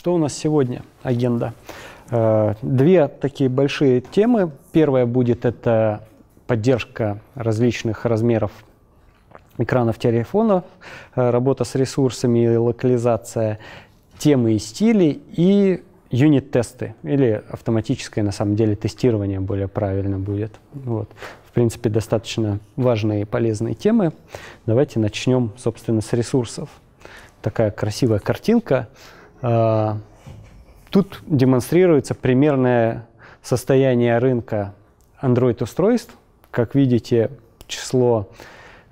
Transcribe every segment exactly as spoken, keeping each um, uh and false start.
Что у нас сегодня? Агенда. Две такие большие темы. Первая будет это поддержка различных размеров экранов телефонов, работа с ресурсами и локализация, темы и стили, и юнит-тесты, или автоматическое, на самом деле, тестирование более правильно будет. Вот. В принципе, достаточно важные и полезные темы. Давайте начнем, собственно, с ресурсов. Такая красивая картинка. Тут демонстрируется примерное состояние рынка Android-устройств. Как видите, число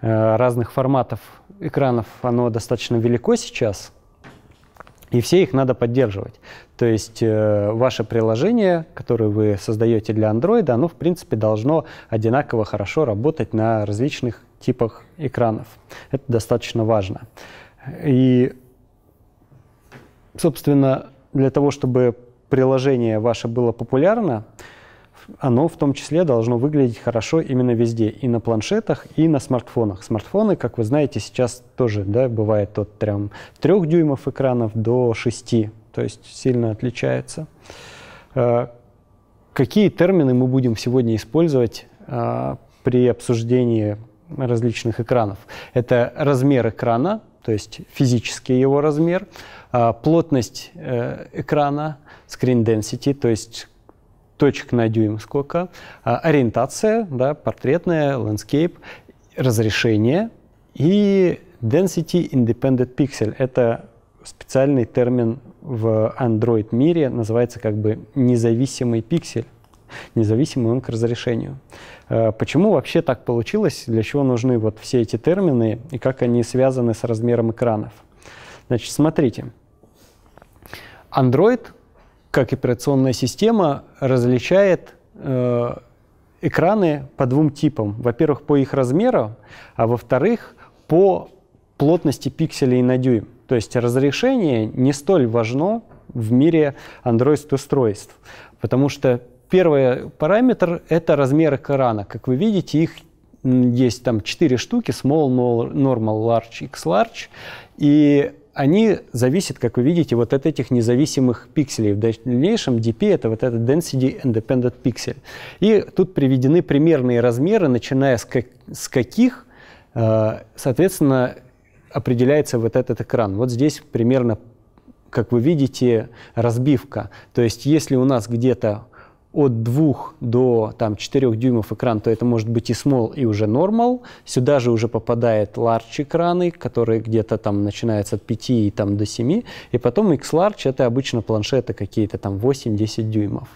разных форматов экранов, оно достаточно велико сейчас, и все их надо поддерживать. То есть э, ваше приложение, которое вы создаете для Android, оно, в принципе, должно одинаково хорошо работать на различных типах экранов. Это достаточно важно. И, собственно, для того, чтобы приложение ваше было популярно, оно в том числе должно выглядеть хорошо именно везде, и на планшетах, и на смартфонах. Смартфоны, как вы знаете, сейчас тоже, да, бывает от прям, трёх дюймов экранов до шести, то есть сильно отличается. Какие термины мы будем сегодня использовать при обсуждении различных экранов? Это размер экрана, то есть физический его размер, плотность экрана, screen density, то есть точек на дюйм сколько, а, ориентация, да, портретная, landscape, разрешение и density independent pixel. Это специальный термин в Android мире, называется как бы независимый пиксель, независимый он к разрешению. А, почему вообще так получилось, для чего нужны вот все эти термины и как они связаны с размером экранов? Значит, смотрите, Android как операционная система различает э, экраны по двум типам. Во-первых, по их размеру, а во-вторых, по плотности пикселей на дюйм. То есть разрешение не столь важно в мире Android-устройств, потому что первый параметр — это размер экрана. Как вы видите, их есть там четыре штуки — small, normal, large, x-large. И они зависят, как вы видите, вот от этих независимых пикселей. В дальнейшем ди пи — это вот этот Density Independent Pixel. И тут приведены примерные размеры, начиная с, как, с каких, соответственно, определяется вот этот экран. Вот здесь примерно, как вы видите, разбивка. То есть если у нас где-то от двух до там, четырёх дюймов экран, то это может быть и small, и уже normal. Сюда же уже попадает large экраны, которые где-то там начинаются от пяти и там, до семи. И потом x-large — это обычно планшеты какие-то там восемь-десять дюймов.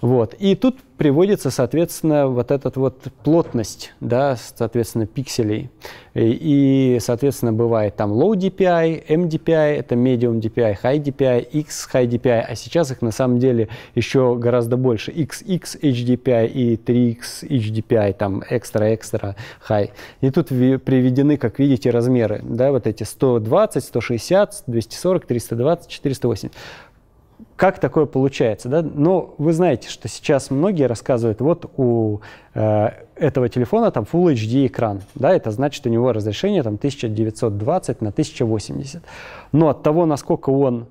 Вот. И тут приводится, соответственно, вот эта вот плотность, да, соответственно, пикселей. И, и, соответственно, бывает там low ди пи ай, эм ди пи ай, это medium ди пи ай, high ди пи ай, X high ди пи ай, а сейчас их на самом деле еще гораздо больше. икс икс эйч ди пи ай и три икс эйч ди пи ай, там extra, extra, high. И тут приведены, как видите, размеры, да, вот эти сто двадцать, сто шестьдесят, двести сорок, триста двадцать, четыреста восемьдесят. Как такое получается? Да? Но вы знаете, что сейчас многие рассказывают, вот у э, этого телефона там Full эйч ди экран, да, это значит, у него разрешение там тысяча девятьсот двадцать на тысяча восемьдесят. Но от того, насколько он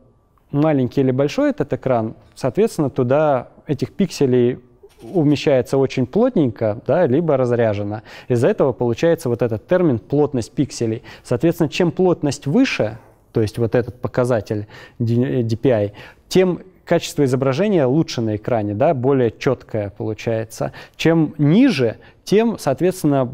маленький или большой этот экран, соответственно, туда этих пикселей умещается очень плотненько, да, либо разряжено. Из-за этого получается вот этот термин «плотность пикселей». Соответственно, чем плотность выше, то есть вот этот показатель ди пи ай, тем качество изображения лучше на экране, да, более четкое получается. Чем ниже, тем, соответственно,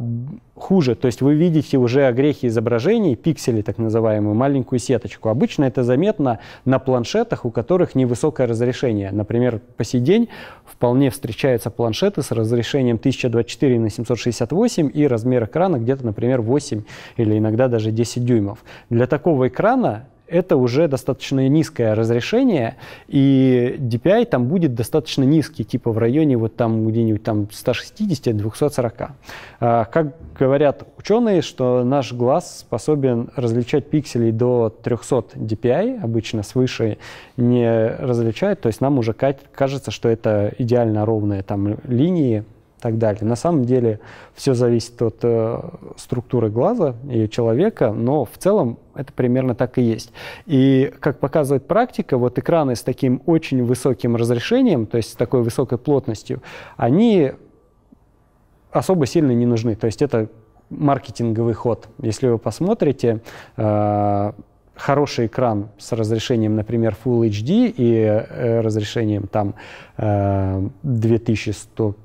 хуже. То есть вы видите уже огрехи изображений, пиксели, так называемую, маленькую сеточку. Обычно это заметно на планшетах, у которых невысокое разрешение. Например, по сей день вполне встречаются планшеты с разрешением тысяча двадцать четыре на семьсот шестьдесят восемь и размер экрана где-то, например, восемь или иногда даже десять дюймов. Для такого экрана это уже достаточно низкое разрешение, и ди пи ай там будет достаточно низкий, типа в районе вот там где-нибудь там сто шестьдесят — двести сорок. А, как говорят ученые, что наш глаз способен различать пикселей до трёхсот ди пи ай, обычно свыше не различает, то есть нам уже кажется, что это идеально ровные там линии, так далее. На самом деле все зависит от э, структуры глаза и человека, но в целом это примерно так и есть. И, как показывает практика, вот экраны с таким очень высоким разрешением, то есть с такой высокой плотностью, они особо сильно не нужны. То есть это маркетинговый ход. Если вы посмотрите, э, хороший экран с разрешением, например, Full эйч ди и э, разрешением там э, две тысячи сто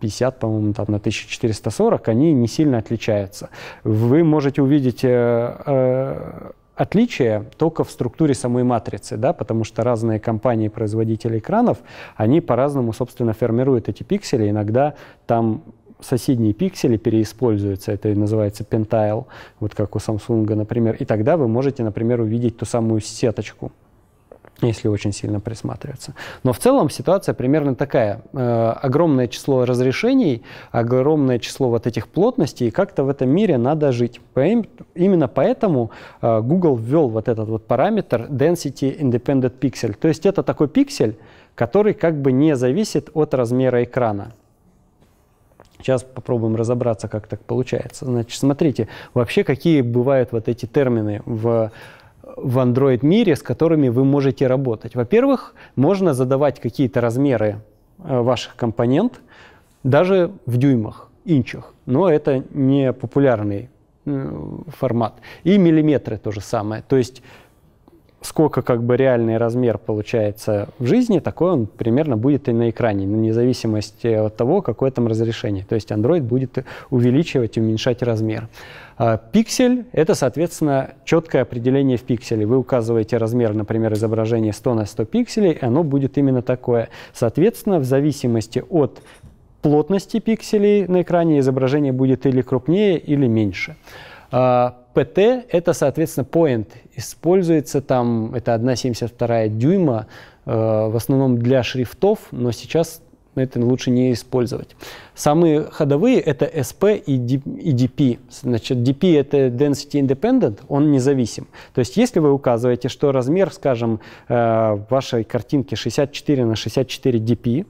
пятьдесят, по-моему, там на тысяча четыреста сорок, они не сильно отличаются. Вы можете увидеть э, э, отличия только в структуре самой матрицы, да, потому что разные компании, производители экранов, они по-разному, собственно, формируют эти пиксели. Иногда там соседние пиксели переиспользуются, это называется Pentile, вот как у Samsung, например, и тогда вы можете, например, увидеть ту самую сеточку, если очень сильно присматриваться. Но в целом ситуация примерно такая. Э, огромное число разрешений, огромное число вот этих плотностей, и как-то в этом мире надо жить. Именно поэтому э, Google ввел вот этот вот параметр Density Independent Pixel. То есть это такой пиксель, который как бы не зависит от размера экрана. Сейчас попробуем разобраться, как так получается. Значит, смотрите, вообще какие бывают вот эти термины в... в Android-мире, с которыми вы можете работать. Во-первых, можно задавать какие-то размеры ваших компонент даже в дюймах, инчах, но это не популярный формат. И миллиметры то же самое. То есть сколько как бы реальный размер получается в жизни, такой он примерно будет и на экране, вне зависимости от того, какое там разрешение. То есть Android будет увеличивать и уменьшать размер. Пиксель — это, соответственно, четкое определение в пикселе. Вы указываете размер, например, изображения сто на сто пикселей, и оно будет именно такое. Соответственно, в зависимости от плотности пикселей на экране изображение будет или крупнее, или меньше. пи ти — это, соответственно, point. Используется там, это одна семьдесят вторая дюйма, э, в основном для шрифтов, но сейчас это лучше не использовать. Самые ходовые — это эс пи и ди пи. Значит, ди пи — это Density Independent, он независим. То есть если вы указываете, что размер, скажем, э, вашей картинки шестьдесят четыре на шестьдесят четыре ди пи,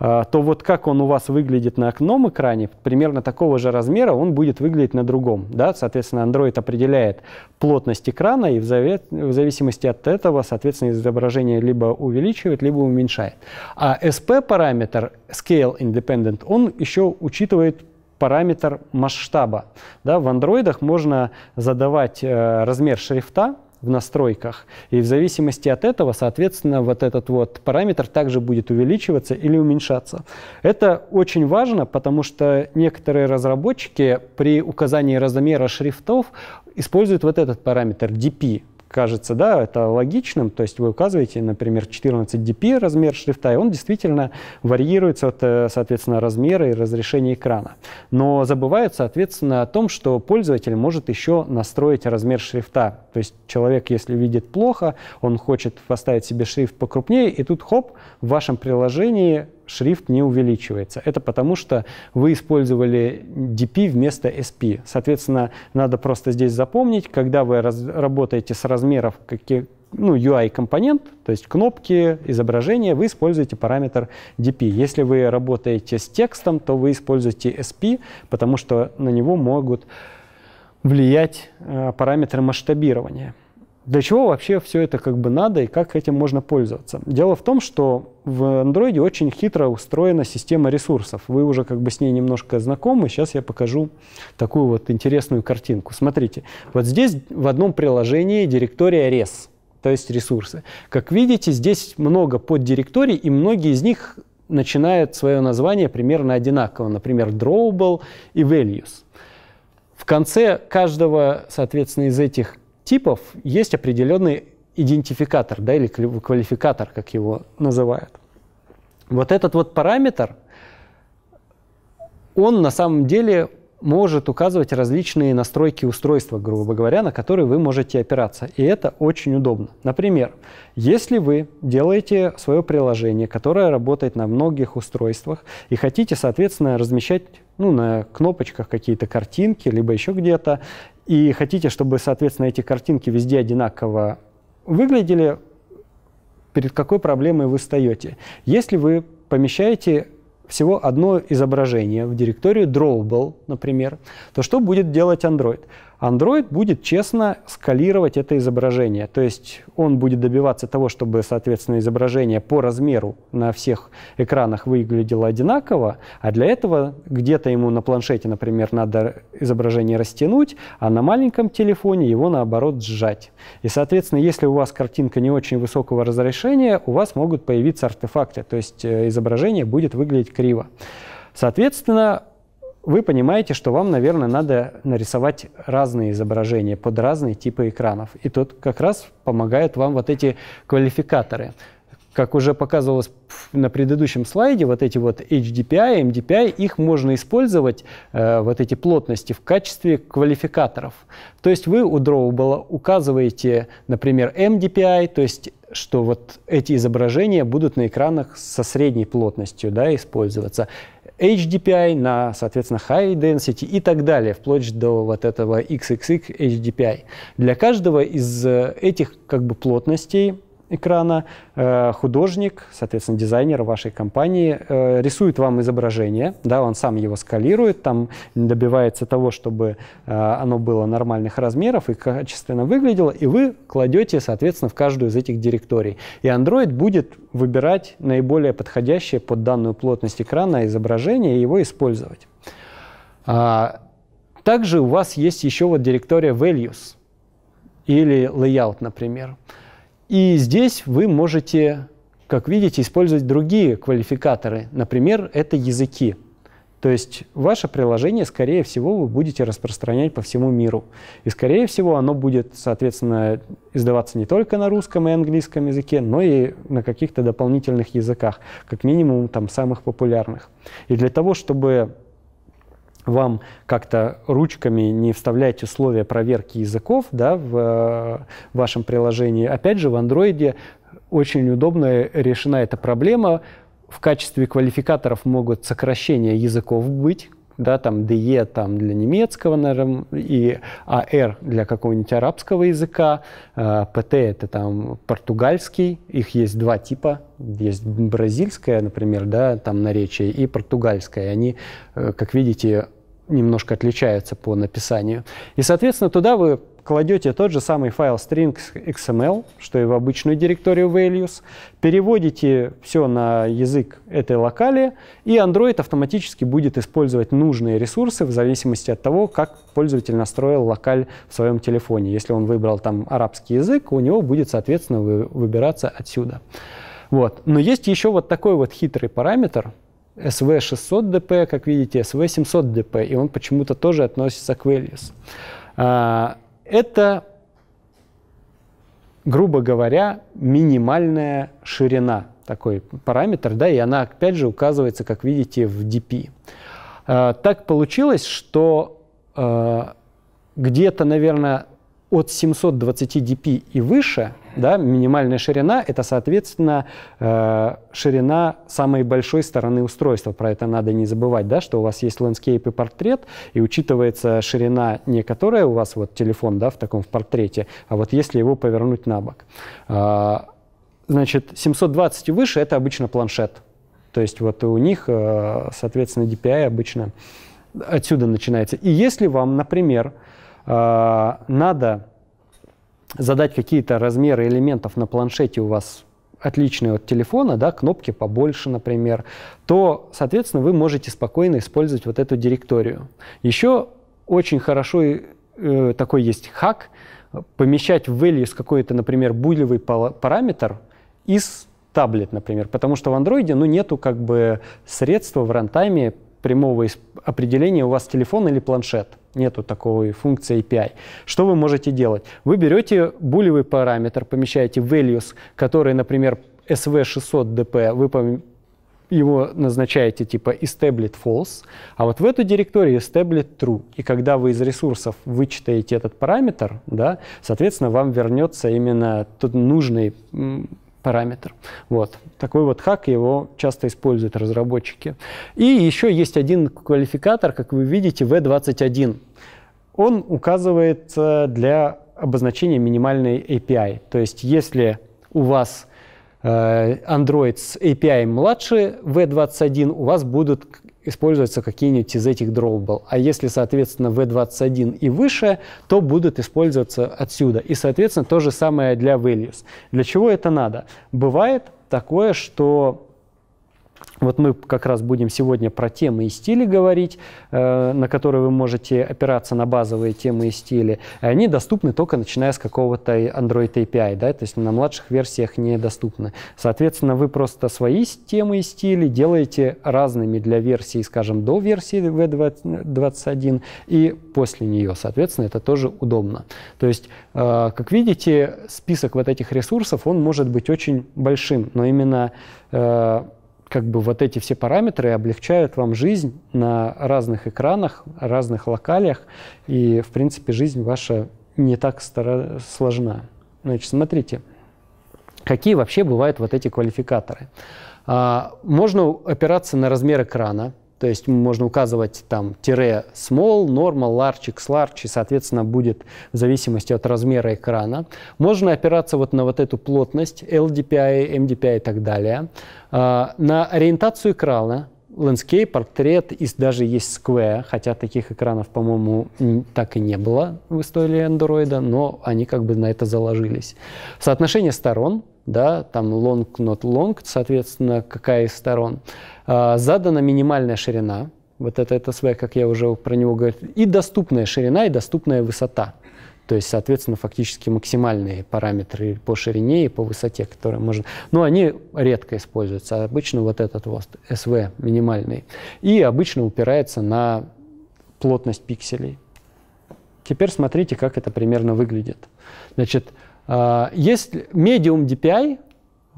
э, то вот как он у вас выглядит на одном экране, примерно такого же размера он будет выглядеть на другом. Да? Соответственно, Android определяет плотность экрана, и в, заве в зависимости от этого, соответственно, изображение либо увеличивает, либо уменьшает. А эс пи-параметр Scale Independent, он еще учитывает параметр масштаба. Да, в андроидах можно задавать э, размер шрифта в настройках, и в зависимости от этого, соответственно, вот этот вот параметр также будет увеличиваться или уменьшаться. Это очень важно, потому что некоторые разработчики при указании размера шрифтов используют вот этот параметр ди пи. Кажется, да, это логичным, то есть вы указываете, например, четырнадцать ди пи размер шрифта, и он действительно варьируется от, соответственно, размера и разрешения экрана. Но забывают, соответственно, о том, что пользователь может еще настроить размер шрифта. То есть человек, если видит плохо, он хочет поставить себе шрифт покрупнее, и тут, хоп, в вашем приложении шрифт не увеличивается. Это потому, что вы использовали ди пи вместо эс пи. Соответственно, надо просто здесь запомнить, когда вы раз, работаете с размеров каких, ну, ю ай-компонент, то есть кнопки, изображения, вы используете параметр ди пи. Если вы работаете с текстом, то вы используете эс пи, потому что на него могут влиять э, параметры масштабирования. Для чего вообще все это как бы надо и как этим можно пользоваться? Дело в том, что в Android очень хитро устроена система ресурсов. Вы уже как бы с ней немножко знакомы. Сейчас я покажу такую вот интересную картинку. Смотрите, вот здесь в одном приложении директория рес, то есть ресурсы. Как видите, здесь много поддиректорий, и многие из них начинают свое название примерно одинаково. Например, Drawable и Values. В конце каждого, соответственно, из этих типов есть определенный идентификатор, да, или квалификатор, как его называют. Вот этот вот параметр, он на самом деле может указывать различные настройки устройства, грубо говоря, на которые вы можете опираться. И это очень удобно. Например, если вы делаете свое приложение, которое работает на многих устройствах, и хотите, соответственно, размещать, ну, на кнопочках какие-то картинки, либо еще где-то, и хотите, чтобы, соответственно, эти картинки везде одинаково выглядели, перед какой проблемой вы встаете? Если вы помещаете всего одно изображение в директорию Drawable, например, то что будет делать Android? Android будет честно скалировать это изображение, то есть он будет добиваться того, чтобы, соответственно, изображение по размеру на всех экранах выглядело одинаково, а для этого где-то ему на планшете, например, надо изображение растянуть, а на маленьком телефоне его, наоборот, сжать. И, соответственно, если у вас картинка не очень высокого разрешения, у вас могут появиться артефакты, то есть изображение будет выглядеть криво. Соответственно, вы понимаете, что вам, наверное, надо нарисовать разные изображения под разные типы экранов. И тут как раз помогают вам вот эти квалификаторы. Как уже показывалось на предыдущем слайде, вот эти вот эйч ди пи ай, эм ди пи ай, их можно использовать, э, вот эти плотности, в качестве квалификаторов. То есть вы у Drawable указываете, например, эм ди пи ай, то есть что вот эти изображения будут на экранах со средней плотностью, да, использоваться. эйч ди пи ай на, соответственно, High Density и так далее, вплоть до вот этого икс икс икс эйч ди пи ай. Для каждого из этих как бы плотностей экрана э, художник, соответственно, дизайнер вашей компании э, рисует вам изображение, да, он сам его скалирует, там добивается того, чтобы э, оно было нормальных размеров и качественно выглядело, и вы кладете, соответственно, в каждую из этих директорий. И Android будет выбирать наиболее подходящее под данную плотность экрана изображение и его использовать. А, также у вас есть еще вот директория Values или Layout, например. И здесь вы можете, как видите, использовать другие квалификаторы. Например, это языки. То есть ваше приложение, скорее всего, вы будете распространять по всему миру. И, скорее всего, оно будет, соответственно, издаваться не только на русском и английском языке, но и на каких-то дополнительных языках, как минимум там самых популярных. И для того, чтобы вам как-то ручками не вставлять условия проверки языков, да, в, в вашем приложении. Опять же, в Android очень удобно решена эта проблема. В качестве квалификаторов могут сокращения языков быть, да, там ди и там для немецкого, наверное, и эй ар для какого-нибудь арабского языка, пи ти это там португальский, их есть два типа. Есть бразильское, например, да, там наречие, и португальское. Они, как видите, немножко отличаются по написанию. И, соответственно, туда вы кладете тот же самый файл strings.xml, что и в обычную директорию values, переводите все на язык этой локали, и Android автоматически будет использовать нужные ресурсы в зависимости от того, как пользователь настроил локаль в своем телефоне. Если он выбрал там арабский язык, у него будет, соответственно, выбираться отсюда. Вот. Но есть еще вот такой вот хитрый параметр, эс ви шестьсот ди пи, как видите, эс ви семьсот ди пи, и он почему-то тоже относится к values. Это, грубо говоря, минимальная ширина, такой параметр, да, и она, опять же, указывается, как видите, в ди пи. Э, так получилось, что э, где-то, наверное, от семисот двадцати ди пи и выше, да, минимальная ширина, это, соответственно, э, ширина самой большой стороны устройства. Про это надо не забывать, да, что у вас есть ландскейп и портрет, и учитывается ширина, не которая у вас вот телефон, да, в таком в портрете, а вот если его повернуть на бок. Э, значит, семьсот двадцать и выше – это обычно планшет. То есть вот у них, э, соответственно, ди пи ай обычно отсюда начинается. И если вам, например, э, надо задать какие-то размеры элементов на планшете у вас отличные от телефона, да, кнопки побольше, например, то, соответственно, вы можете спокойно использовать вот эту директорию. Еще очень хорошо э, такой есть хак, помещать в values какой-то, например, булевый параметр из таблет, например, потому что в Android, ну, нету как бы средства в рантайме прямого определения у вас телефон или планшет. Нету такой функции эй пи ай. Что вы можете делать? Вы берете булевый параметр, помещаете values, который, например, эс ви шестьсот ди пи, вы его назначаете типа established false, а вот в эту директорию established true. И когда вы из ресурсов вычитаете этот параметр, да, соответственно, вам вернется именно тот нужный параметр. Вот. Такой вот хак, его часто используют разработчики. И еще есть один квалификатор, как вы видите, ви двадцать один. Он указывает для обозначения минимальной эй пи ай. То есть если у вас Android с эй пи ай младше ви двадцать один, у вас будут используются какие-нибудь из этих drawable. А если, соответственно, ви двадцать один и выше, то будут использоваться отсюда. И, соответственно, то же самое для values. Для чего это надо? Бывает такое, что... Вот мы как раз будем сегодня про темы и стили говорить, э, на которые вы можете опираться на базовые темы и стили. Они доступны только начиная с какого-то Android эй пи ай, да, то есть на младших версиях недоступны. Соответственно, вы просто свои темы и стили делаете разными для версии, скажем, до версии ви двадцать один и после нее. Соответственно, это тоже удобно. То есть, э, как видите, список вот этих ресурсов, он может быть очень большим, но именно... Э, как бы вот эти все параметры облегчают вам жизнь на разных экранах, разных локалиях, и, в принципе, жизнь ваша не так сложна. Значит, смотрите, какие вообще бывают вот эти квалификаторы. А, можно опираться на размер экрана, то есть можно указывать там тире small, normal, large, xlarge, и, соответственно, будет в зависимости от размера экрана. Можно опираться вот на вот эту плотность, эл ди пи ай, эм ди пи ай и так далее. А, на ориентацию экрана, landscape, портрет, и даже есть square, хотя таких экранов, по-моему, так и не было в истории Android, но они как бы на это заложились. Соотношение сторон. Да, там long, not long, соответственно, какая из сторон. А, задана минимальная ширина, вот это, это эс ви, как я уже про него говорил, и доступная ширина, и доступная высота. То есть, соответственно, фактически максимальные параметры по ширине и по высоте, которые можно... Но они редко используются, обычно вот этот вот эс ви минимальный. И обычно упирается на плотность пикселей. Теперь смотрите, как это примерно выглядит. Значит, Uh, есть medium ди пи ай,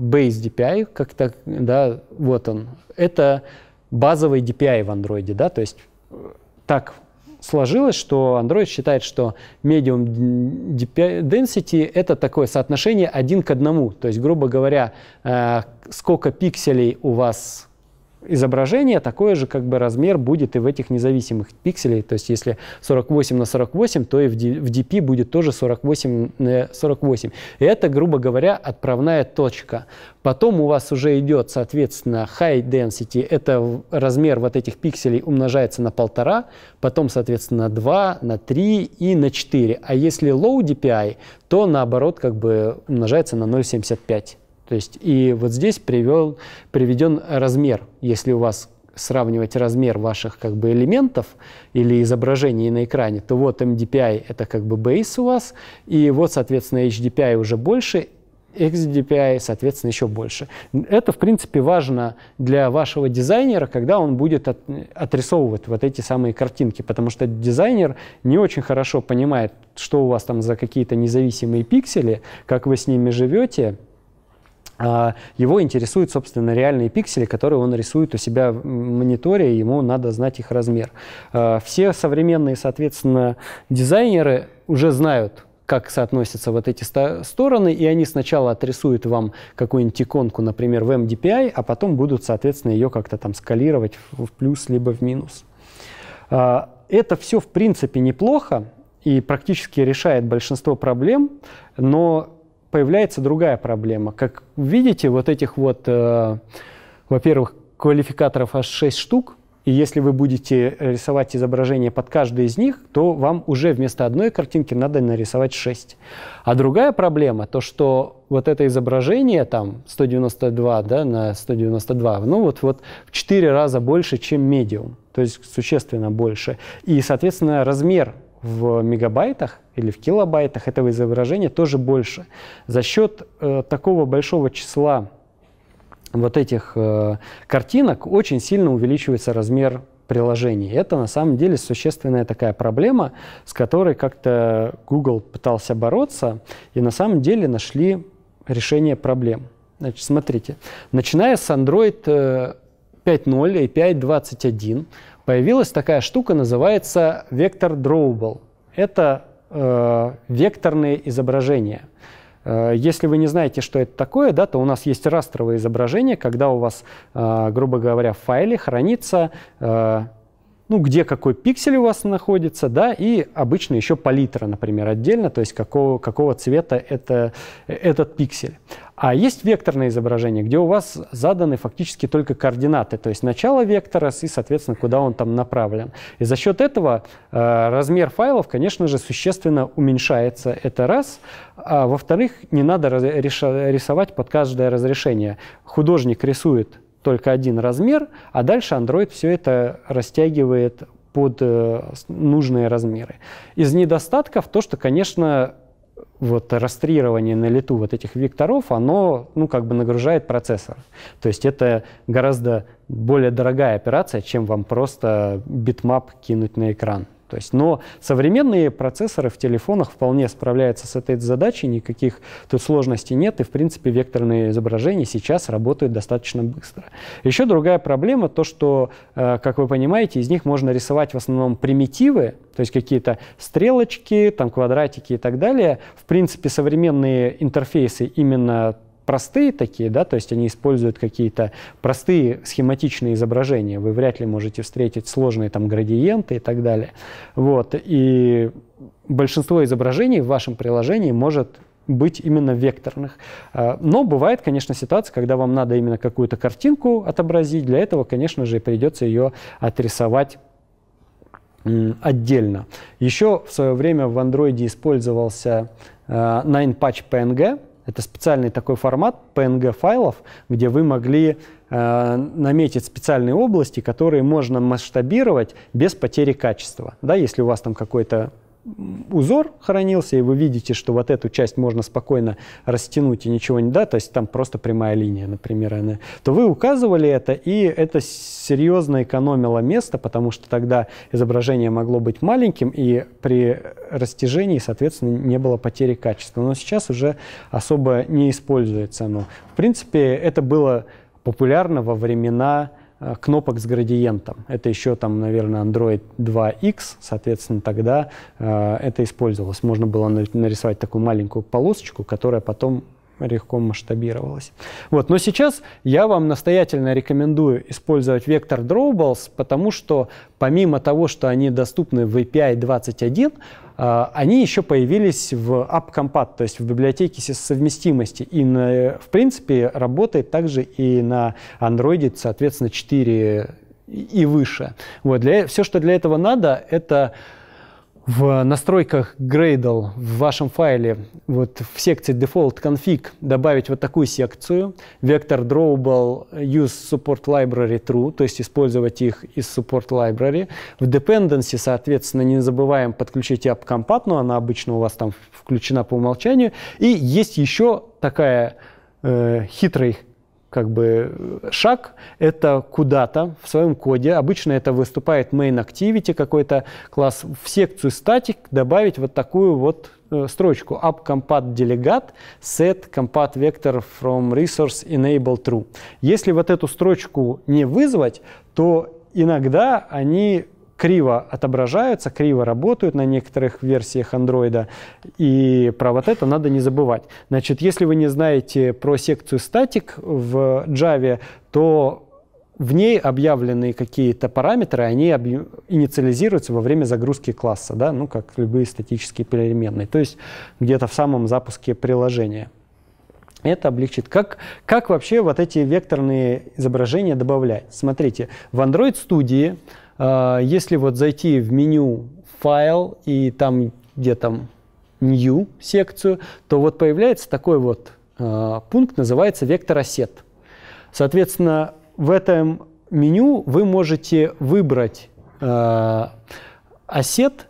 base ди пи ай, как-то, да, вот он, это базовый ди пи ай в Android, да, то есть так сложилось, что Android считает, что medium ди пи ай density это такое соотношение один к одному, то есть, грубо говоря, uh, сколько пикселей у вас изображение, такой же как бы размер будет и в этих независимых пикселей. То есть если сорок восемь на сорок восемь, то и в ди пи будет тоже сорок восемь на сорок восемь. И это, грубо говоря, отправная точка. Потом у вас уже идет, соответственно, high density. Это размер вот этих пикселей умножается на полтора, потом, соответственно, на два, на три и на четыре. А если low ди пи ай, то наоборот как бы умножается на ноль целых семьдесят пять сотых. То есть и вот здесь привел, приведен размер. Если у вас сравнивать размер ваших как бы элементов или изображений на экране, то вот эм ди пи ай это как бы base у вас, и вот, соответственно, эйч ди пи ай уже больше, икс ди пи ай, соответственно, еще больше. Это, в принципе, важно для вашего дизайнера, когда он будет от, отрисовывать вот эти самые картинки, потому что дизайнер не очень хорошо понимает, что у вас там за какие-то независимые пиксели, как вы с ними живете. Его интересуют, собственно, реальные пиксели, которые он рисует у себя в мониторе, и ему надо знать их размер. Все современные, соответственно, дизайнеры уже знают, как соотносятся вот эти стороны, и они сначала отрисуют вам какую-нибудь иконку, например, в эм ди пи ай, а потом будут, соответственно, ее как-то там скалировать в плюс либо в минус. Это все, в принципе, неплохо и практически решает большинство проблем, но... появляется другая проблема. Как видите, вот этих вот, э, во-первых, квалификаторов аж шесть штук, и если вы будете рисовать изображение под каждый из них, то вам уже вместо одной картинки надо нарисовать шесть. А другая проблема, то что вот это изображение там сто девяносто два, да, на сто девяносто два, ну вот, вот в четыре раза больше, чем medium, то есть существенно больше. И, соответственно, размер в мегабайтах или в килобайтах этого изображения тоже больше. За счет э, такого большого числа вот этих э, картинок очень сильно увеличивается размер приложений. Это на самом деле существенная такая проблема, с которой как-то Google пытался бороться, и на самом деле нашли решение проблем. Значит, смотрите, начиная с Android э, пять ноль, эй пи ай двадцать один, появилась такая штука, называется Vector Drawable. Это э, векторные изображения. Э, если вы не знаете, что это такое, да, то у нас есть растровое изображение, когда у вас, э, грубо говоря, в файле хранится э, ну, где какой пиксель у вас находится, да, и обычно еще палитра, например, отдельно, то есть какого, какого цвета это, этот пиксель. А есть векторное изображение, где у вас заданы фактически только координаты, то есть начало вектора и, соответственно, куда он там направлен. И за счет этого э, размер файлов, конечно же, существенно уменьшается, это раз. А во-вторых, не надо рисовать под каждое разрешение. Художник рисует только один размер, а дальше Android все это растягивает под э, нужные размеры. Из недостатков то, что, конечно, вот растрирование на лету вот этих векторов, оно, ну, как бы нагружает процессор. То есть это гораздо более дорогая операция, чем вам просто битмап кинуть на экран. То есть, но современные процессоры в телефонах вполне справляются с этой задачей, никаких тут сложностей нет, и, в принципе, векторные изображения сейчас работают достаточно быстро. Еще другая проблема, то что, как вы понимаете, из них можно рисовать в основном примитивы, то есть какие-то стрелочки, там, квадратики и так далее. В принципе, современные интерфейсы именно простые такие, да, то есть они используют какие-то простые схематичные изображения. Вы вряд ли можете встретить сложные там градиенты и так далее. Вот. И большинство изображений в вашем приложении может быть именно векторных. Но бывает, конечно, ситуация, когда вам надо именно какую-то картинку отобразить. Для этого, конечно же, придется ее отрисовать отдельно. Еще в свое время в Android использовался Nine Patch пи эн джи. Это специальный такой формат пи эн джи-файлов, где вы могли э, наметить специальные области, которые можно масштабировать без потери качества. Да, если у вас там какой-то узор хранился, и вы видите, что вот эту часть можно спокойно растянуть и ничего не да, то есть там просто прямая линия, например, она, то вы указывали это, и это серьезно экономило место, потому что тогда изображение могло быть маленьким, и при растяжении, соответственно, не было потери качества. Но сейчас уже особо не используется оно. В принципе, это было популярно во времена кнопок с градиентом. Это еще, там, наверное, Android два икс, соответственно, тогда э, это использовалось. Можно было нарисовать такую маленькую полосочку, которая потом легко масштабировалась. Вот. Но сейчас я вам настоятельно рекомендую использовать Vector Drawables, потому что помимо того, что они доступны в эй пи ай двадцать один, э, они еще появились в AppCompat, то есть в библиотеке совместимости. И, на, в принципе, работает также и на Android, соответственно, четыре и выше. Вот. Для, все, что для этого надо, это в настройках Gradle в вашем файле вот в секции Default Config добавить вот такую секцию Vector Drawable Use Support Library True, то есть использовать их из Support Library. В Dependency, соответственно, не забываем подключить AppCompat, но она обычно у вас там включена по умолчанию. И есть еще такая э, хитрый как бы шаг, это куда-то в своем коде, обычно это выступает main activity какой-то класс, в секцию static добавить вот такую вот э, строчку AppCompat Delegate Set Compat Vector from Resource Enable True. Если вот эту строчку не вызвать, то иногда они криво отображаются, криво работают на некоторых версиях Android, и про вот это надо не забывать. Значит, если вы не знаете про секцию static в Java, то в ней объявленные какие-то параметры, они инициализируются во время загрузки класса, да? Ну, как любые статические переменные, то есть где-то в самом запуске приложения. Это облегчит. Как, как вообще вот эти векторные изображения добавлять? Смотрите, в Android Studio, если вот зайти в меню «Файл» и там, где там «New» секцию, то вот появляется такой вот э, пункт, называется «Вектор осет». Соответственно, в этом меню вы можете выбрать э, осет,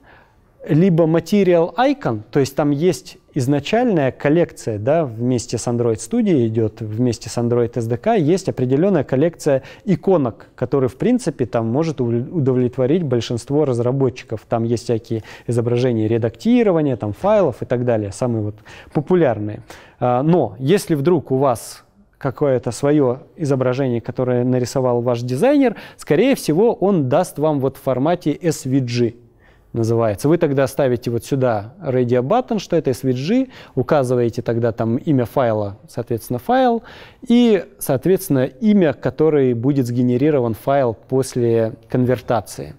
либо «Material Icon», то есть там есть изначальная коллекция, да, вместе с Android Studio идет, вместе с Android эс ди кей, есть определенная коллекция иконок, которые, в принципе, там может удовлетворить большинство разработчиков. Там есть всякие изображения редактирования, там, файлов и так далее, самые вот популярные. Но если вдруг у вас какое-то свое изображение, которое нарисовал ваш дизайнер, скорее всего, он даст вам вот в формате эс ви джи. Называется. Вы тогда ставите вот сюда radio button, что это эс ви джи, указываете тогда там имя файла, соответственно, файл, и, соответственно, имя, который будет сгенерирован файл после конвертации.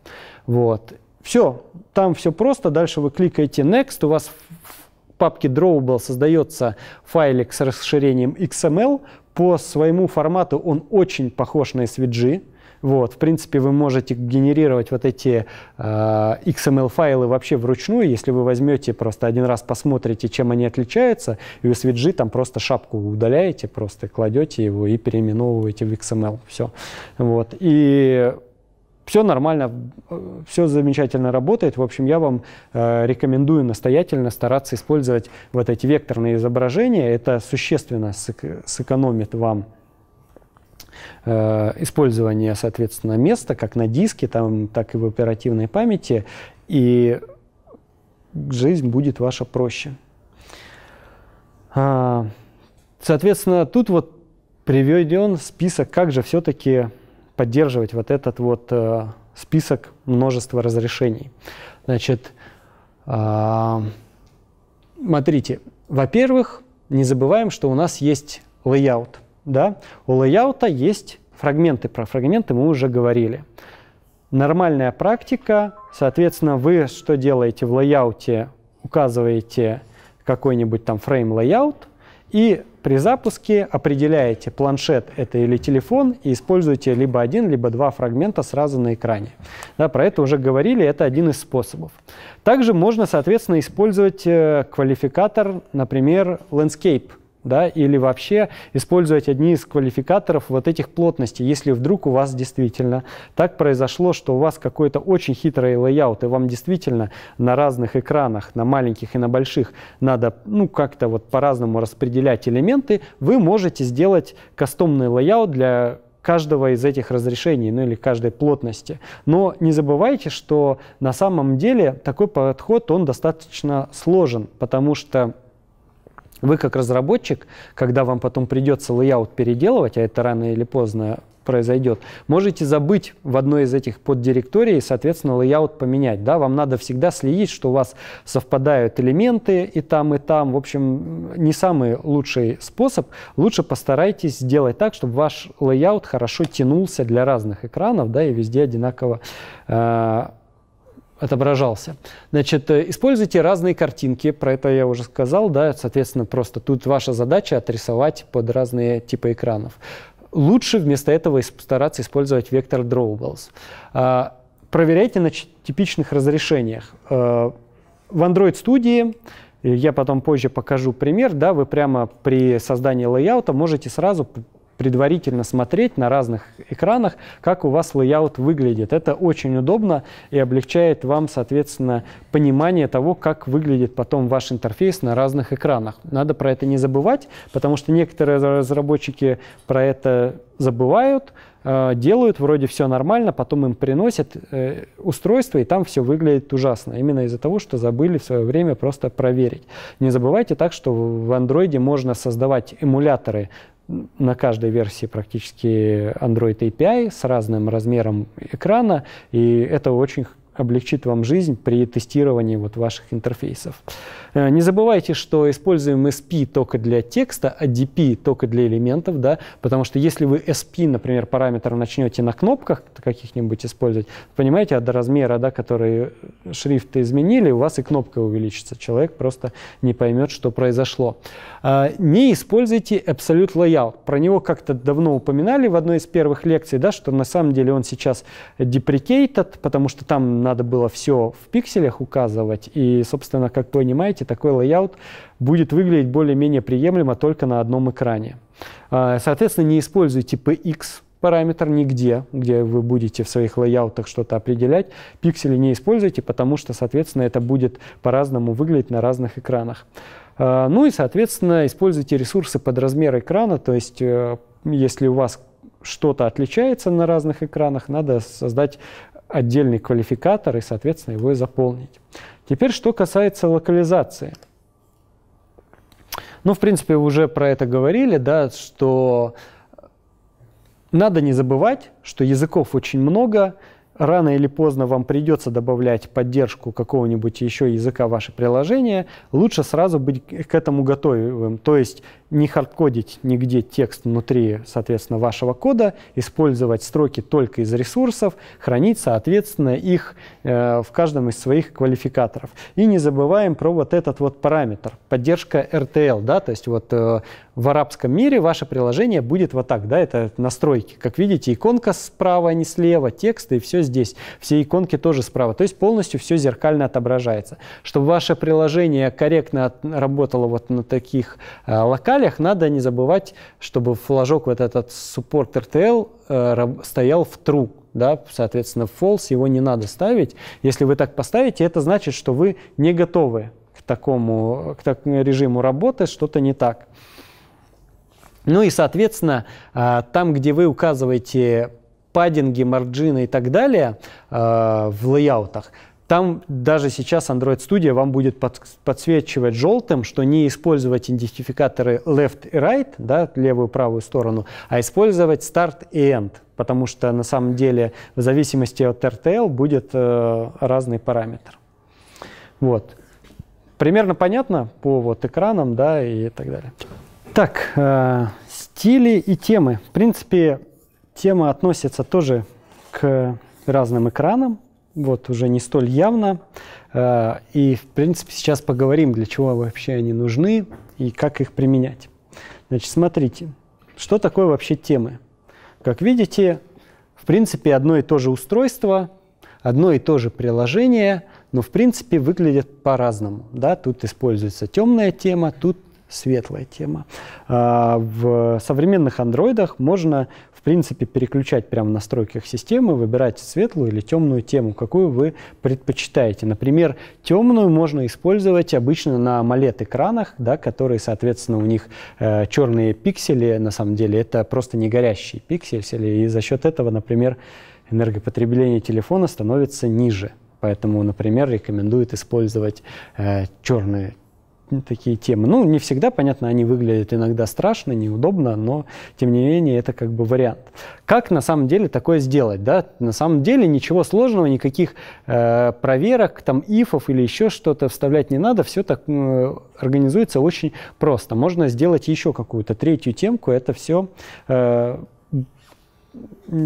Вот. Все, там все просто. Дальше вы кликаете Next, у вас в папке Drawable создается файлик с расширением икс эм эль. По своему формату он очень похож на эс ви джи. Вот, в принципе, вы можете генерировать вот эти э, икс эм эль-файлы вообще вручную, если вы возьмете, просто один раз посмотрите, чем они отличаются, и у эс ви джи там просто шапку удаляете, просто кладете его и переименовываете в икс эм эль. Все. Вот. И все нормально, все замечательно работает. В общем, я вам э, рекомендую настоятельно стараться использовать вот эти векторные изображения. Это существенно сэкономит вам использование, соответственно, места как на диске, там, так и в оперативной памяти, и жизнь будет ваша проще. Соответственно, тут вот приведен список, как же все-таки поддерживать вот этот вот список множества разрешений. Значит, смотрите, во-первых, не забываем, что у нас есть layout. Да? У лейаута есть фрагменты, про фрагменты мы уже говорили. Нормальная практика, соответственно, вы что делаете в лейауте? Указываете какой-нибудь там фрейм лейаут и при запуске определяете, планшет это или телефон, и используете либо один, либо два фрагмента сразу на экране. Да, про это уже говорили, это один из способов. Также можно, соответственно, использовать квалификатор, например, landscape. Да, или вообще использовать одни из квалификаторов вот этих плотностей, если вдруг у вас действительно так произошло, что у вас какой-то очень хитрый лейаут, и вам действительно на разных экранах, на маленьких и на больших, надо ну, как-то вот по-разному распределять элементы, вы можете сделать кастомный лейаут для каждого из этих разрешений, ну или каждой плотности. Но не забывайте, что на самом деле такой подход, он достаточно сложен, потому что вы как разработчик, когда вам потом придется лейаут переделывать, а это рано или поздно произойдет, можете забыть в одной из этих поддиректорий и, соответственно, лейаут поменять. Да? Вам надо всегда следить, что у вас совпадают элементы и там, и там. В общем, не самый лучший способ. Лучше постарайтесь сделать так, чтобы ваш лейаут хорошо тянулся для разных экранов, да, и везде одинаково э отображался. Значит, используйте разные картинки, про это я уже сказал, да, соответственно, просто тут ваша задача отрисовать под разные типы экранов. Лучше вместо этого стараться использовать вектор Drawables. А, проверяйте на типичных разрешениях. А, в Android Studio, я потом позже покажу пример, да, вы прямо при создании лейаута можете сразу предварительно смотреть на разных экранах, как у вас лейаут выглядит. Это очень удобно и облегчает вам, соответственно, понимание того, как выглядит потом ваш интерфейс на разных экранах. Надо про это не забывать, потому что некоторые разработчики про это забывают, делают, вроде все нормально, потом им приносят устройство, и там все выглядит ужасно. Именно из-за того, что забыли в свое время просто проверить. Не забывайте так, что в Android можно создавать эмуляторы на каждой версии практически Android эй пи ай с разным размером экрана, и это очень облегчит вам жизнь при тестировании вот ваших интерфейсов. Не забывайте, что используем эс пи только для текста, а ди пи только для элементов, да, потому что если вы эс пи, например, параметр начнете на кнопках каких-нибудь использовать, понимаете, от размера, да, который шрифт изменили, у вас и кнопка увеличится, человек просто не поймет, что произошло. Не используйте Absolute Layout, про него как-то давно упоминали в одной из первых лекций, да, что на самом деле он сейчас deprecated, потому что там надо было все в пикселях указывать, и, собственно, как вы понимаете, такой лейаут будет выглядеть более-менее приемлемо только на одном экране. Соответственно, не используйте пи икс параметр нигде, где вы будете в своих лейаутах что-то определять. Пиксели не используйте, потому что, соответственно, это будет по-разному выглядеть на разных экранах. Ну и, соответственно, используйте ресурсы под размер экрана, то есть, если у вас что-то отличается на разных экранах, надо создать отдельный квалификатор и, соответственно, его и заполнить. Теперь, что касается локализации. Ну, в принципе, уже про это говорили, да, что надо не забывать, что языков очень много. Рано или поздно вам придется добавлять поддержку какого-нибудь еще языка в ваше приложение. Лучше сразу быть к этому готовым. То есть не хардкодить нигде текст внутри, соответственно, вашего кода, использовать строки только из ресурсов, хранить, соответственно, их э, в каждом из своих квалификаторов. И не забываем про вот этот вот параметр, поддержка эр ти эл, да, то есть вот э, в арабском мире ваше приложение будет вот так, да, это настройки. Как видите, иконка справа, а не слева, текст и все здесь. Все иконки тоже справа, то есть полностью все зеркально отображается. Чтобы ваше приложение корректно работало вот на таких э, локалиях, надо не забывать, чтобы флажок вот этот support эр ти эл э, стоял в true. Да, соответственно, в false его не надо ставить. Если вы так поставите, это значит, что вы не готовы к такому, к такому режиму работы, что-то не так. Ну и, соответственно, там, где вы указываете паддинги, марджины и так далее в лейаутах, там даже сейчас Android Studio вам будет подсвечивать желтым, что не использовать идентификаторы left и right, да, левую и правую сторону, а использовать start и end, потому что на самом деле в зависимости от эр ти эл будет э, разный параметр. Вот. Примерно понятно по вот, экранам, да, и так далее. Так, э, стили и темы. В принципе, тема относится тоже к разным экранам. Вот уже не столь явно. И, в принципе, сейчас поговорим, для чего вообще они нужны и как их применять. Значит, смотрите, что такое вообще темы. Как видите, в принципе, одно и то же устройство, одно и то же приложение, но, в принципе, выглядит по-разному. Да? Тут используется темная тема, тут светлая тема. В современных андроидах можно, в принципе, переключать прямо в настройках системы, выбирать светлую или темную тему, какую вы предпочитаете. Например, темную можно использовать обычно на AMOLED-экранах, да, которые, соответственно, у них э, черные пиксели, на самом деле, это просто не горящие пиксели, и за счет этого, например, энергопотребление телефона становится ниже. Поэтому, например, рекомендуют использовать э, черные такие темы. Ну, не всегда, понятно, они выглядят иногда страшно, неудобно, но, тем не менее, это как бы вариант. Как на самом деле такое сделать? Да? На самом деле ничего сложного, никаких э, проверок, там, ифов или еще что-то вставлять не надо, все так э, организуется очень просто. Можно сделать еще какую-то третью темку, это все э,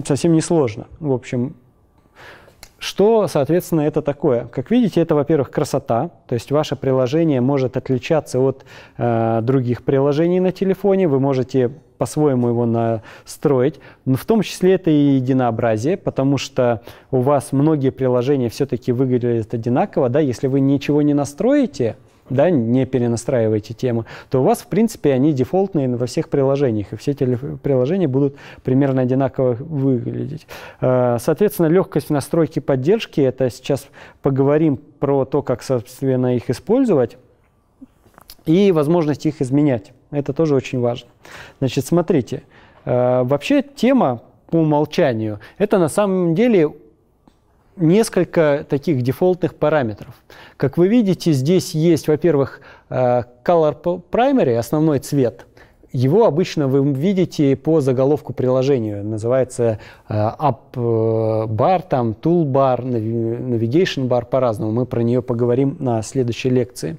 совсем несложно. В общем, что, соответственно, это такое? Как видите, это, во-первых, красота, то есть ваше приложение может отличаться от э, других приложений на телефоне, вы можете по-своему его настроить, но в том числе это и единообразие, потому что у вас многие приложения все-таки выглядят одинаково, да, если вы ничего не настроите, да, не перенастраиваете темы, то у вас, в принципе, они дефолтные во всех приложениях, и все приложения будут примерно одинаково выглядеть. Соответственно, легкость в настройке поддержки, это сейчас поговорим про то, как, собственно, их использовать, и возможность их изменять. Это тоже очень важно. Значит, смотрите, вообще тема по умолчанию, это на самом деле несколько таких дефолтных параметров. Как вы видите, здесь есть, во-первых, color primary, основной цвет. Его обычно вы видите по заголовку приложения. Называется app bar, там, tool bar, navigation bar, по-разному. Мы про нее поговорим на следующей лекции.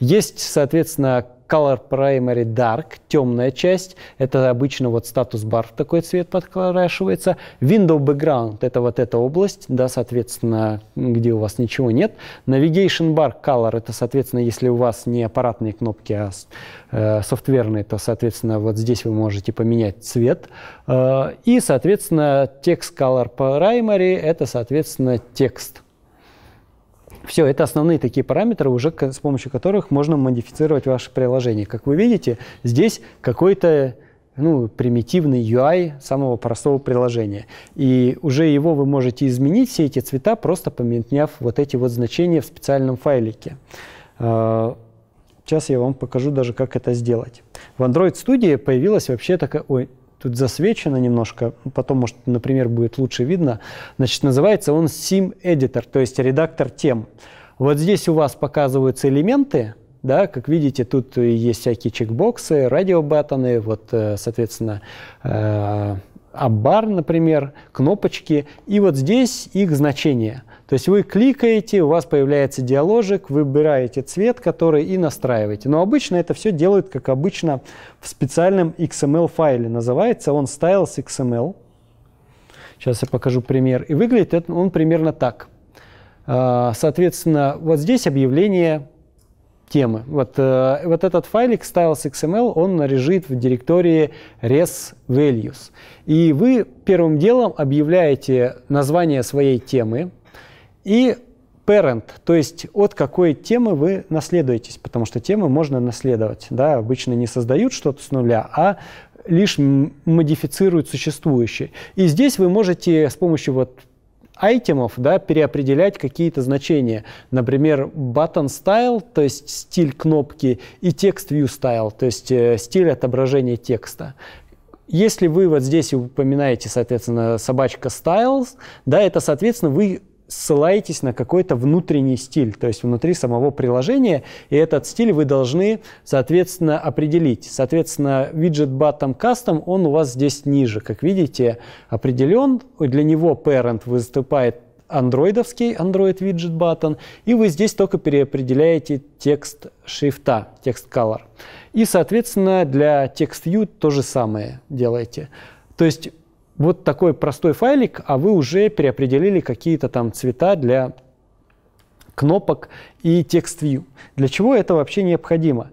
Есть, соответственно, color primary dark, темная часть, это обычно вот статус-бар в такой цвет подкрашивается. Window background, это вот эта область, да, соответственно, где у вас ничего нет. Navigation bar color, это, соответственно, если у вас не аппаратные кнопки, а э, софтверные, то, соответственно, вот здесь вы можете поменять цвет. Э, и, соответственно, текст color primary, это, соответственно, текст. Все, это основные такие параметры, уже с помощью которых можно модифицировать ваше приложение. Как вы видите, здесь какой-то, ну, примитивный ю ай самого простого приложения. И уже его вы можете изменить, все эти цвета, просто поменяв вот эти вот значения в специальном файлике. Сейчас я вам покажу даже, как это сделать. В Android Studio появилась вообще такая... Ой, тут засвечено немножко, потом, может, например, будет лучше видно. Значит, называется он Theme Editor, то есть редактор тем. Вот здесь у вас показываются элементы, да, как видите, тут есть всякие чекбоксы, радиобаттоны, вот, соответственно, аббар, например, кнопочки, и вот здесь их значение. То есть вы кликаете, у вас появляется диаложик, выбираете цвет, который и настраиваете. Но обычно это все делают, как обычно, в специальном икс эм эль-файле. Называется он styles.xml. Сейчас я покажу пример. И выглядит он примерно так. Соответственно, вот здесь объявление темы. Вот, вот этот файлик styles.xml, он лежит в директории res.values. И вы первым делом объявляете название своей темы и parent, то есть от какой темы вы наследуетесь, потому что темы можно наследовать. Да? Обычно не создают что-то с нуля, а лишь модифицируют существующие. И здесь вы можете с помощью вот айтемов, да, переопределять какие-то значения. Например, button style, то есть стиль кнопки, и text view style, то есть э, стиль отображения текста. Если вы вот здесь упоминаете, соответственно, собачка styles, да, это, соответственно, вы ссылаетесь на какой-то внутренний стиль, то есть внутри самого приложения, и этот стиль вы должны, соответственно, определить. Соответственно, виджет button custom, он у вас здесь ниже, как видите, определен. Для него parent выступает андроидовский Android виджет button, и вы здесь только переопределяете текст шрифта, текст color. И, соответственно, для text view то же самое делаете. То есть вот такой простой файлик, а вы уже переопределили какие-то там цвета для кнопок и text view. Для чего это вообще необходимо?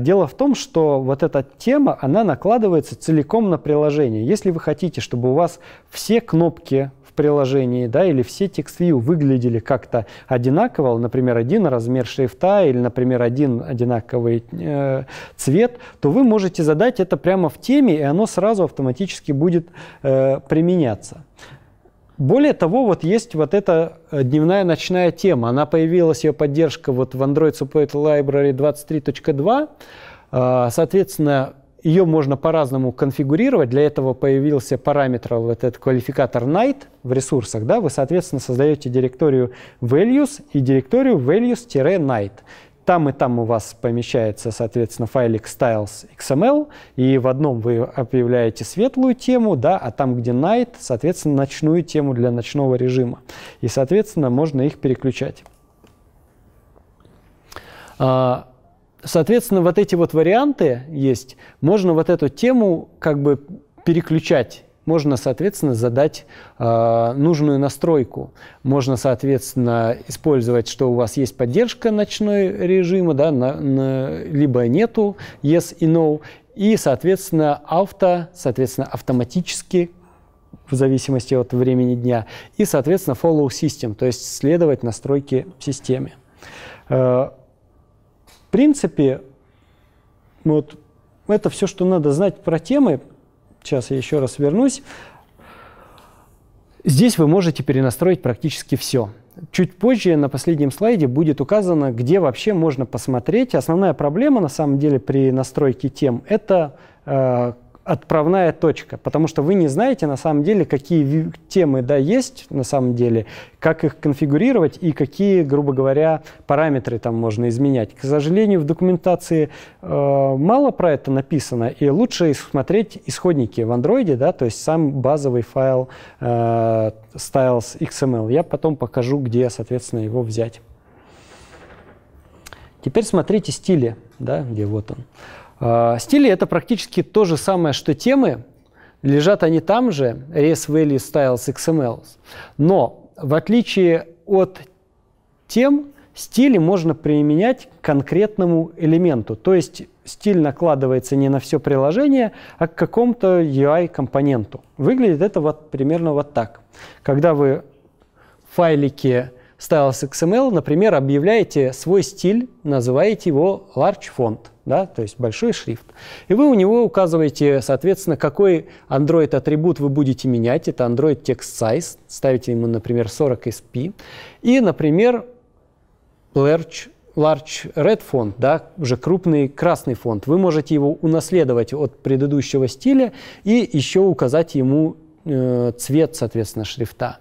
Дело в том, что вот эта тема, она накладывается целиком на приложение. Если вы хотите, чтобы у вас все кнопки в приложении, да, или все text view выглядели как-то одинаково, например, один размер шрифта или, например, один одинаковый э, цвет, то вы можете задать это прямо в теме, и оно сразу автоматически будет э, применяться. Более того, вот есть вот эта дневная-ночная тема. Она появилась, ее поддержка вот в Android Support Library двадцать три точка два. Соответственно, ее можно по-разному конфигурировать. Для этого появился параметр, вот этот квалификатор night в ресурсах. Да? Вы, соответственно, создаете директорию values и директорию values-night. Там и там у вас помещается, соответственно, файлик styles.xml, и в одном вы объявляете светлую тему, да, а там, где night, соответственно, ночную тему для ночного режима. И, соответственно, можно их переключать. Соответственно, вот эти вот варианты есть. Можно вот эту тему как бы переключать. Можно, соответственно, задать э, нужную настройку. Можно, соответственно, использовать, что у вас есть поддержка ночной режима, да, на, на, либо нету, yes и no. И, соответственно, auto, соответственно, автоматически, в зависимости от времени дня. И, соответственно, follow system, то есть следовать настройке в системе. Э, в принципе, вот это все, что надо знать про темы. Сейчас я еще раз вернусь. Здесь вы можете перенастроить практически все. Чуть позже на последнем слайде будет указано, где вообще можно посмотреть. Основная проблема, на самом деле, при настройке тем – это э, отправная точка, потому что вы не знаете, на самом деле, какие темы, да, есть, на самом деле, как их конфигурировать и какие, грубо говоря, параметры там можно изменять. К сожалению, в документации э, мало про это написано, и лучше смотреть исходники в Android, да, то есть сам базовый файл э, styles.xml. Я потом покажу, где, соответственно, его взять. Теперь смотрите стили, да, где вот он. Стили — это практически то же самое, что темы. Лежат они там же, res, value, styles, xml. Но в отличие от тем, стили можно применять к конкретному элементу. То есть стиль накладывается не на все приложение, а к какому-то ю ай-компоненту. Выглядит это вот примерно вот так. Когда вы в файлике styles.xml, например, объявляете свой стиль, называете его large font, да, то есть большой шрифт. И вы у него указываете, соответственно, какой Android-атрибут вы будете менять. Это Android Text Size. Ставите ему, например, сорок эс пи. И, например, large, large red font, да, уже крупный красный фонт. Вы можете его унаследовать от предыдущего стиля и еще указать ему цвет, соответственно, шрифта.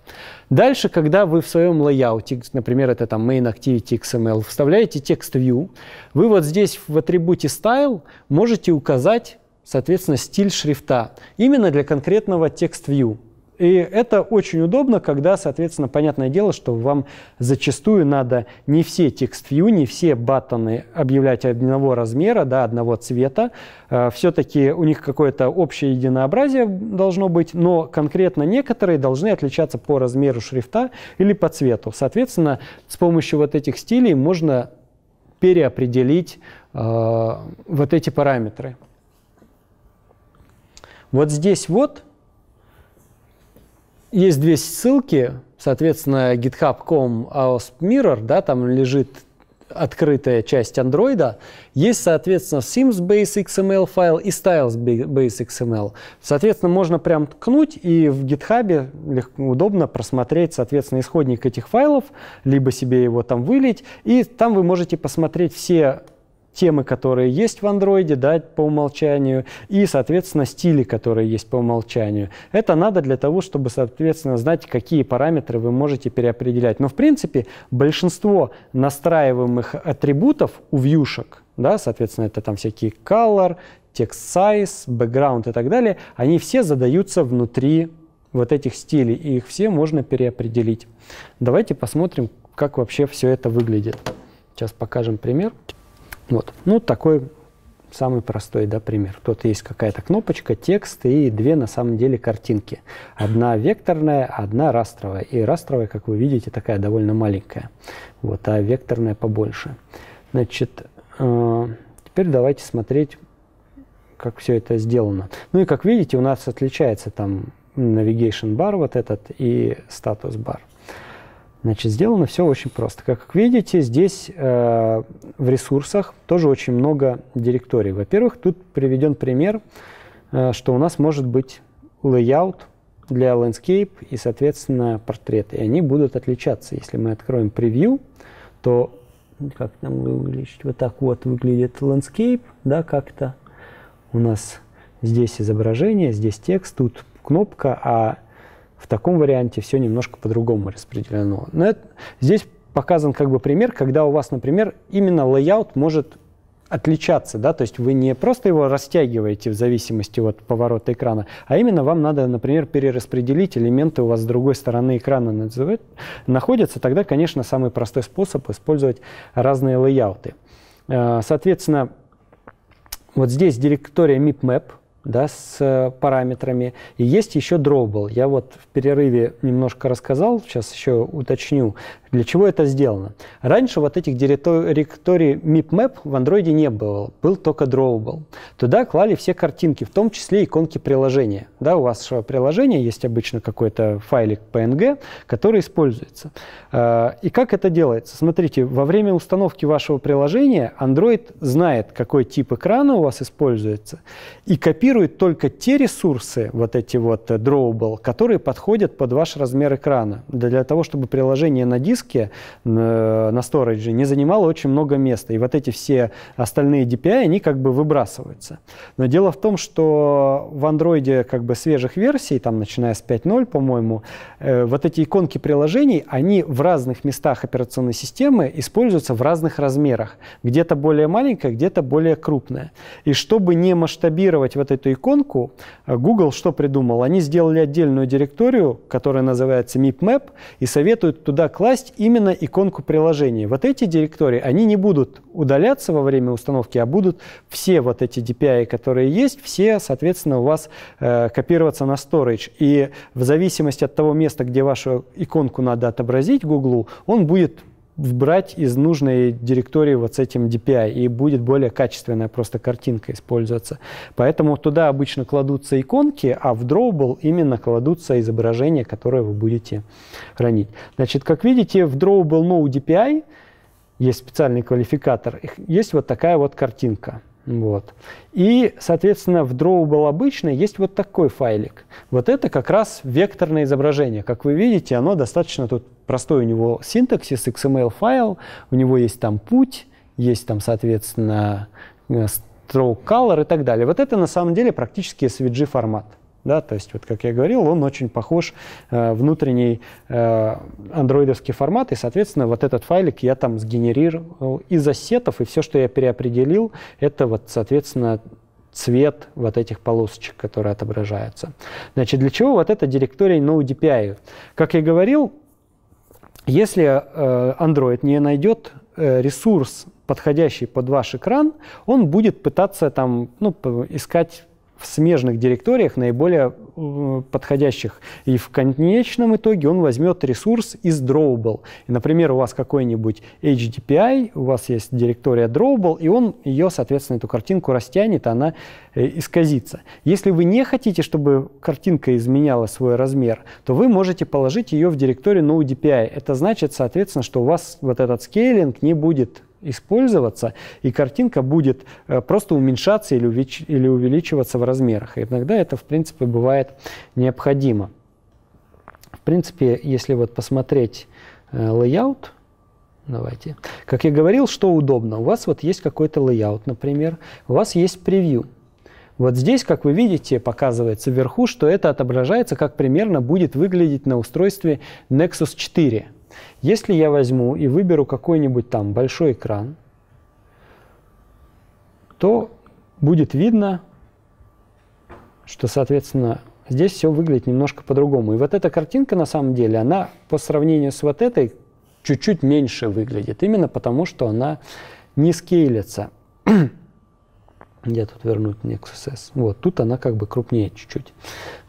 Дальше, когда вы в своем лейауте, например, это там main activity xml, вставляете text view, вы вот здесь в атрибуте style можете указать, соответственно, стиль шрифта именно для конкретного text view. И это очень удобно, когда, соответственно, понятное дело, что вам зачастую надо не все текст-вью, не все баттоны объявлять одного размера, да, одного цвета. Все-таки у них какое-то общее единообразие должно быть, но конкретно некоторые должны отличаться по размеру шрифта или по цвету. Соответственно, с помощью вот этих стилей можно переопределить э, вот эти параметры. Вот здесь вот есть две ссылки, соответственно, github точка com слэш ausp slash mirror, да, там лежит открытая часть Android. Есть, соответственно, themes.base.xml файл и styles.base.xml. Соответственно, можно прям ткнуть, и в GitHub легко, удобно просмотреть, соответственно, исходник этих файлов, либо себе его там вылить, и там вы можете посмотреть все темы, которые есть в Android, да, по умолчанию, и, соответственно, стили, которые есть по умолчанию. Это надо для того, чтобы, соответственно, знать, какие параметры вы можете переопределять. Но, в принципе, большинство настраиваемых атрибутов у вьюшек, да, соответственно, это там всякие color, text size, background и так далее, они все задаются внутри вот этих стилей, и их все можно переопределить. Давайте посмотрим, как вообще все это выглядит. Сейчас покажем пример. Вот. Ну, такой самый простой, да, пример. Тут есть какая-то кнопочка, текст и две, на самом деле, картинки. Одна векторная, одна растровая. И растровая, как вы видите, такая довольно маленькая. Вот, а векторная побольше. Значит, э, теперь давайте смотреть, как все это сделано. Ну и, как видите, у нас отличается там navigation bar вот этот и status bar. Значит, сделано все очень просто. Как видите, здесь э, в ресурсах тоже очень много директорий. Во-первых, тут приведен пример, э, что у нас может быть layout для landscape и, соответственно, портреты. И они будут отличаться. Если мы откроем превью, то как там увеличить? Вот так вот выглядит landscape, да, как-то. У нас здесь изображение, здесь текст, тут кнопка, а в таком варианте все немножко по-другому распределено. Но это, здесь показан как бы пример, когда у вас, например, именно layout может отличаться, да, то есть вы не просто его растягиваете в зависимости от поворота экрана, а именно вам надо, например, перераспределить элементы у вас с другой стороны экрана называют, находятся, тогда, конечно, самый простой способ использовать разные лейауты. Соответственно, вот здесь директория mipmap, да, с параметрами. И есть еще Drawable. Я вот в перерыве немножко рассказал, сейчас еще уточню, для чего это сделано. Раньше вот этих директорий MipMap в Android не было, был только Drawable. Туда клали все картинки, в том числе иконки приложения. Да, у вас приложение, есть обычно какой-то файлик пи эн джи, который используется. И как это делается? Смотрите, во время установки вашего приложения Android знает, какой тип экрана у вас используется, и копирует только те ресурсы, вот эти вот drawable, которые подходят под ваш размер экрана, для того, чтобы приложение на диске, на сторидже, не занимало очень много места. И вот эти все остальные ди пи ай, они как бы выбрасываются. Но дело в том, что в Android как бы свежих версий, там, начиная с пять ноль, по-моему, вот эти иконки приложений, они в разных местах операционной системы используются в разных размерах. Где-то более маленькая, где-то более крупная. И чтобы не масштабировать вот эти эту иконку, Google что придумал? Они сделали отдельную директорию, которая называется MipMap, и советуют туда класть именно иконку приложения. Вот эти директории, они не будут удаляться во время установки, а будут все вот эти ди пи ай, которые есть, все, соответственно, у вас э, копироваться на storage. И в зависимости от того места, где вашу иконку надо отобразить Google, он будет вбрать из нужной директории вот с этим ди пи ай, и будет более качественная просто картинка использоваться. Поэтому туда обычно кладутся иконки, а в Drawable именно кладутся изображения, которые вы будете хранить. Значит, как видите, в Drawable No ди пи ай есть специальный квалификатор, есть вот такая вот картинка. Вот. И, соответственно, в Drawable обычно есть вот такой файлик. Вот это как раз векторное изображение. Как вы видите, оно достаточно тут простой, у него синтаксис, икс эм эль-файл, у него есть там путь, есть там, соответственно, stroke color и так далее. Вот это на самом деле практически эс ви джи формат. Да, то есть, вот как я говорил, он очень похож э, внутренний э, андроидовский формат, и, соответственно, вот этот файлик я там сгенерировал из ассетов, и все, что я переопределил, это вот, соответственно, цвет вот этих полосочек, которые отображаются. Значит, для чего вот эта директория NodePI? Как я говорил, если Android не найдет ресурс, подходящий под ваш экран, он будет пытаться там, ну, искать в смежных директориях наиболее подходящих. И в конечном итоге он возьмет ресурс из Drawable. И, например, у вас какой-нибудь эйч ди пи ай, у вас есть директория Drawable, и он ее, соответственно, эту картинку растянет, она исказится. Если вы не хотите, чтобы картинка изменяла свой размер, то вы можете положить ее в директорию NodePI. Это значит, соответственно, что у вас вот этот скейлинг не будет использоваться, и картинка будет э, просто уменьшаться или, увеч... или увеличиваться в размерах. И иногда это, в принципе, бывает необходимо. В принципе, если вот посмотреть э, layout, давайте. Как я говорил, что удобно. У вас вот есть какой-то layout, например, у вас есть превью. Вот здесь, как вы видите, показывается вверху, что это отображается, как примерно будет выглядеть на устройстве Nexus четыре. Если я возьму и выберу какой-нибудь там большой экран, то будет видно, что, соответственно, здесь все выглядит немножко по-другому. И вот эта картинка, на самом деле, она по сравнению с вот этой чуть-чуть меньше выглядит, именно потому, что она не скейлится. Где тут вернуть Nexus S? Вот, тут она как бы крупнее чуть-чуть.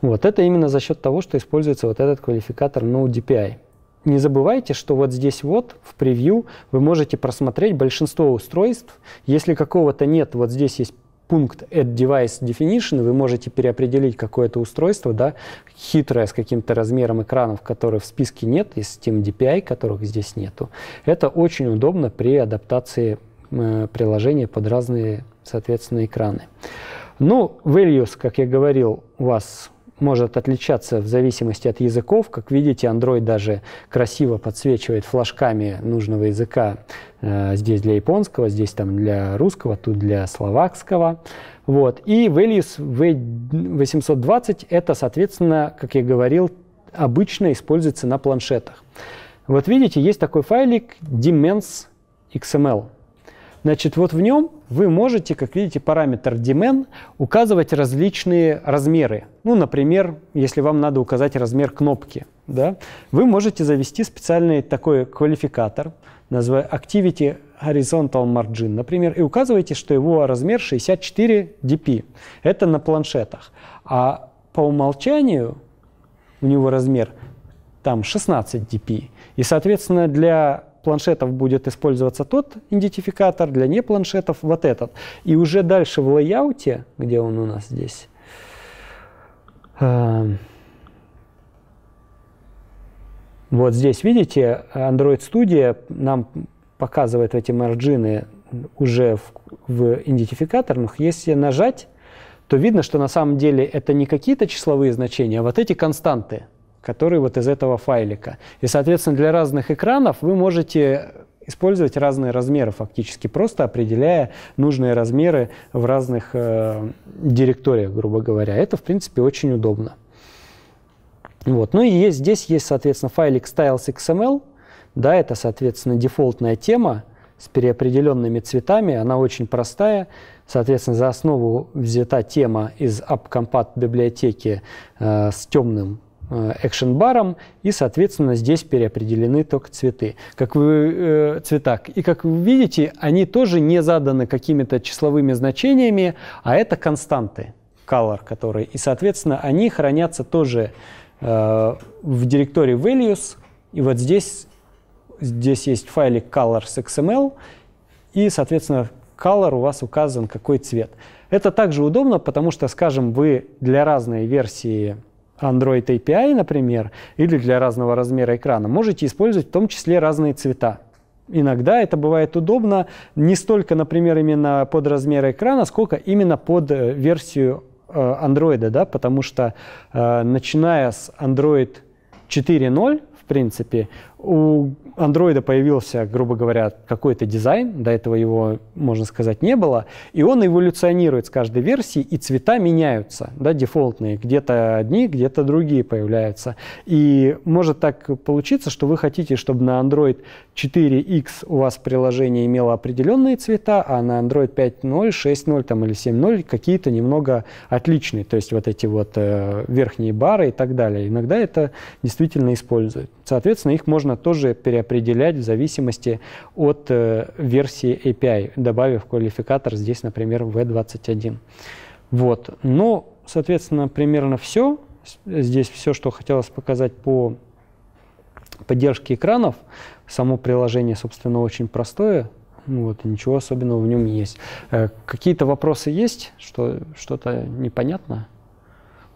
Вот, это именно за счет того, что используется вот этот квалификатор NodePI. Не забывайте, что вот здесь вот в превью вы можете просмотреть большинство устройств. Если какого-то нет, вот здесь есть пункт Add Device Definition, вы можете переопределить какое-то устройство, да, хитрое, с каким-то размером экранов, которые в списке нет, и с тем ди пи ай, которых здесь нету. Это очень удобно при адаптации э, приложения под разные, соответственно, экраны. Ну, values, как я говорил, у вас может отличаться в зависимости от языков. Как видите, Android даже красиво подсвечивает флажками нужного языка. Здесь для японского, здесь там для русского, тут для словакского. Вот. И values восемьсот двадцать, это, соответственно, как я говорил, обычно используется на планшетах. Вот видите, есть такой файлик dimens.xml. Значит, вот в нем вы можете, как видите, параметр dimen указывать различные размеры. Ну, например, если вам надо указать размер кнопки, да, вы можете завести специальный такой квалификатор, называя Activity Horizontal Margin, например, и указываете, что его размер шестьдесят четыре дэ пэ. Это на планшетах. А по умолчанию у него размер там шестнадцать дэ пэ. И, соответственно, для планшетов будет использоваться тот идентификатор, для не планшетов вот этот. И уже дальше в лейауте, где он у нас здесь, э, вот здесь, видите, Android Studio нам показывает эти марджины уже в, в идентификаторах. Если нажать, то видно, что на самом деле это не какие-то числовые значения, а вот эти константы, который вот из этого файлика. И, соответственно, для разных экранов вы можете использовать разные размеры, фактически просто определяя нужные размеры в разных э, директориях, грубо говоря. Это, в принципе, очень удобно. Вот. Ну и есть, здесь есть, соответственно, файлик styles.xml. Да, это, соответственно, дефолтная тема с переопределенными цветами. Она очень простая. Соответственно, за основу взята тема из AppCompat библиотеки э, с темным экшен-баром, и, соответственно, здесь переопределены только цветы. Как вы, э, цвета. И, как вы видите, они тоже не заданы какими-то числовыми значениями, а это константы, color, которые, и, соответственно, они хранятся тоже э, в директории values, и вот здесь, здесь есть файлик colors.xml, и, соответственно, color у вас указан, какой цвет. Это также удобно, потому что, скажем, вы для разной версии Android эй пи ай, например, или для разного размера экрана, можете использовать в том числе разные цвета. Иногда это бывает удобно не столько, например, именно под размер экрана, сколько именно под версию Android, да, потому что э, начиная с Android четыре ноль, в принципе, у Android появился, грубо говоря, какой-то дизайн, до этого его, можно сказать, не было, и он эволюционирует с каждой версии, и цвета меняются, да, дефолтные, где-то одни, где-то другие появляются. И может так получиться, что вы хотите, чтобы на Android четыре икс у вас приложение имело определенные цвета, а на Android пять ноль, шесть ноль там, или семь ноль какие-то немного отличные, то есть вот эти вот э, верхние бары и так далее. Иногда это действительно используют. Соответственно, их можно тоже переопределять в зависимости от э, версии эй пи ай, добавив квалификатор здесь, например, ви двадцать один. Вот. Ну, соответственно, примерно все. Здесь все, что хотелось показать по поддержке экранов. Само приложение, собственно, очень простое. Вот, ничего особенного в нем есть. Э, какие-то вопросы есть? Что, что-то непонятно?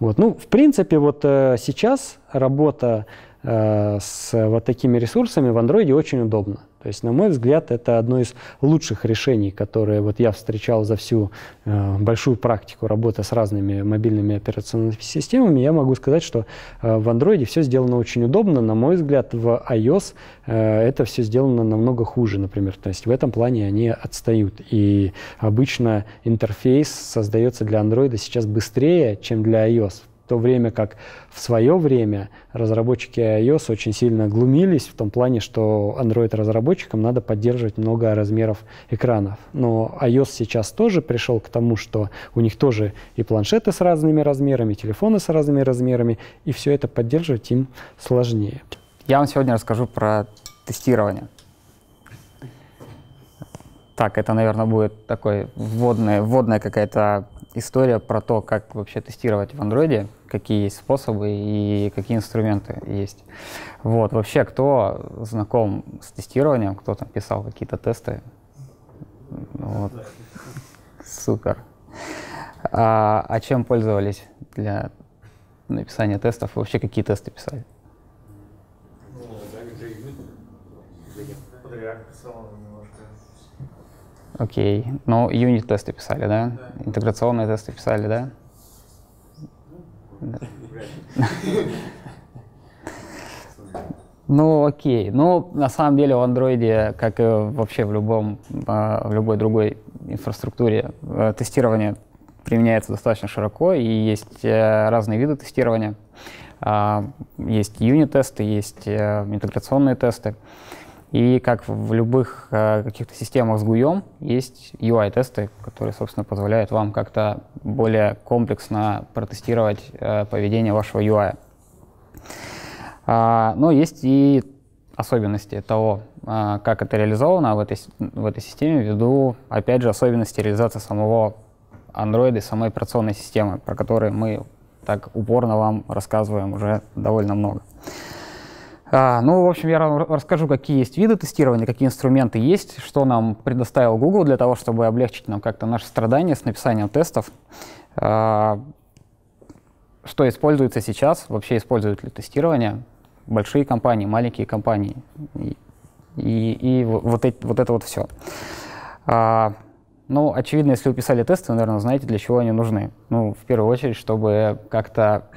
Вот. Ну, в принципе, вот э, сейчас работа э, с вот такими ресурсами в Android очень удобна. То есть, на мой взгляд, это одно из лучших решений, которые вот я встречал за всю э, большую практику работы с разными мобильными операционными системами. Я могу сказать, что э, в Android все сделано очень удобно. На мой взгляд, в iOS э, это все сделано намного хуже, например. То есть в этом плане они отстают. И обычно интерфейс создается для Android сейчас быстрее, чем для iOS. В то время как в свое время разработчики iOS очень сильно глумились в том плане, что Android-разработчикам надо поддерживать много размеров экранов. Но iOS сейчас тоже пришел к тому, что у них тоже и планшеты с разными размерами, и телефоны с разными размерами, и все это поддерживать им сложнее. Я вам сегодня расскажу про тестирование. Так, это, наверное, будет такой вводная, вводная какая-то история про то, как вообще тестировать в Android, какие есть способы и какие инструменты есть. Вот, вообще, кто знаком с тестированием, кто там писал какие-то тесты? Вот. Супер. А, а чем пользовались для написания тестов? Вообще, какие тесты писали? Окей. Okay. Ну, юнит-тесты писали, да? да? Интеграционные тесты писали, да? Ну, окей. Ну, на самом деле, в Android, как и вообще в любом, в любой другой инфраструктуре, тестирование применяется достаточно широко, и есть разные виды тестирования. Есть юнит-тесты, есть интеграционные тесты. И как в любых э, каких-то системах с гуем, есть ю ай-тесты, которые, собственно, позволяют вам как-то более комплексно протестировать э, поведение вашего ю ай. А, но есть и особенности того, э, как это реализовано в этой, в этой системе, ввиду, опять же, особенности реализации самого Android и самой операционной системы, про которые мы так упорно вам рассказываем уже довольно много. А, ну, в общем, я вам расскажу, какие есть виды тестирования, какие инструменты есть, что нам предоставил Google для того, чтобы облегчить нам как-то наши страдания с написанием тестов, а, что используется сейчас, вообще используют ли тестирование большие компании, маленькие компании, и, и, и вот, эти, вот это вот все. А, ну, очевидно, если вы писали тесты, вы, наверное, знаете, для чего они нужны. Ну, в первую очередь, чтобы как-то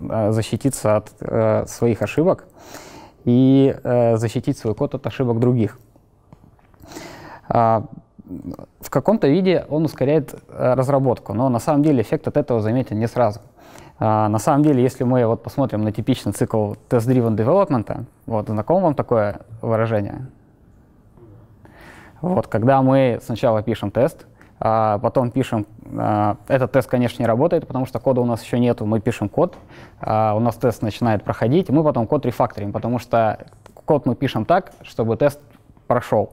э, защититься от э, своих ошибок и э, защитить свой код от ошибок других. А, в каком-то виде он ускоряет э, разработку, но на самом деле эффект от этого заметен не сразу. А, на самом деле, если мы вот посмотрим на типичный цикл test-driven development, вот, знакомо вам такое выражение? Вот, когда мы сначала пишем тест, а потом пишем... А, этот тест, конечно, не работает, потому что кода у нас еще нету. Мы пишем код, а у нас тест начинает проходить, и мы потом код рефакторим, потому что код мы пишем так, чтобы тест прошел,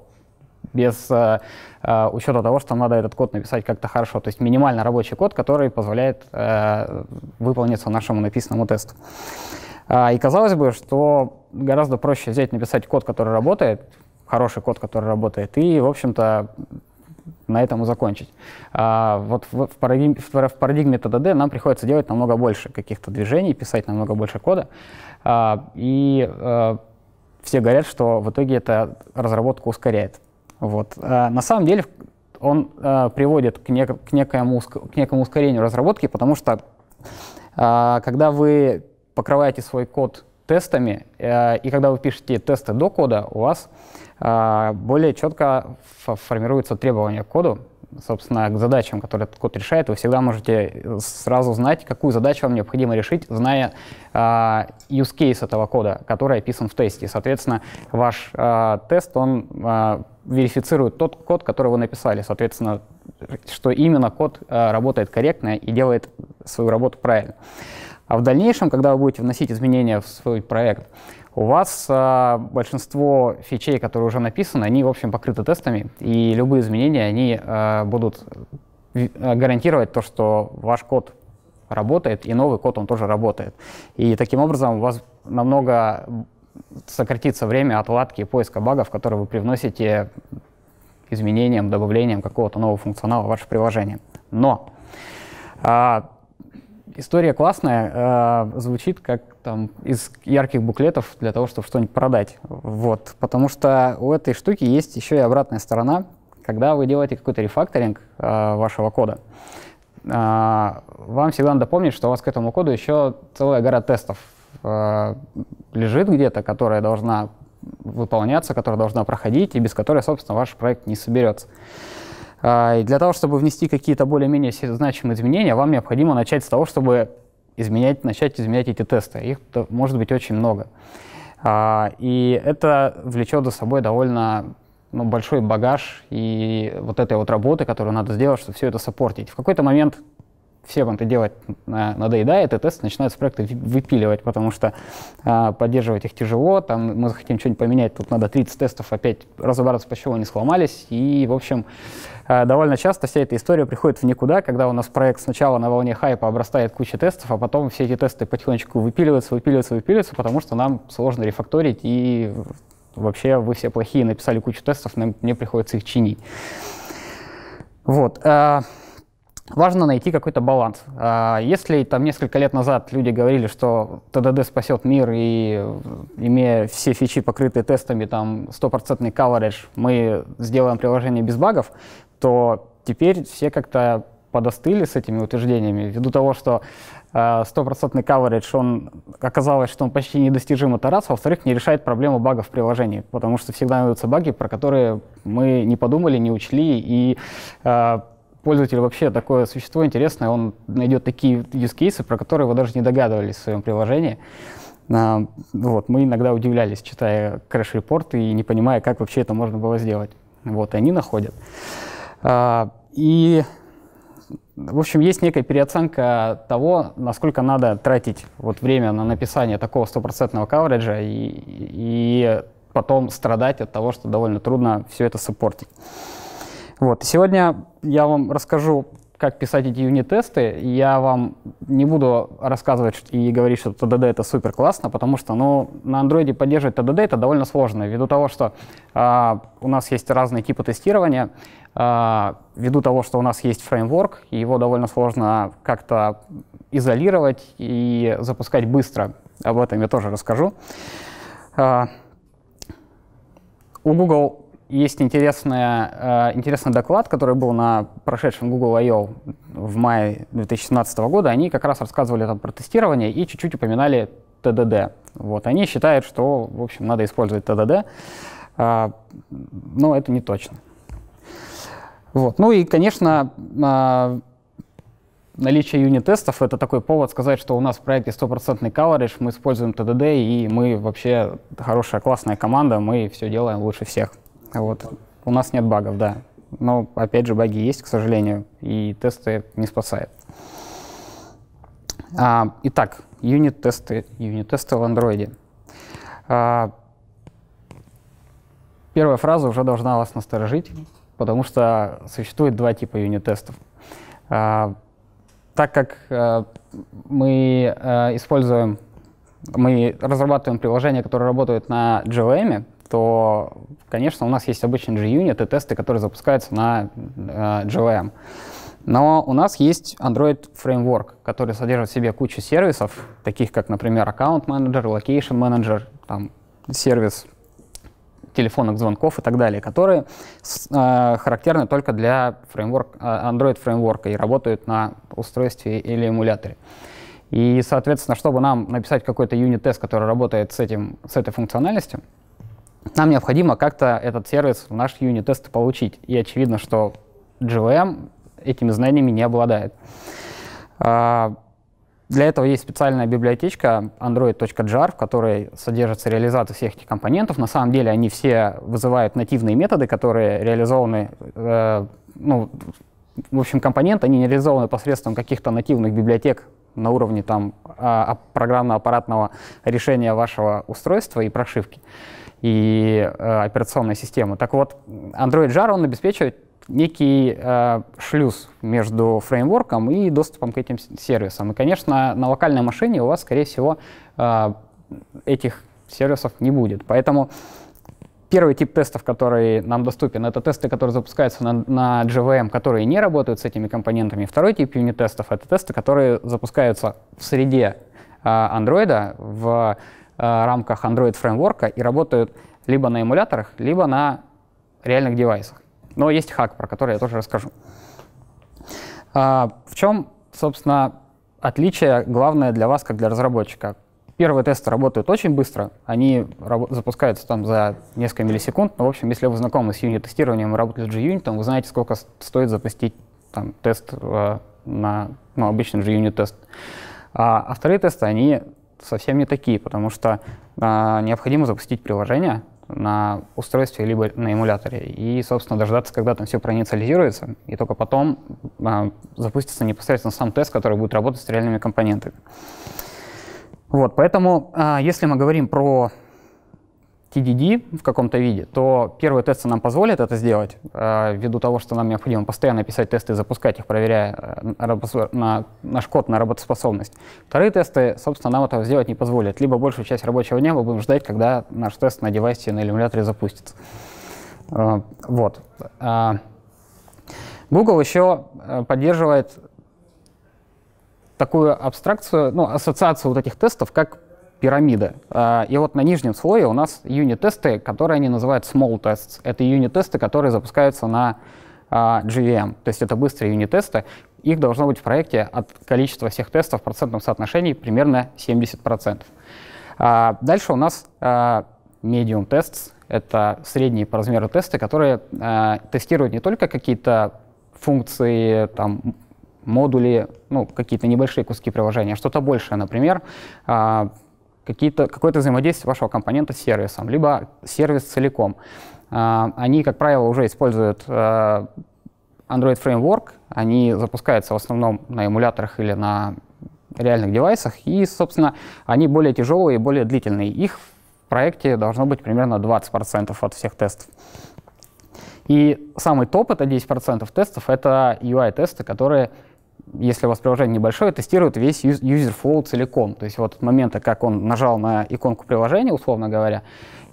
без а, а, учета того, что надо этот код написать как-то хорошо. То есть минимально рабочий код, который позволяет а, выполниться нашему написанному тесту. А, и казалось бы, что гораздо проще взять и написать код, который работает, хороший код, который работает, и, в общем-то, на этом и закончить. А вот в, в парадигме, в парадигме тэ дэ дэ нам приходится делать намного больше каких-то движений, писать намного больше кода, а, и а, все говорят, что в итоге это разработку ускоряет. Вот. А на самом деле он а, приводит к, нек к, некому к некому ускорению разработки, потому что а, когда вы покрываете свой код тестами, и когда вы пишете тесты до кода, у вас более четко формируются требования к коду, собственно, к задачам, которые этот код решает. Вы всегда можете сразу знать, какую задачу вам необходимо решить, зная use case этого кода, который описан в тесте. Соответственно, ваш тест, он верифицирует тот код, который вы написали, соответственно, что именно код работает корректно и делает свою работу правильно. А в дальнейшем, когда вы будете вносить изменения в свой проект, у вас а, большинство фичей, которые уже написаны, они, в общем, покрыты тестами, и любые изменения, они а, будут гарантировать то, что ваш код работает, и новый код, он тоже работает. И таким образом у вас намного сократится время отладки и поиска багов, которые вы привносите изменением, добавлением какого-то нового функционала в ваше приложение. Но а, история классная, э, звучит как там, из ярких буклетов для того, чтобы что-нибудь продать. Вот. Потому что у этой штуки есть еще и обратная сторона. Когда вы делаете какой-то рефакторинг э, вашего кода, э, вам всегда надо помнить, что у вас к этому коду еще целая гора тестов э, лежит где-то, которая должна выполняться, которая должна проходить, и без которой, собственно, ваш проект не соберется. И для того, чтобы внести какие-то более-менее значимые изменения, вам необходимо начать с того, чтобы изменять, начать изменять эти тесты. Их может быть очень много. И это влечет за собой довольно ну, большой багаж и вот этой вот работы, которую надо сделать, чтобы все это саппортить. В какой-то момент всем это делать надоедает, и тесты начинают с проекта выпиливать, потому что а, поддерживать их тяжело, там мы хотим что-нибудь поменять, тут надо тридцать тестов опять разобраться, почему они сломались, и, в общем, а, довольно часто вся эта история приходит в никуда, когда у нас проект сначала на волне хайпа обрастает куча тестов, а потом все эти тесты потихонечку выпиливаются, выпиливаются, выпиливаются, потому что нам сложно рефакторить, и вообще вы все плохие, написали кучу тестов, нам, мне приходится их чинить. Вот. А, Важно найти какой-то баланс. Если там несколько лет назад люди говорили, что тэ дэ дэ спасет мир, и имея все фичи, покрытые тестами, там стопроцентный coverage, мы сделаем приложение без багов, то теперь все как-то подостыли с этими утверждениями, ввиду того, что стопроцентный coverage, он, оказалось, что он почти недостижим, это раз, а во-вторых, не решает проблему багов в приложении, потому что всегда найдутся баги, про которые мы не подумали, не учли, и пользователь вообще такое существо интересное, он найдет такие юзкейсы, про которые вы даже не догадывались в своем приложении. А, вот, мы иногда удивлялись, читая крэш-репорты и не понимая, как вообще это можно было сделать. Вот, они находят. А, и, в общем, есть некая переоценка того, насколько надо тратить вот время на написание такого стопроцентного кавериджа и, и потом страдать от того, что довольно трудно все это саппортить. Вот. Сегодня я вам расскажу, как писать эти юнит-тесты. Я вам не буду рассказывать и говорить, что тэ дэ дэ это супер классно, потому что ну, на Android поддерживать тэ дэ дэ это довольно сложно, ввиду того, что э, у нас есть разные типы тестирования, э, ввиду того, что у нас есть фреймворк, и его довольно сложно как-то изолировать и запускать быстро. Об этом я тоже расскажу. Э, у Google есть интересная, э, интересный доклад, который был на прошедшем Google I/O в мае две тысячи семнадцатого года. Они как раз рассказывали там про тестирование и чуть-чуть упоминали тэ дэ дэ. Вот. Они считают, что, в общем, надо использовать тэ дэ дэ, э, но это не точно. Вот. Ну и, конечно, э, наличие юнит-тестов — это такой повод сказать, что у нас в проекте стопроцентный coverage, мы используем тэ дэ дэ, и мы вообще хорошая, классная команда, мы все делаем лучше всех. Вот. У нас нет багов, да. Но, опять же, баги есть, к сожалению, и тесты не спасают. А, итак, юнит-тесты, юнит-тесты в Android. А, первая фраза уже должна вас насторожить, потому что существует два типа юнит-тестов. А, так как а, мы а, используем, мы разрабатываем приложения, которые работают на джей эл эм, то, конечно, у нас есть обычный JUnit и тесты, которые запускаются на э, джей эл эм. Но у нас есть Android Framework, который содержит в себе кучу сервисов, таких как, например, Account Manager, Location Manager, там, сервис телефонных звонков и так далее, которые э, характерны только для фреймворк, Android Framework и работают на устройстве или эмуляторе. И, соответственно, чтобы нам написать какой-то юнит-тест, который работает с, этим, с этой функциональностью, нам необходимо как-то этот сервис в наш юнит-тест получить. И очевидно, что джи ви эм этими знаниями не обладает. Для этого есть специальная библиотечка Android.jar, в которой содержится реализация всех этих компонентов. На самом деле они все вызывают нативные методы, которые реализованы, э, ну, в общем, компоненты, они не реализованы посредством каких-то нативных библиотек на уровне там программно-аппаратного решения вашего устройства и прошивки, и э, операционной системы. Так вот, Android.jar, он обеспечивает некий э, шлюз между фреймворком и доступом к этим сервисам. И, конечно, на локальной машине у вас, скорее всего, э, этих сервисов не будет. Поэтому первый тип тестов, который нам доступен, это тесты, которые запускаются на, на джи ви эм, которые не работают с этими компонентами. Второй тип юнит-тестов — это тесты, которые запускаются в среде э, Android, в э, рамках Android-фреймворка и работают либо на эмуляторах, либо на реальных девайсах. Но есть хак, про который я тоже расскажу. А, в чем, собственно, отличие главное для вас, как для разработчика? Первые тесты работают очень быстро, они запускаются там за несколько миллисекунд. Но, в общем, если вы знакомы с юнит-тестированием и работали с JUnit, вы знаете, сколько стоит запустить там, тест э, на ну, обычный JUnit-тест. А, а вторые тесты, они совсем не такие, потому что э, необходимо запустить приложение на устройстве либо на эмуляторе и, собственно, дождаться, когда там все проинициализируется, и только потом а, запустится непосредственно сам тест, который будет работать с реальными компонентами. Вот, поэтому, а, если мы говорим про ти ди ди в каком-то виде, то первые тесты нам позволят это сделать, а, ввиду того, что нам необходимо постоянно писать тесты и запускать их, проверяя на, наш код на работоспособность. Вторые тесты, собственно, нам этого сделать не позволят. Либо большую часть рабочего дня мы будем ждать, когда наш тест на девайсе, на эмуляторе запустится. А, вот. А, Google еще поддерживает такую абстракцию, ну, ассоциацию вот этих тестов, как пирамида. И вот на нижнем слое у нас юнит-тесты, которые они называют small tests. Это юнит-тесты, которые запускаются на джи ви эм. То есть это быстрые юнит-тесты. Их должно быть в проекте от количества всех тестов в процентном соотношении примерно семьдесят процентов. Дальше у нас medium tests. Это средние по размеру тесты, которые тестируют не только какие-то функции, там, модули, ну, какие-то небольшие куски приложения, а что-то большее, например, какое-то взаимодействие вашего компонента с сервисом, либо сервис целиком. А, они, как правило, уже используют а, Android Framework, они запускаются в основном на эмуляторах или на реальных девайсах, и, собственно, они более тяжелые и более длительные. Их в проекте должно быть примерно двадцать процентов от всех тестов. И самый топ — это десять процентов тестов, это ю ай-тесты, которые, если у вас приложение небольшое, тестирует весь юзер-флоу целиком. То есть вот от момента, как он нажал на иконку приложения, условно говоря,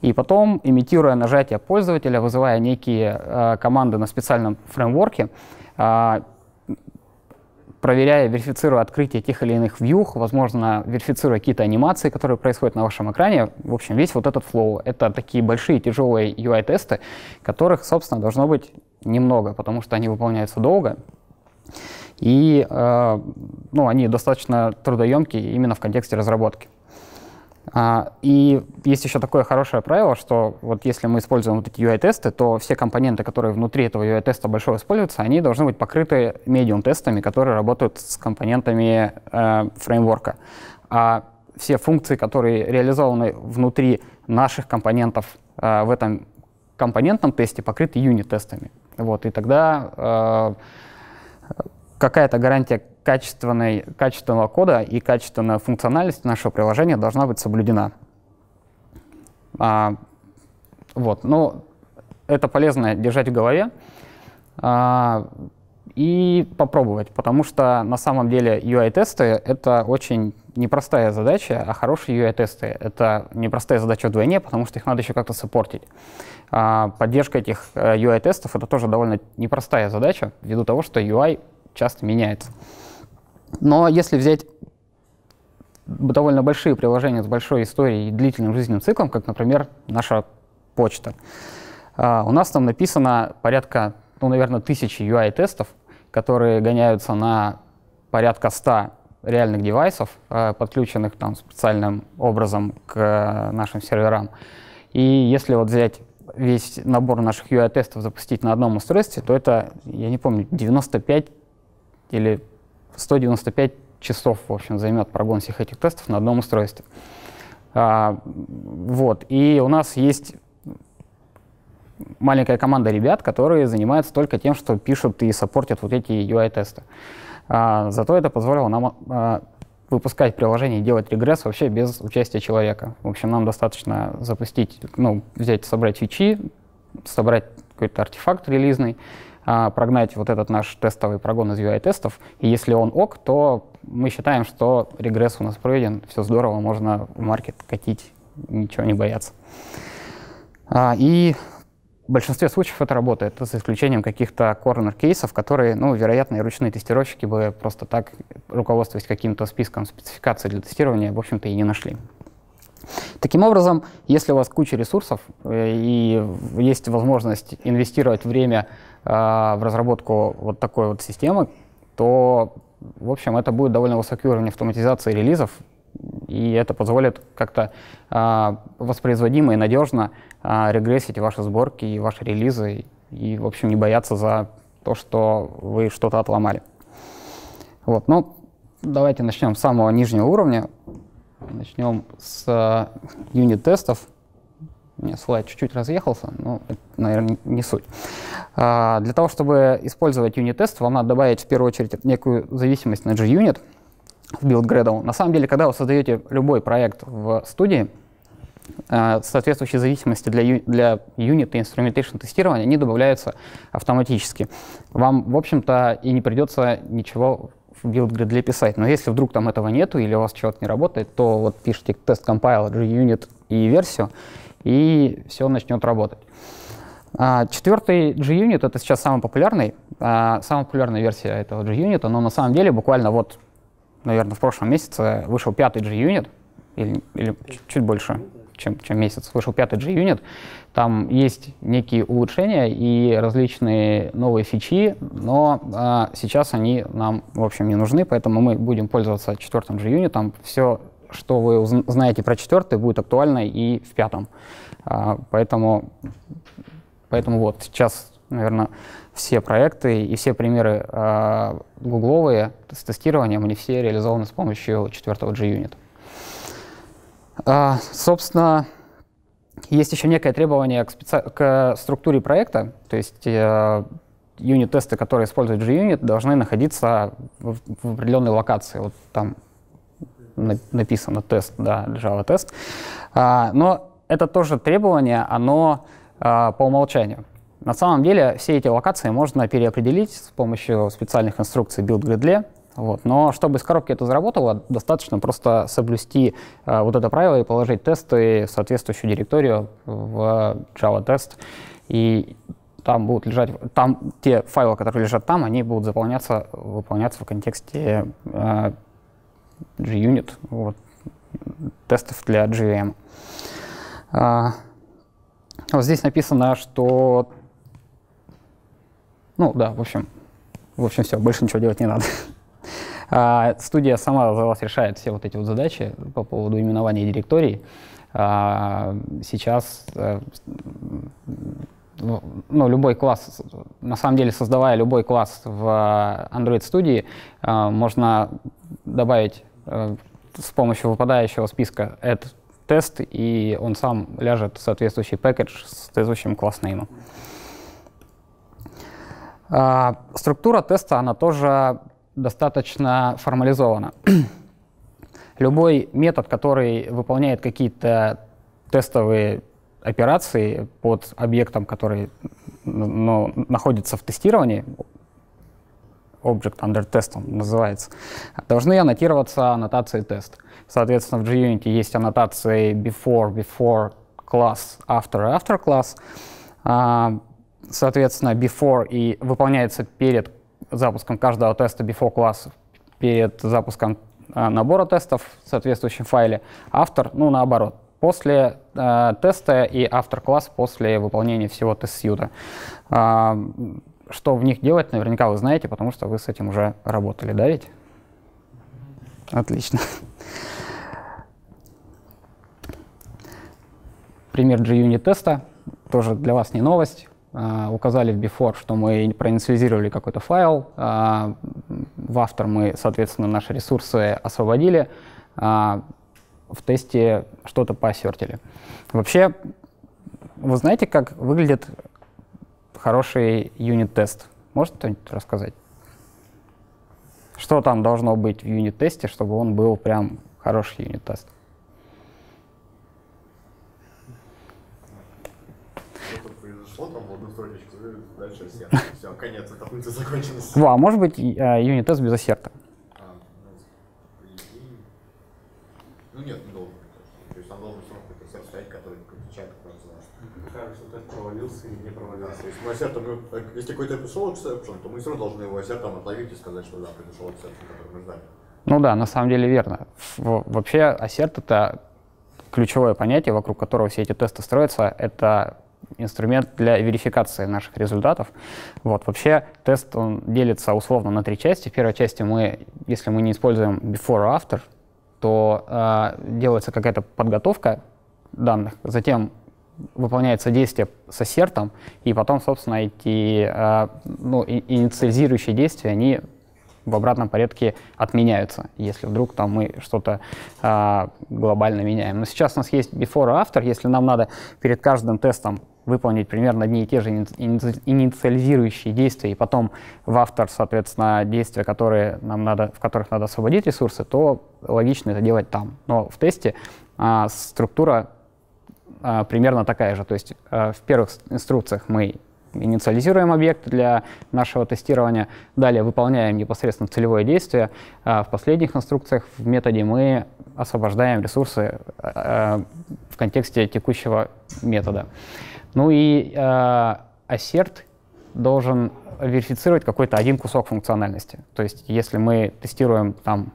и потом, имитируя нажатие пользователя, вызывая некие э, команды на специальном фреймворке, э, проверяя, верифицируя открытие тех или иных вьюх, возможно, верифицируя какие-то анимации, которые происходят на вашем экране. В общем, весь вот этот флоу — это такие большие тяжелые ю ай-тесты, которых, собственно, должно быть немного, потому что они выполняются долго. И э, ну, они достаточно трудоемкие именно в контексте разработки. А, и есть еще такое хорошее правило, что вот если мы используем вот эти ю ай-тесты, то все компоненты, которые внутри этого ю ай-теста большого используются, они должны быть покрыты медиум-тестами, которые работают с компонентами э, фреймворка. А все функции, которые реализованы внутри наших компонентов э, в этом компонентном тесте, покрыты юнит-тестами. Вот, и тогда э, какая-то гарантия качественной, качественного кода и качественная функциональность нашего приложения должна быть соблюдена. А, вот, ну, это полезно держать в голове а, и попробовать, потому что на самом деле ю ай-тесты — это очень непростая задача, а хорошие ю ай-тесты — это непростая задача вдвойне, потому что их надо еще как-то саппортить. А, поддержка этих ю ай-тестов — это тоже довольно непростая задача, ввиду того, что ю ай — часто меняется. Но если взять довольно большие приложения с большой историей и длительным жизненным циклом, как, например, наша почта, uh, у нас там написано порядка, ну, наверное, тысячи ю ай-тестов, которые гоняются на порядка ста реальных девайсов, подключенных там специальным образом к нашим серверам. И если вот взять весь набор наших ю ай-тестов, запустить на одном устройстве, то это, я не помню, девяносто пять или сто девяносто пять часов, в общем, займет прогон всех этих тестов на одном устройстве. А, вот. И у нас есть маленькая команда ребят, которые занимаются только тем, что пишут и саппортят вот эти ю ай-тесты. А, зато это позволило нам а, выпускать приложение и делать регресс вообще без участия человека. В общем, нам достаточно запустить, ну, взять, собрать фичи, собрать какой-то артефакт релизный, а, прогнать вот этот наш тестовый прогон из ю ай-тестов. И если он ок, то мы считаем, что регресс у нас проведен, все здорово, можно в маркет катить, ничего не бояться. А, и в большинстве случаев это работает, за исключением каких-то корнер-кейсов, которые, ну, вероятно, и ручные тестировщики бы просто так, руководствуясь каким-то списком спецификаций для тестирования, в общем-то, и не нашли. Таким образом, если у вас куча ресурсов и есть возможность инвестировать время э, в разработку вот такой вот системы, то, в общем, это будет довольно высокий уровень автоматизации релизов, и это позволит как-то э, воспроизводимо и надежно э, регрессить ваши сборки и ваши релизы, и, в общем, не бояться за то, что вы что-то отломали. Вот, ну, давайте начнем с самого нижнего уровня. Начнем с э, юнит-тестов. У меня слайд чуть-чуть разъехался, но это, наверное, не суть. А, для того, чтобы использовать юнит-тест, вам надо добавить в первую очередь некую зависимость на JUnit в build-gradle. На самом деле, когда вы создаете любой проект в студии, э, соответствующие зависимости для, ю, для unit и instrumentation тестирования, они добавляются автоматически. Вам, в общем-то, и не придется ничего в build-gradle писать. Но если вдруг там этого нету или у вас чего-то не работает, то вот пишите test compile, JUnit и версию, и все начнет работать. А, четвертый JUnit — это сейчас самый популярный. А, самая популярная версия этого JUnit, но на самом деле буквально вот, наверное, в прошлом месяце вышел пятый JUnit, или, или чуть больше, чем, чем месяц, вышел пятый JUnit. Там есть некие улучшения и различные новые фичи, но а, сейчас они нам, в общем, не нужны, поэтому мы будем пользоваться четвертым JUnit. Все, что вы знаете про четвертый, будет актуально и в пятом. А, поэтому, поэтому вот сейчас, наверное, все проекты и все примеры э, гугловые с тестированием, они все реализованы с помощью четвертого JUnit. Э, собственно, есть еще некое требование к, к структуре проекта, то есть э, юнит-тесты, которые используют JUnit, должны находиться в, в определенной локации. Вот там на написано тест, да, Java тест. Э, но это тоже требование, оно э, по умолчанию. На самом деле все эти локации можно переопределить с помощью специальных инструкций build-gradle. Вот. Но чтобы из коробки это заработало, достаточно просто соблюсти э, вот это правило и положить тесты в соответствующую директорию в Java test. И там будут лежать, там те файлы, которые лежат там, они будут заполняться, выполняться в контексте э, JUnit, вот, тестов для джи эм. Э, вот здесь написано, что... Ну да, в общем, в общем, все, больше ничего делать не надо. а, студия сама за вас решает все вот эти вот задачи по поводу именования директорий. А, сейчас ну, любой класс, на самом деле, создавая любой класс в Android Studio, а, можно добавить а, с помощью выпадающего списка add тест, и он сам ляжет в соответствующий пэкэдж с соответствующим класснеймом. Uh, структура теста, она тоже достаточно формализована. Любой метод, который выполняет какие-то тестовые операции под объектом, который ну, находится в тестировании, Object Under Test он называется, должны аннотироваться аннотацией тест. Соответственно, в JUnit есть аннотации before, before class, after, after class. Uh, Соответственно, before и выполняется перед запуском каждого теста before класса, перед запуском э, набора тестов в соответствующем файле. After, ну наоборот, после э, теста и after класс после выполнения всего тест-сьюта. Э, что в них делать, наверняка вы знаете, потому что вы с этим уже работали, да ведь? Отлично. Пример JUnit теста. Тоже для вас не новость. Uh, указали в before, что мы проинициализировали какой-то файл. Uh, в автор мы, соответственно, наши ресурсы освободили. Uh, в тесте что-то поассертили. Вообще, вы знаете, как выглядит хороший юнит-тест? Может кто-нибудь рассказать? Что там должно быть в юнит-тесте, чтобы он был прям хороший юнит-тест? Что-то произошло, там в одну строчечку, дальше ассерт. Все, конец, эта функция закончилась. А может быть юнит-тест без ассерта? А, ну, ну нет, не должен. То есть там должен все равно какой-то ассерт стоять, который отвечает, который называется. Кажется, тест провалился или не провалился. То есть мы ассертом, если какой-то пришел эксепшн, то мы все равно должны его ассертом отловить и сказать, что да, пришел эксепшн, который мы ждали. Ну да, на самом деле верно. Вообще ассерт — это ключевое понятие, вокруг которого все эти тесты строятся. Это инструмент для верификации наших результатов. Вот. Вообще тест он делится условно на три части. В первой части мы, если мы не используем before и after, то э, делается какая-то подготовка данных, затем выполняется действие с ассертом, и потом, собственно, эти э, ну, и, инициализирующие действия, они в обратном порядке отменяются, если вдруг там мы что-то э, глобально меняем. Но сейчас у нас есть before и after. Если нам надо перед каждым тестом выполнить примерно одни и те же инициализирующие действия, и потом в автор, соответственно, действия, которые нам надо, в которых надо освободить ресурсы, то логично это делать там. Но в тесте а, структура а, примерно такая же. То есть а, в первых инструкциях мы инициализируем объект для нашего тестирования, далее выполняем непосредственно целевое действие, а в последних инструкциях в методе мы освобождаем ресурсы а, в контексте текущего метода. Ну и э, ассерт должен верифицировать какой-то один кусок функциональности. То есть если мы тестируем там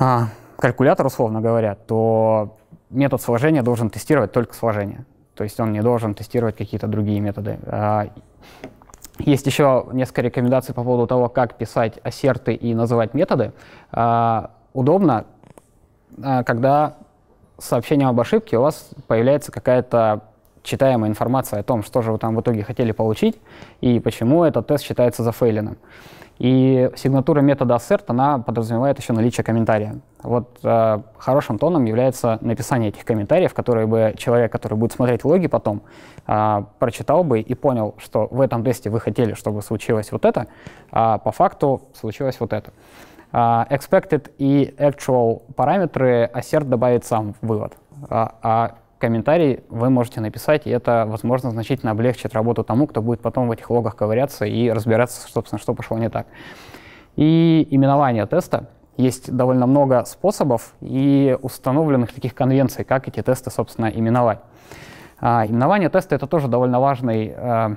э, калькулятор, условно говоря, то метод сложения должен тестировать только сложение. То есть он не должен тестировать какие-то другие методы. Э, есть еще несколько рекомендаций по поводу того, как писать ассерты и называть методы. Э, удобно, э, когда с сообщением об ошибке у вас появляется какая-то читаемая информация о том, что же вы там в итоге хотели получить и почему этот тест считается зафейленным. И сигнатура метода assert, она подразумевает еще наличие комментария. Вот э, хорошим тоном является написание этих комментариев, которые бы человек, который будет смотреть логи потом, э, прочитал бы и понял, что в этом тесте вы хотели, чтобы случилось вот это, а по факту случилось вот это. Э, expected и actual параметры assert добавит сам в вывод. А, а комментарий вы можете написать, и это, возможно, значительно облегчит работу тому, кто будет потом в этих логах ковыряться и разбираться, собственно, что пошло не так. И именование теста. Есть довольно много способов и установленных таких конвенций, как эти тесты, собственно, именовать. А, именование теста — это тоже довольно важный э,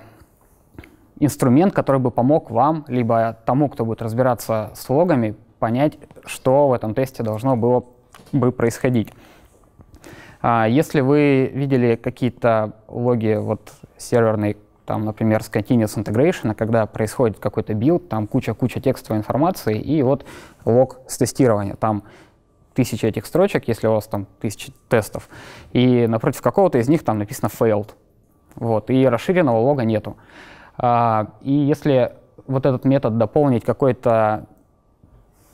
инструмент, который бы помог вам, либо тому, кто будет разбираться с логами, понять, что в этом тесте должно было бы происходить. Если вы видели какие-то логи вот, серверные, там, например, с continuous integration, когда происходит какой-то билд, там куча-куча текстовой информации, и вот лог с тестирования, там тысяча этих строчек, если у вас там тысячи тестов, и напротив какого-то из них там написано failed, вот, и расширенного лога нету. А, и если вот этот метод дополнить какой-то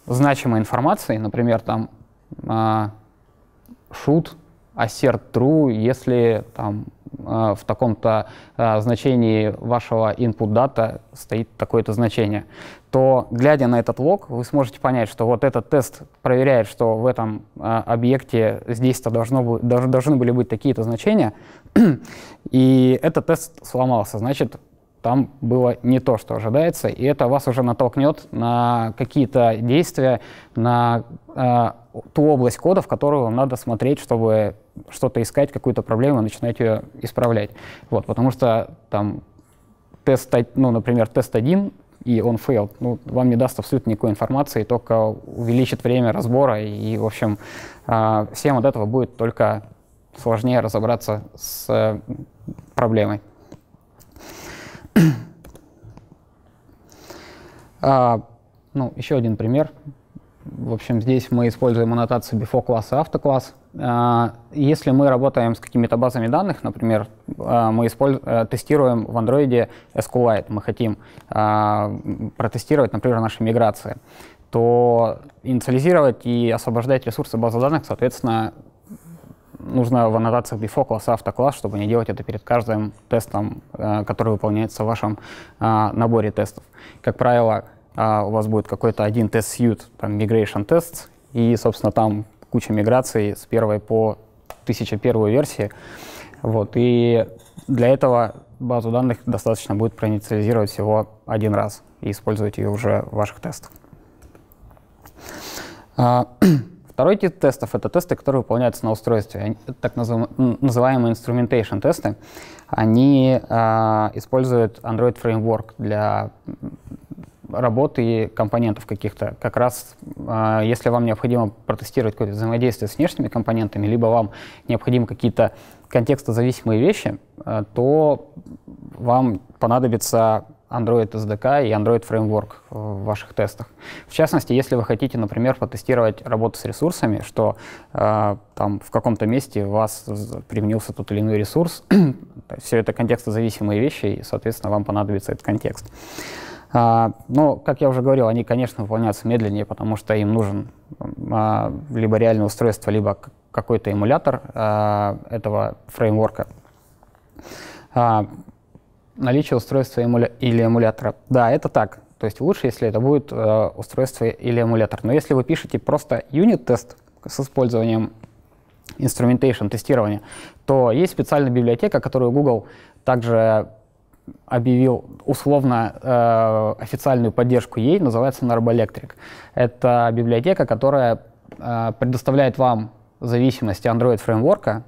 значимой информацией, например, там а, shoot, assert true, если там, э, в таком-то э, значении вашего input data стоит такое-то значение, то, глядя на этот лог, вы сможете понять, что вот этот тест проверяет, что в этом э, объекте здесь-то должно, должны были быть такие-то значения, и этот тест сломался, значит, там было не то, что ожидается, и это вас уже натолкнет на какие-то действия, на э, ту область кода, в которую вам надо смотреть, чтобы что-то искать, какую-то проблему, и начинать ее исправлять. Вот, потому что там тест, ну, например, тест один, и он failed, ну, вам не даст абсолютно никакой информации, только увеличит время разбора, и, в общем, э, всем от этого будет только сложнее разобраться с э, проблемой. Uh, ну, еще один пример В общем, здесь мы используем аннотацию before класса и after класс. Если мы работаем с какими-то базами данных, например, мы тестируем в Android SQLite, мы хотим протестировать, например, наши миграции, то инициализировать и освобождать ресурсы базы данных, соответственно, нужно в аннотациях before класса after класс, чтобы не делать это перед каждым тестом, который выполняется в вашем наборе тестов. Как правило, Uh, у вас будет какой-то один тест-сьют, там, migration tests, и, собственно, там куча миграций с первой по тысяча первой версии. Вот, и для этого базу данных достаточно будет проинициализировать всего один раз и использовать ее уже в ваших тестах. Uh, Второй тип тестов — это тесты, которые выполняются на устройстве. Это так называемые инструментейшн-тесты. Они uh, используют Android Framework для работы и компонентов каких-то. Как раз э, если вам необходимо протестировать какое-то взаимодействие с внешними компонентами, либо вам необходимы какие-то контекстозависимые вещи, э, то вам понадобится Android эс ди кей и Android Framework в ваших тестах. В частности, если вы хотите, например, протестировать работу с ресурсами, что э, там в каком-то месте у вас применился тот или иной ресурс, все это контекстозависимые вещи, и, соответственно, вам понадобится этот контекст. Uh, но, как я уже говорил, они, конечно, выполняются медленнее, потому что им нужен uh, либо реальное устройство, либо какой-то эмулятор uh, этого фреймворка. Uh, наличие устройства эмуля- или эмулятора. Да, это так. То есть лучше, если это будет uh, устройство или эмулятор. Но если вы пишете просто юнит-тест с использованием инструментейшн тестирования, то есть специальная библиотека, которую Google также объявил условно э, официальную поддержку ей, называется Robolectric. Это библиотека, которая э, предоставляет вам зависимости Android фреймворка,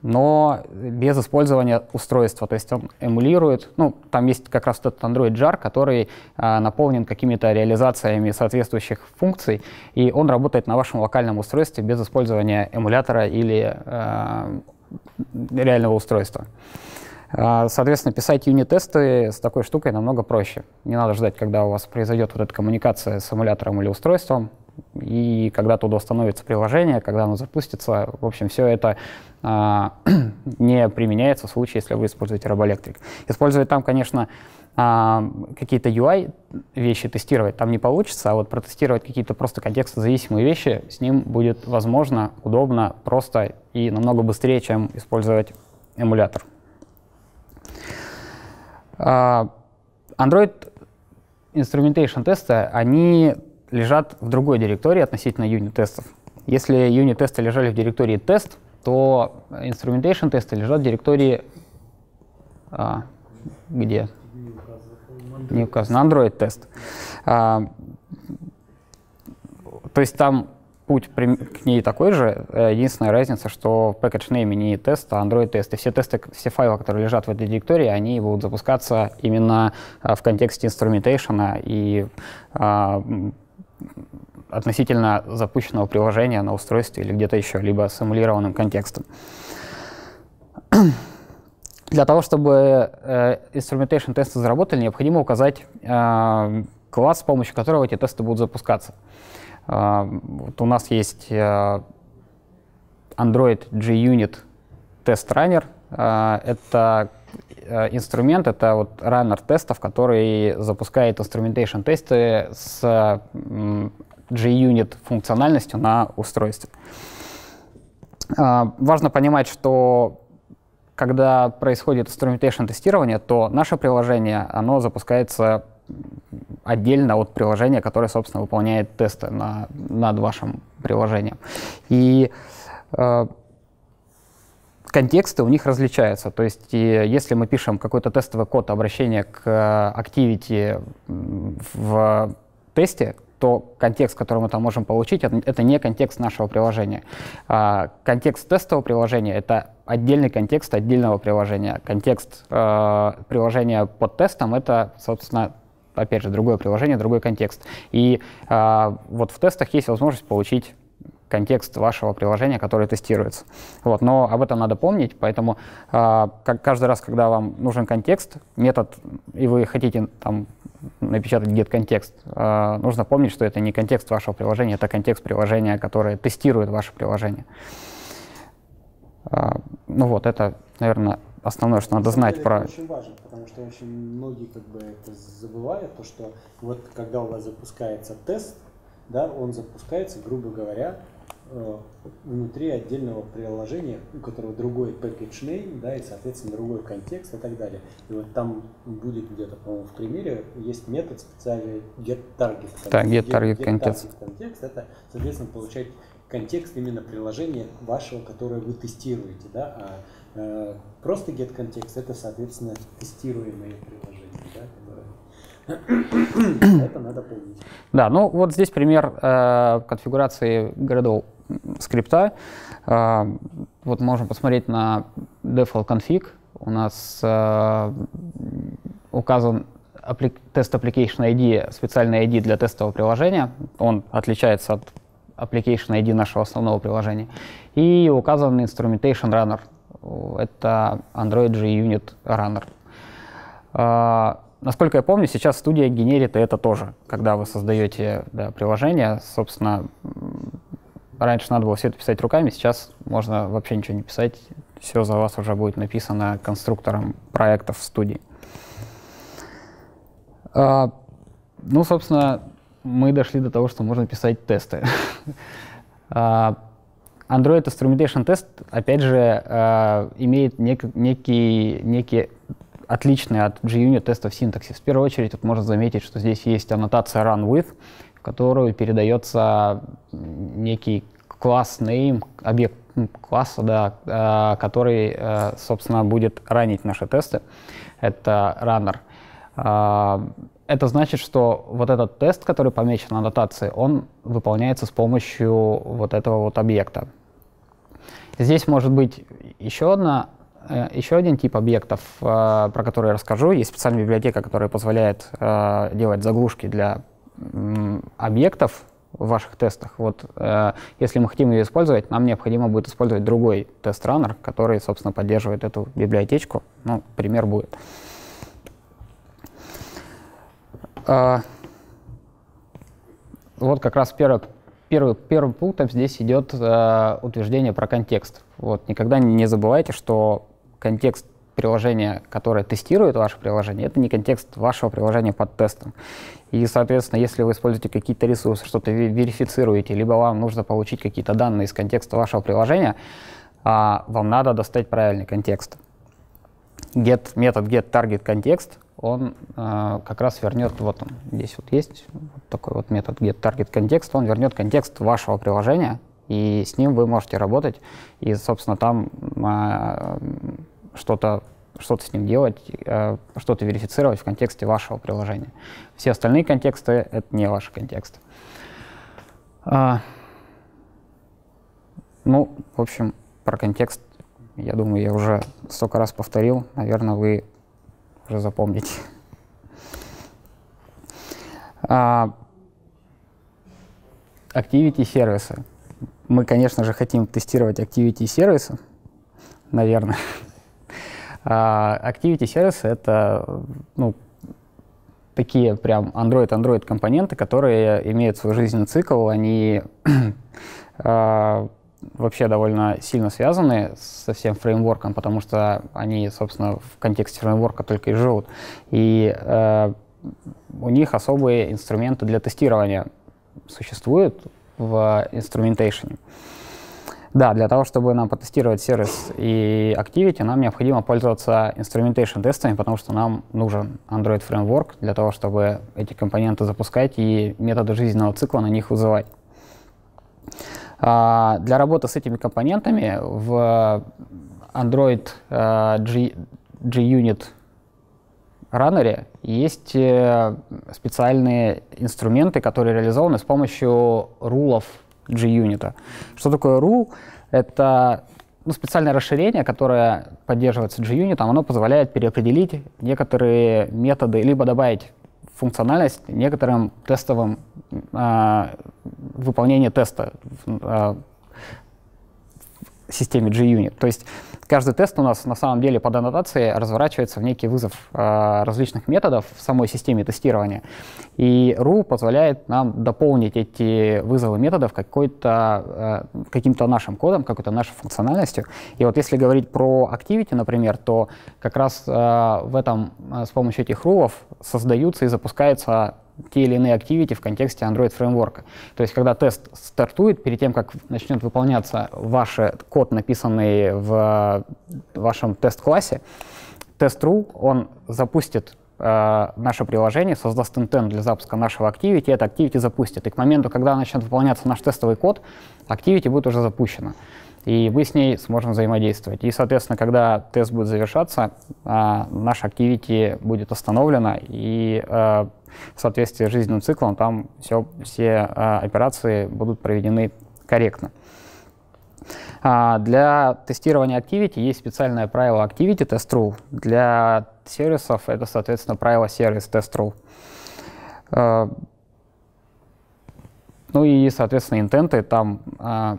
но без использования устройства. То есть он эмулирует, ну, там есть как раз этот Android jar, который э, наполнен какими-то реализациями соответствующих функций, и он работает на вашем локальном устройстве без использования эмулятора или э, реального устройства. Соответственно, писать юнит-тесты с такой штукой намного проще. Не надо ждать, когда у вас произойдет вот эта коммуникация с эмулятором или устройством, и когда туда установится приложение, когда оно запустится. В общем, все это а, не применяется в случае, если вы используете Robolectric. Использовать там, конечно, а, какие-то ю ай-вещи тестировать там не получится, а вот протестировать какие-то просто контекстозависимые вещи с ним будет возможно, удобно, просто и намного быстрее, чем использовать эмулятор. Android Instrumentation тесты, они лежат в другой директории относительно юнит-тестов. Если юнит-тесты лежали в директории тест, то Instrumentation тесты лежат в директории а, где? Не указано. Android тест. А, то есть там путь к ней такой же, единственная разница, что в package name не тест, а Android тест. И все тесты, все файлы, которые лежат в этой директории, они будут запускаться именно в контексте инструментейшена и а, относительно запущенного приложения на устройстве или где-то еще, либо с эмулированным контекстом. Для того, чтобы инструментейшн тесты заработали, необходимо указать а, класс, с помощью которого эти тесты будут запускаться. Uh, вот у нас есть uh, AndroidJUnit тест раннер. Uh, это uh, инструмент, это вот раннер тестов, который запускает инструментейшн тесты с uh, JUnit функциональностью на устройстве. Uh, важно понимать, что когда происходит инструментейшн тестирование, то наше приложение, оно запускается отдельно от приложения, которое, собственно, выполняет тесты на, над вашим приложением. И э, контексты у них различаются. То есть, и если мы пишем какой-то тестовый код обращения к Activity в тесте, то контекст, который мы там можем получить, это, это не контекст нашего приложения. А, контекст тестового приложения — это отдельный контекст отдельного приложения. Контекст э, приложения под тестом — это, собственно, опять же, другое приложение, другой контекст. И э, вот в тестах есть возможность получить контекст вашего приложения, которое тестируется. Вот, но об этом надо помнить, поэтому э, как каждый раз, когда вам нужен контекст, метод, и вы хотите там напечатать get-контекст. Э, нужно помнить, что это не контекст вашего приложения, это контекст приложения, которое тестирует ваше приложение. Э, ну вот, это, наверное, основное, что надо знать про... Это очень важно, потому что очень многие как бы это забывают, то, что вот когда у вас запускается тест, да, он запускается, грубо говоря, внутри отдельного приложения, у которого другой package name, да, и, соответственно, другой контекст и так далее. И вот там будет где-то, по-моему, в примере есть метод специальный getTarget. Да, getTargetContext. Get это, соответственно, получать контекст именно приложения вашего, которое вы тестируете, да, а э, просто getContext это, соответственно, тестируемые приложения, да, которые... Это надо помнить. Да, ну вот здесь пример э, конфигурации gradle скрипта. Э, вот можем посмотреть на default config. У нас э, указан тест application ай ди, специальный ай ди для тестового приложения. Он отличается от application ай ди нашего основного приложения. И указан instrumentation runner. Это AndroidJUnit runner. Э, Насколько я помню, сейчас студия генерит и это тоже, когда вы создаете, да, приложение. Собственно, раньше надо было все это писать руками, сейчас можно вообще ничего не писать. Все за вас уже будет написано конструктором проектов в студии. А, ну, собственно, мы дошли до того, что можно писать тесты. Android Instrumentation Test, опять же, имеет некий... некий отличный от JUnit тестов синтаксис. В первую очередь тут можно заметить, что здесь есть аннотация runWith, в которую передается некий класс name, объект класса, да, который, собственно, будет ранить наши тесты. Это runner. Это значит, что вот этот тест, который помечен аннотацией, он выполняется с помощью вот этого вот объекта. Здесь может быть еще одна Еще один тип объектов, про который я расскажу. Есть специальная библиотека, которая позволяет делать заглушки для объектов в ваших тестах. Вот, если мы хотим ее использовать, нам необходимо будет использовать другой тест-раннер, который, собственно, поддерживает эту библиотечку. Ну, пример будет. Вот как раз первое. Первый, первым пунктом здесь идет э, утверждение про контекст. Вот, никогда не забывайте, что контекст приложения, которое тестирует ваше приложение, это не контекст вашего приложения под тестом. И, соответственно, если вы используете какие-то ресурсы, что-то верифицируете, либо вам нужно получить какие-то данные из контекста вашего приложения, э, вам надо достать правильный контекст. Get, метод getTargetContext, он э, как раз вернет, вот он, здесь вот есть вот такой вот метод getTargetContext, он вернет контекст вашего приложения, и с ним вы можете работать, и, собственно, там э, что-то что-то с ним делать, э, что-то верифицировать в контексте вашего приложения. Все остальные контексты — это не ваши контексты. А, ну, в общем, про контекст, я думаю, я уже столько раз повторил, наверное, вы уже запомните. А, activity сервисы. Мы, конечно же, хотим тестировать activity сервисы, наверное. А, activity сервисы — это, ну, такие прям Android-Android компоненты, которые имеют свой жизненный цикл, они вообще довольно сильно связаны со всем фреймворком, потому что они, собственно, в контексте фреймворка только и живут. И э, у них особые инструменты для тестирования существуют в инструментейшене. Да, для того, чтобы нам потестировать сервис и Activity, нам необходимо пользоваться инструментейшн-тестами, потому что нам нужен Android фреймворк для того, чтобы эти компоненты запускать и методы жизненного цикла на них вызывать. Uh, для работы с этими компонентами в Android uh, JUnit Runner есть uh, специальные инструменты, которые реализованы с помощью рулов JUnit. Что такое рул? Это, ну, специальное расширение, которое поддерживается JUnit, оно позволяет переопределить некоторые методы, либо добавить функциональность некоторым тестовым э, выполнение теста, э, системе JUnit. То есть каждый тест у нас на самом деле под аннотацией разворачивается в некий вызов э, различных методов в самой системе тестирования. И ру позволяет нам дополнить эти вызовы методов какой-то, э, каким-то нашим кодом, какой-то нашей функциональностью. И вот если говорить про Activity, например, то как раз э, в этом, э, с помощью этих рулов создаются и запускаются те или иные активити в контексте Android фреймворка. То есть, когда тест стартует, перед тем, как начнет выполняться ваш код, написанный в вашем тест-классе, тест-рул, он запустит э, наше приложение, создаст интент для запуска нашего активити, это активити запустит. И к моменту, когда начнет выполняться наш тестовый код, активити будет уже запущено. И мы с ней сможем взаимодействовать. И, соответственно, когда тест будет завершаться, э, наш Activity будет остановлено, и э, в соответствии с жизненным циклом там все, все э, операции будут проведены корректно. А для тестирования Activity есть специальное правило ActivityTestRule. Для сервисов это, соответственно, правило ServiceTestRule. Э, ну и, соответственно, интенты там, э,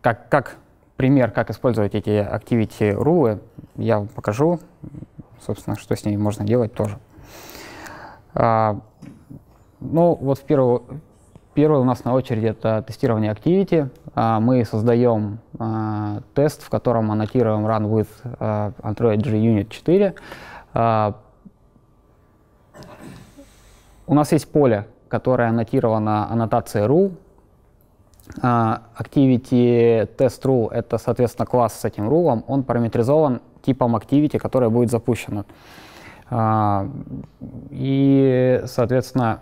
как... как пример, как использовать эти Activity-рулы, я вам покажу, собственно, что с ней можно делать тоже. А, ну, вот в первую, первую у нас на очереди это тестирование Activity. А, мы создаем а, тест, в котором аннотируем Run with а, AndroidJUnit четыре. А, у нас есть поле, которое аннотировано аннотацией рул. Uh, ActivityTestRule — это, соответственно, класс с этим рулом, он параметризован типом Activity, которое будет запущено. Uh, и, соответственно,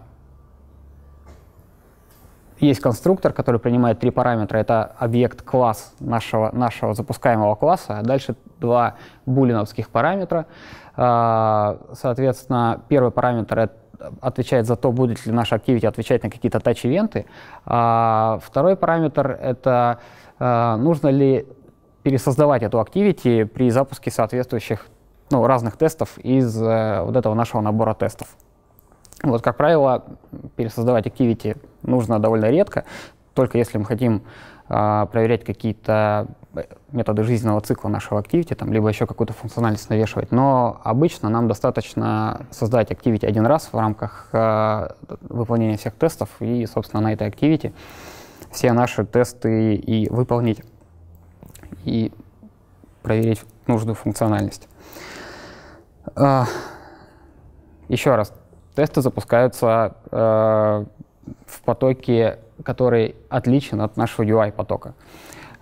есть конструктор, который принимает три параметра. Это объект класс нашего, нашего запускаемого класса, а дальше два булиновских параметра. Uh, соответственно, первый параметр — это отвечает за то, будет ли наш Activity отвечать на какие-то тач-ивенты. А второй параметр — это а, нужно ли пересоздавать эту Activity при запуске соответствующих, ну, разных тестов из а, вот этого нашего набора тестов. Вот, как правило, пересоздавать Activity нужно довольно редко, только если мы хотим а, проверять какие-то методы жизненного цикла нашего Activity, там, либо еще какую-то функциональность навешивать. Но обычно нам достаточно создать Activity один раз в рамках э, выполнения всех тестов и, собственно, на этой Activity все наши тесты и выполнить, и проверить нужную функциональность. Э, еще раз, тесты запускаются э, в потоке, который отличен от нашего ю ай-потока.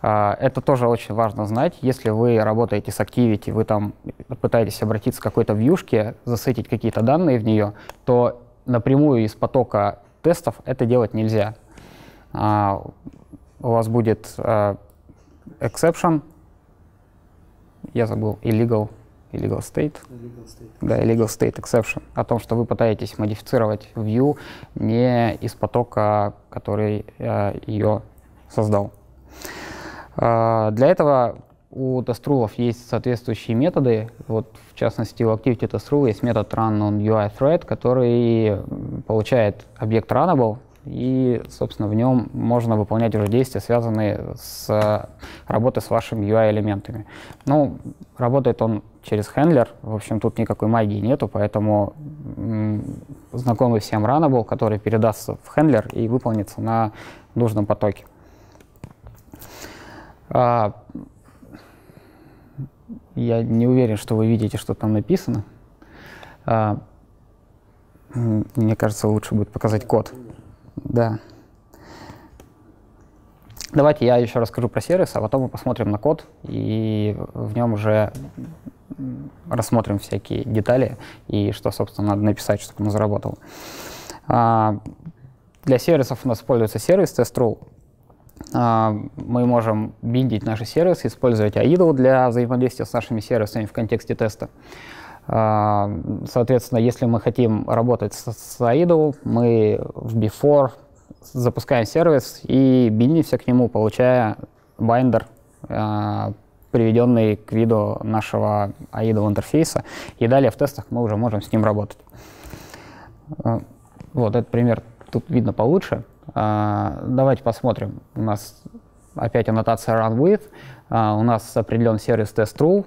Uh, это тоже очень важно знать. Если вы работаете с Activity, вы там пытаетесь обратиться к какой-то вьюшке, засетить какие-то данные в нее, то напрямую из потока тестов это делать нельзя. Uh, у вас будет uh, exception, я забыл, illegal, illegal state. Illegal state. Да, illegal state exception. О том, что вы пытаетесь модифицировать view не из потока, который uh, ее создал. Uh, для этого у тест-рулов есть соответствующие методы. Вот, в частности, у Activity TestRule есть метод runOnUIThread, который получает объект Runnable, и, собственно, в нем можно выполнять уже действия, связанные с работой с вашими ю ай-элементами. Ну, работает он через хендлер, в общем, тут никакой магии нету, поэтому знакомый всем Runnable, который передастся в хендлер и выполнится на нужном потоке. Uh, я не уверен, что вы видите, что там написано. Uh, мне кажется, лучше будет показать код. Да. Давайте я еще расскажу про сервис, а потом мы посмотрим на код, и в нем уже рассмотрим всякие детали и что, собственно, надо написать, чтобы он заработал. Uh, для сервисов у нас используется сервис TestRule. Uh, мы можем биндить наши сервисы, использовать эй ай ди эл для взаимодействия с нашими сервисами в контексте теста. Uh, соответственно, если мы хотим работать с, с эй ай ди эл, мы в before запускаем сервис и биндимся к нему, получая байндер, uh, приведенный к виду нашего эй ай ди эл интерфейса. И далее в тестах мы уже можем с ним работать. Uh, вот этот пример тут видно получше. Uh, давайте посмотрим. У нас Опять аннотация run with. Uh, у нас определен сервис TestRule.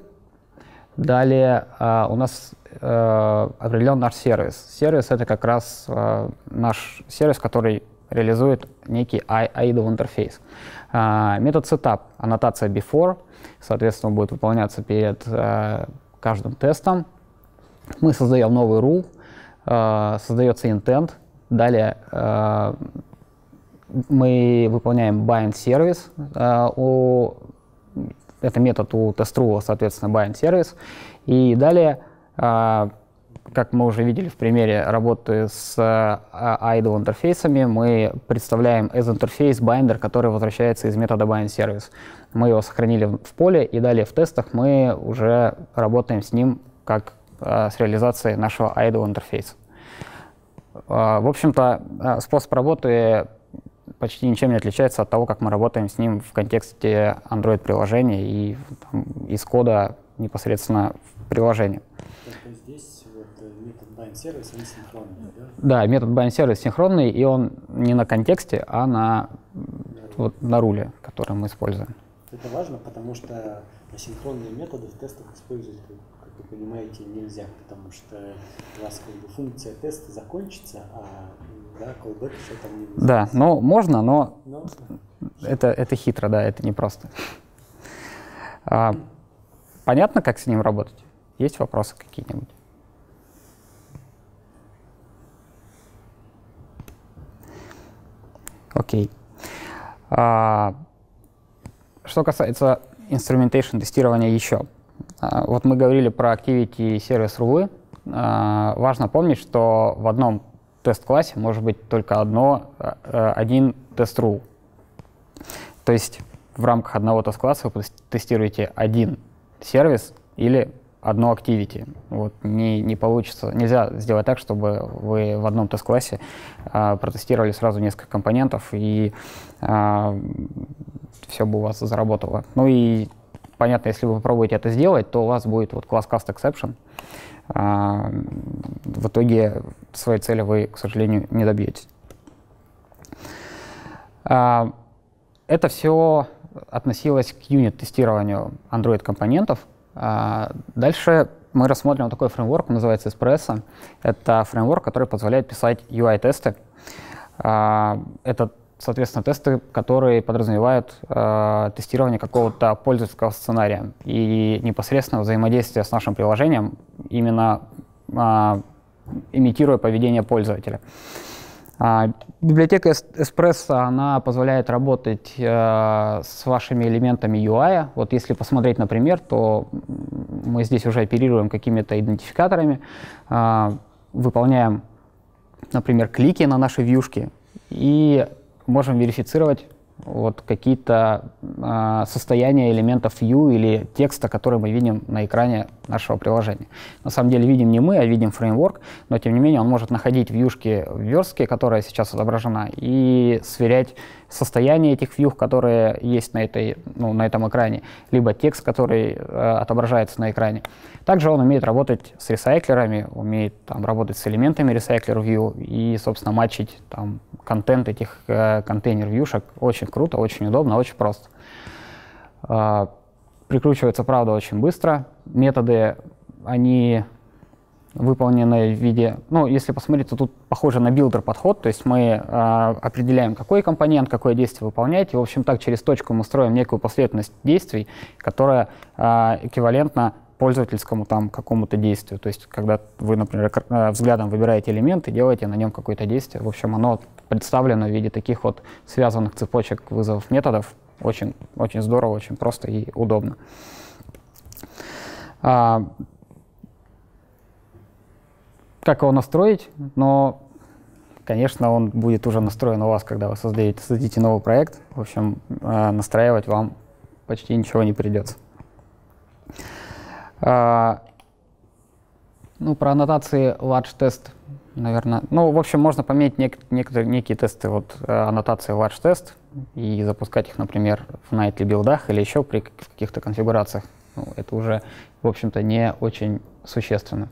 Далее uh, у нас uh, определен наш сервис. Сервис — это как раз uh, наш сервис, который реализует некий эй ай ди эл интерфейс. Uh, метод setup, аннотация before, соответственно, будет выполняться перед uh, каждым тестом. Мы создаем новый rule, uh, создается intent. Далее uh, мы выполняем bind сервис. Uh, у, это метод у TestRule, соответственно, bind сервис. И далее, uh, как мы уже видели в примере работы с uh, эй ай ди эл интерфейсами, мы представляем as интерфейс binder, который возвращается из метода bind сервис. Мы его сохранили в поле, и далее в тестах мы уже работаем с ним как uh, с реализацией нашего эй ай ди эл интерфейса. Uh, в общем-то, uh, способ работы почти ничем не отличается от того, как мы работаем с ним в контексте Android-приложения и там, из кода непосредственно в приложении. Только здесь вот метод bind-сервис, он синхронный, да? Да, метод bind-сервис синхронный, и он не на контексте, а на, на, вот, на руле, который мы используем. Это важно, потому что асинхронные методы в тестах используют, как вы понимаете, нельзя, потому что у вас как бы функция теста закончится, а да, callback еще там не вызывается. Да, ну можно, но, но... Это, это хитро, да, это непросто. А, понятно, как с ним работать? Есть вопросы какие-нибудь? Окей. А, что касается инструментейшн тестирования еще. А, вот мы говорили про Activity Service Rule. А, важно помнить, что в одном тест-классе может быть только одно, а, один тест-рул. То есть в рамках одного тест-класса вы тестируете один сервис или одно Activity. Вот, не, не получится, нельзя сделать так, чтобы вы в одном тест-классе а, протестировали сразу несколько компонентов и а, все бы у вас заработало. Ну и понятно, если вы попробуете это сделать, то у вас будет вот класс Cast Exception. А, в итоге своей цели вы, к сожалению, не добьетесь. А, это все относилось к юнит-тестированию Android-компонентов. А, дальше мы рассмотрим такой фреймворк, он называется Espresso. Это фреймворк, который позволяет писать ю ай-тесты. А, это соответственно, тесты, которые подразумевают э, тестирование какого-то пользовательского сценария и непосредственно взаимодействие с нашим приложением, именно э, имитируя поведение пользователя. Э, библиотека Espresso, она позволяет работать э, с вашими элементами ю ай. Вот если посмотреть, например, то мы здесь уже оперируем какими-то идентификаторами, э, выполняем, например, клики на наши вьюшки и можем верифицировать вот какие-то э, состояния элементов view или текста, который мы видим на экране нашего приложения. На самом деле видим не мы, а видим фреймворк, но тем не менее он может находить вьюшки в верстке, которая сейчас отображена, и сверять состояние этих view, которые есть на, этой, ну, на этом экране, либо текст, который э, отображается на экране. Также он умеет работать с ресайклерами, умеет там, работать с элементами ресайклер view и, собственно, матчить там, контент этих э, контейнер-вьюшек. Очень круто, очень удобно, очень просто. Э, прикручивается, правда, очень быстро. Методы, они выполнены в виде... Ну, если посмотреть, то тут похоже на билдер-подход, то есть мы э, определяем, какой компонент, какое действие выполнять, и, в общем, так через точку мы строим некую последовательность действий, которая э, эквивалентна пользовательскому там какому-то действию. То есть, когда вы, например, взглядом выбираете элемент и делаете на нем какое-то действие, в общем, оно представлено в виде таких вот связанных цепочек вызовов методов. Очень, очень здорово, очень просто и удобно. А, как его настроить? Но, конечно, он будет уже настроен у вас, когда вы создаете, создадите новый проект. В общем, настраивать вам почти ничего не придется. А, ну, про аннотации large test, наверное. Ну, в общем, можно поменять нек некоторые, некие тесты, вот аннотации large test, и запускать их, например, в nightly билдах или еще при каких-то конфигурациях. Ну, это уже, в общем-то, не очень существенно.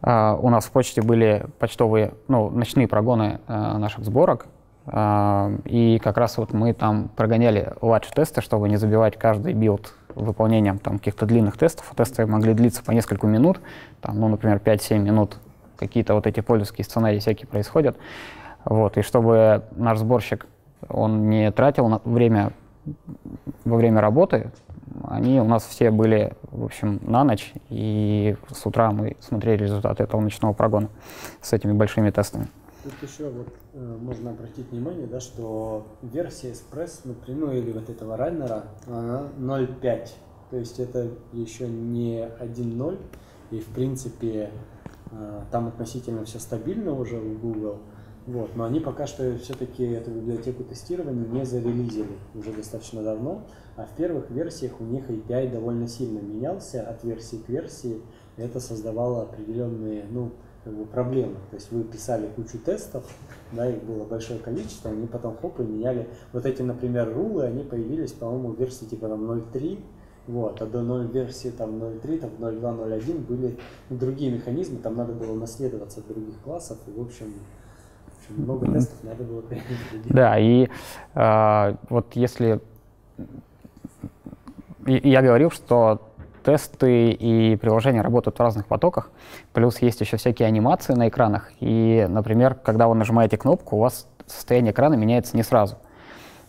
А, у нас в почте были почтовые, ну, ночные прогоны а, наших сборок. И как раз вот мы там прогоняли латч-тесты, чтобы не забивать каждый билд выполнением каких-то длинных тестов. Тесты могли длиться по несколько минут, там, ну, например, пять-семь минут. Какие-то вот эти пользовательские сценарии всякие происходят. Вот. И чтобы наш сборщик, он не тратил на время, во время работы, они у нас все были, в общем, на ночь, и с утра мы смотрели результаты этого ночного прогона с этими большими тестами. Тут еще вот, э, можно обратить внимание, да, что версия Espresso напрямую или вот этого раннера ноль пять. То есть это еще не один ноль, и в принципе э, там относительно все стабильно уже у Google. Вот, но они пока что все-таки эту библиотеку тестирования не зарелизили уже достаточно давно, а в первых версиях у них эй пи ай довольно сильно менялся от версии к версии, и это создавало определенные, ну, как бы проблемы. То есть вы писали кучу тестов, да, их было большое количество, они потом хоп и меняли. Вот эти, например, рулы, они появились, по-моему, в версии типа там ноль три. Вот, а до ноль версии там ноль три, там ноль два, ноль один были другие механизмы, там надо было наследоваться от других классов, и в общем... Много тестов надо было перевести. Да, и э, вот если... И, я говорил, что тесты и приложения работают в разных потоках, плюс есть еще всякие анимации на экранах, и, например, когда вы нажимаете кнопку, у вас состояние экрана меняется не сразу.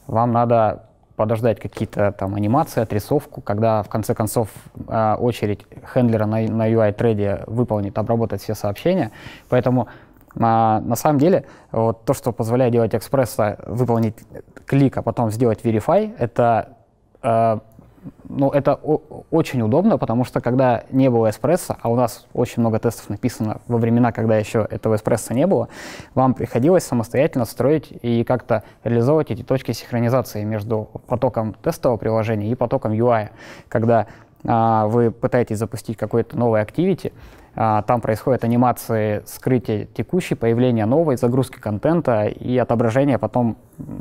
Вам надо подождать какие-то там анимации, отрисовку, когда, в конце концов, очередь хендлера на, на ю ай-треде выполнит, обработает все сообщения, поэтому... На, на самом деле, вот то, что позволяет делать Espresso, выполнить клик, а потом сделать Verify, это, э, ну, это о, очень удобно, потому что когда не было Espresso, а у нас очень много тестов написано во времена, когда еще этого Espresso не было, вам приходилось самостоятельно строить и как-то реализовывать эти точки синхронизации между потоком тестового приложения и потоком ю ай. Когда э, вы пытаетесь запустить какой-то новый Activity, там происходят анимации скрытия текущей, появления новой, загрузки контента и отображения потом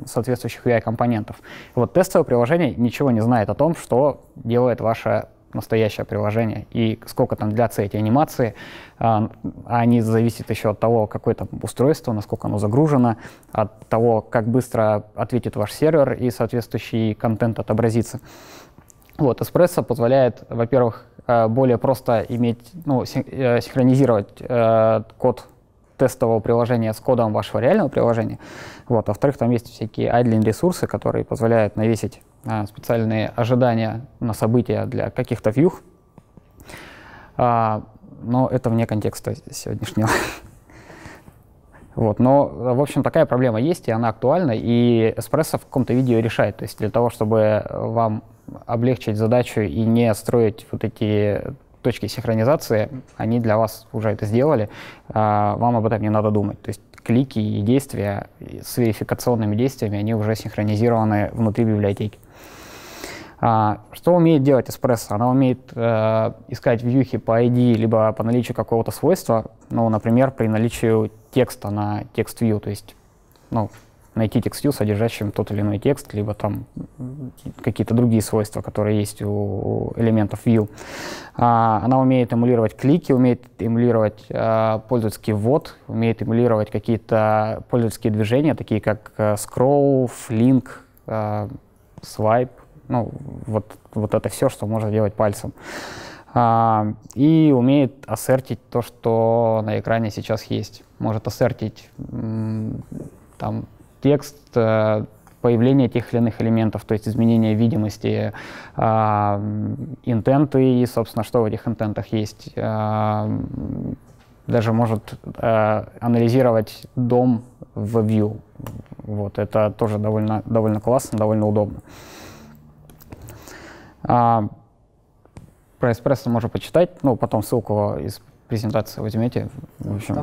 соответствующих ю ай-компонентов. Вот тестовое приложение ничего не знает о том, что делает ваше настоящее приложение и сколько там длятся эти анимации. Они зависят еще от того, какое там устройство, насколько оно загружено, от того, как быстро ответит ваш сервер и соответствующий контент отобразится. Вот, Espresso позволяет, во-первых, более просто иметь, ну, синхронизировать э, код тестового приложения с кодом вашего реального приложения. Вот. А во-вторых, там есть всякие айдлинг-ресурсы, которые позволяют навесить э, специальные ожидания на события для каких-то вьюх. А, но это вне контекста сегодняшнего. Вот. Но, в общем, такая проблема есть, и она актуальна, и Espresso в каком-то виде ее решает. То есть для того, чтобы вам облегчить задачу и не строить вот эти точки синхронизации, они для вас уже это сделали, вам об этом не надо думать. То есть клики и действия с верификационными действиями, они уже синхронизированы внутри библиотеки. Что умеет делать Espresso? Она умеет э, искать вьюхи по ай ди, либо по наличию какого-то свойства, ну, например, при наличии текста на TextView, то есть, ну, найти TextView, содержащим тот или иной текст, либо там какие-то другие свойства, которые есть у элементов View. А, она умеет эмулировать клики, умеет эмулировать а, пользовательский ввод, умеет эмулировать какие-то пользовательские движения, такие как а, scroll, flink, а, swipe, ну, вот, вот это все, что можно делать пальцем. А, и умеет ассертить то, что на экране сейчас есть. Может ассертить там текст, появление тех или иных элементов, то есть изменение видимости, интенты и, собственно, что в этих интентах есть. Даже может анализировать дом в View. Вот, это тоже довольно, довольно классно, довольно удобно. Про Espresso можно почитать, ну, потом ссылку из презентации возьмете. В общем.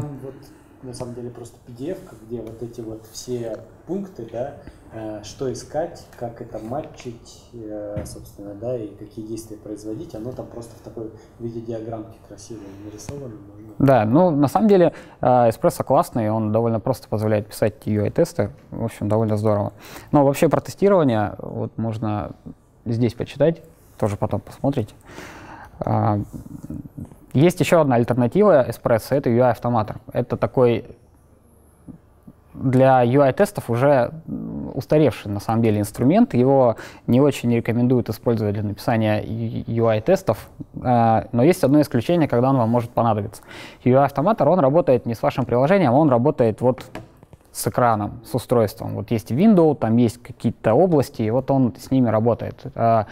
На самом деле просто пи ди эф, где вот эти вот все пункты, да, э, что искать, как это матчить, э, собственно, да, и какие действия производить, оно там просто в такой виде диаграммки красиво нарисовано. Можно... Да, ну на самом деле э, Espresso классный, он довольно просто позволяет писать ю ай-тесты, в общем, довольно здорово. Но вообще про тестирование вот можно здесь почитать, тоже потом посмотрите. Э, Есть еще одна альтернатива Espresso, это ю ай Automator. Это такой для ю ай-тестов уже устаревший, на самом деле, инструмент. Его не очень рекомендуют использовать для написания ю ай-тестов, э, но есть одно исключение, когда он вам может понадобиться. ю ай-автоматор, он работает не с вашим приложением, он работает вот с экраном, с устройством. Вот есть Windows, там есть какие-то области, и вот он с ними работает. Э,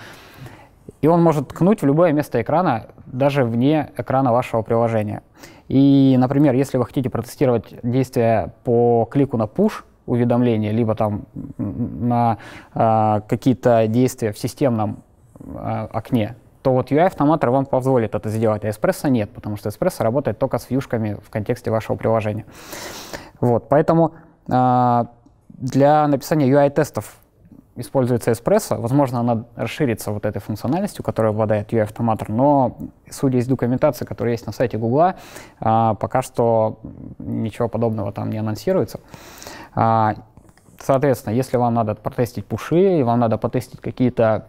и он может ткнуть в любое место экрана, даже вне экрана вашего приложения. И, например, если вы хотите протестировать действия по клику на push уведомление, либо там на э, какие-то действия в системном э, окне, то вот ю ай-автоматор вам позволит это сделать, а Espresso нет, потому что Espresso работает только с вьюшками в контексте вашего приложения. Вот, поэтому э, для написания ю ай-тестов используется Espresso. Возможно, она расширится вот этой функциональностью, которая обладает ю ай-автоматор, но, судя из документации, которая есть на сайте Гугла, а, пока что ничего подобного там не анонсируется. А, соответственно, если вам надо протестить пуши, и вам надо потестить какие-то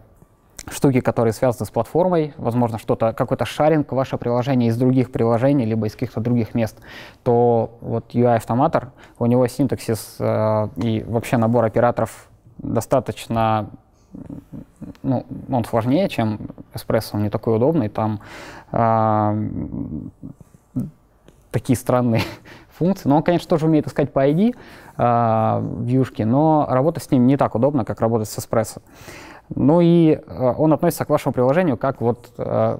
штуки, которые связаны с платформой, возможно, что-то, какой-то шаринг в ваше приложение из других приложений, либо из каких-то других мест, то вот ю ай-автоматор, у него синтаксис а, и вообще набор операторов достаточно, ну, он сложнее, чем Espresso, он не такой удобный, там э, такие странные функции. Но он, конечно, тоже умеет искать по ай ди э, вьюшки, но работать с ним не так удобно, как работать с Espresso. Ну и э, он относится к вашему приложению как вот э,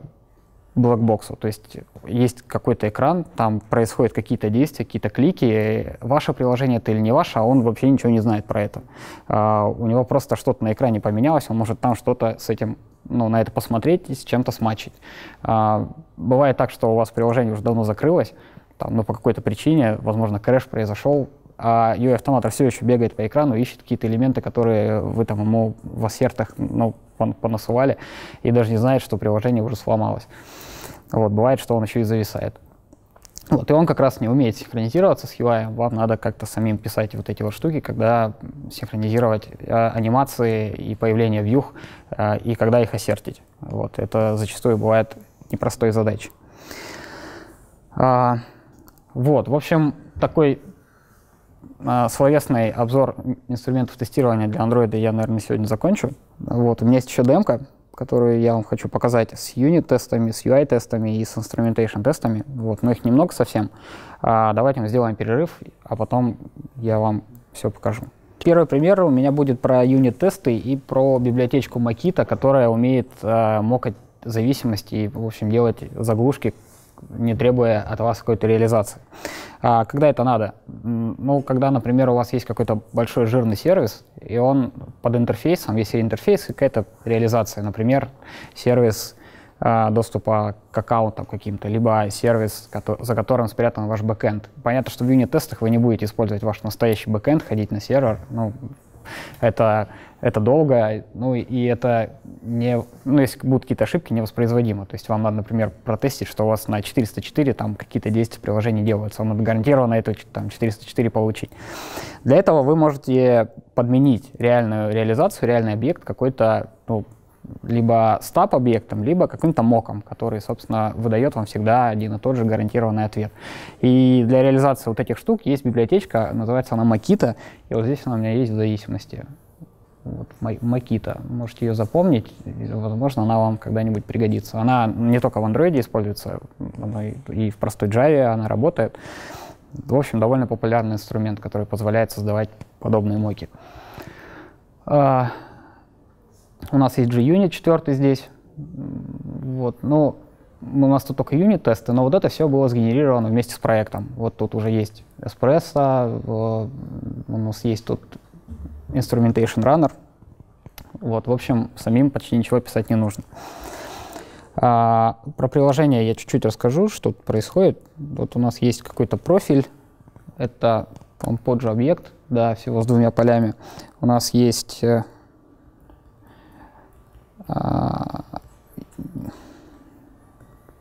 блэкбоксу, то есть есть какой-то экран, там происходят какие-то действия, какие-то клики, ваше приложение это или не ваше, а он вообще ничего не знает про это. А, у него просто что-то на экране поменялось, он может там что-то с этим, ну, на это посмотреть и с чем-то смачить. А, бывает так, что у вас приложение уже давно закрылось, там, ну, по какой-то причине, возможно, крэш произошел, а ю ай-автоматор все еще бегает по экрану, ищет какие-то элементы, которые вы там ему в ассертах, ну, понасывали, и даже не знает, что приложение уже сломалось. Вот, бывает, что он еще и зависает. Вот, и он как раз не умеет синхронизироваться с ю ай, вам надо как-то самим писать вот эти вот штуки, когда синхронизировать э, анимации и появление вьюх, э, и когда их ассертить. Вот, это зачастую бывает непростой задачей. А, вот, в общем, такой э, словесный обзор инструментов тестирования для Android я, наверное, сегодня закончу. Вот, у меня есть еще демка, которую я вам хочу показать с юнит-тестами, с ю ай-тестами и с инструментейшн-тестами. Вот, но их немного совсем. А, давайте мы сделаем перерыв, а потом я вам все покажу. Первый пример у меня будет про юнит-тесты и про библиотечку Mockito, которая умеет а, мокать зависимости и, в общем, делать заглушки, не требуя от вас какой-то реализации. А, когда это надо? Ну, когда, например, у вас есть какой-то большой жирный сервис, и он под интерфейсом, если интерфейс, какая-то реализация, например, сервис а, доступа к аккаунтам каким-то, либо сервис, который, за которым спрятан ваш бэкэнд. Понятно, что в юнит-тестах вы не будете использовать ваш настоящий бэкэнд, ходить на сервер, ну, Это, это долго, ну и это не, ну, если будут какие-то ошибки, невоспроизводимо. То есть вам надо, например, протестить, что у вас на четыреста четыре там какие-то действия в приложении делаются, вам надо гарантированно это там, четыреста четыре получить. Для этого вы можете подменить реальную реализацию, реальный объект какой-то, ну, либо стаб объектом, либо каким-то моком, который, собственно, выдает вам всегда один и тот же гарантированный ответ. И для реализации вот этих штук есть библиотечка, называется она Mockito, и вот здесь она у меня есть в зависимости. Вот, Mockito, можете ее запомнить, возможно, она вам когда-нибудь пригодится. Она не только в Android используется, она и в простой Java она работает. В общем, довольно популярный инструмент, который позволяет создавать подобные моки. У нас есть джи юнит четыре здесь, вот, ну, у нас тут только юнит-тесты, но вот это все было сгенерировано вместе с проектом. Вот тут уже есть Espresso, у нас есть тут Instrumentation Runner, вот, в общем, самим почти ничего писать не нужно. А, про приложение я чуть-чуть расскажу, что тут происходит. Вот у нас есть какой-то профиль, это он под же объект, да, всего с двумя полями. У нас есть...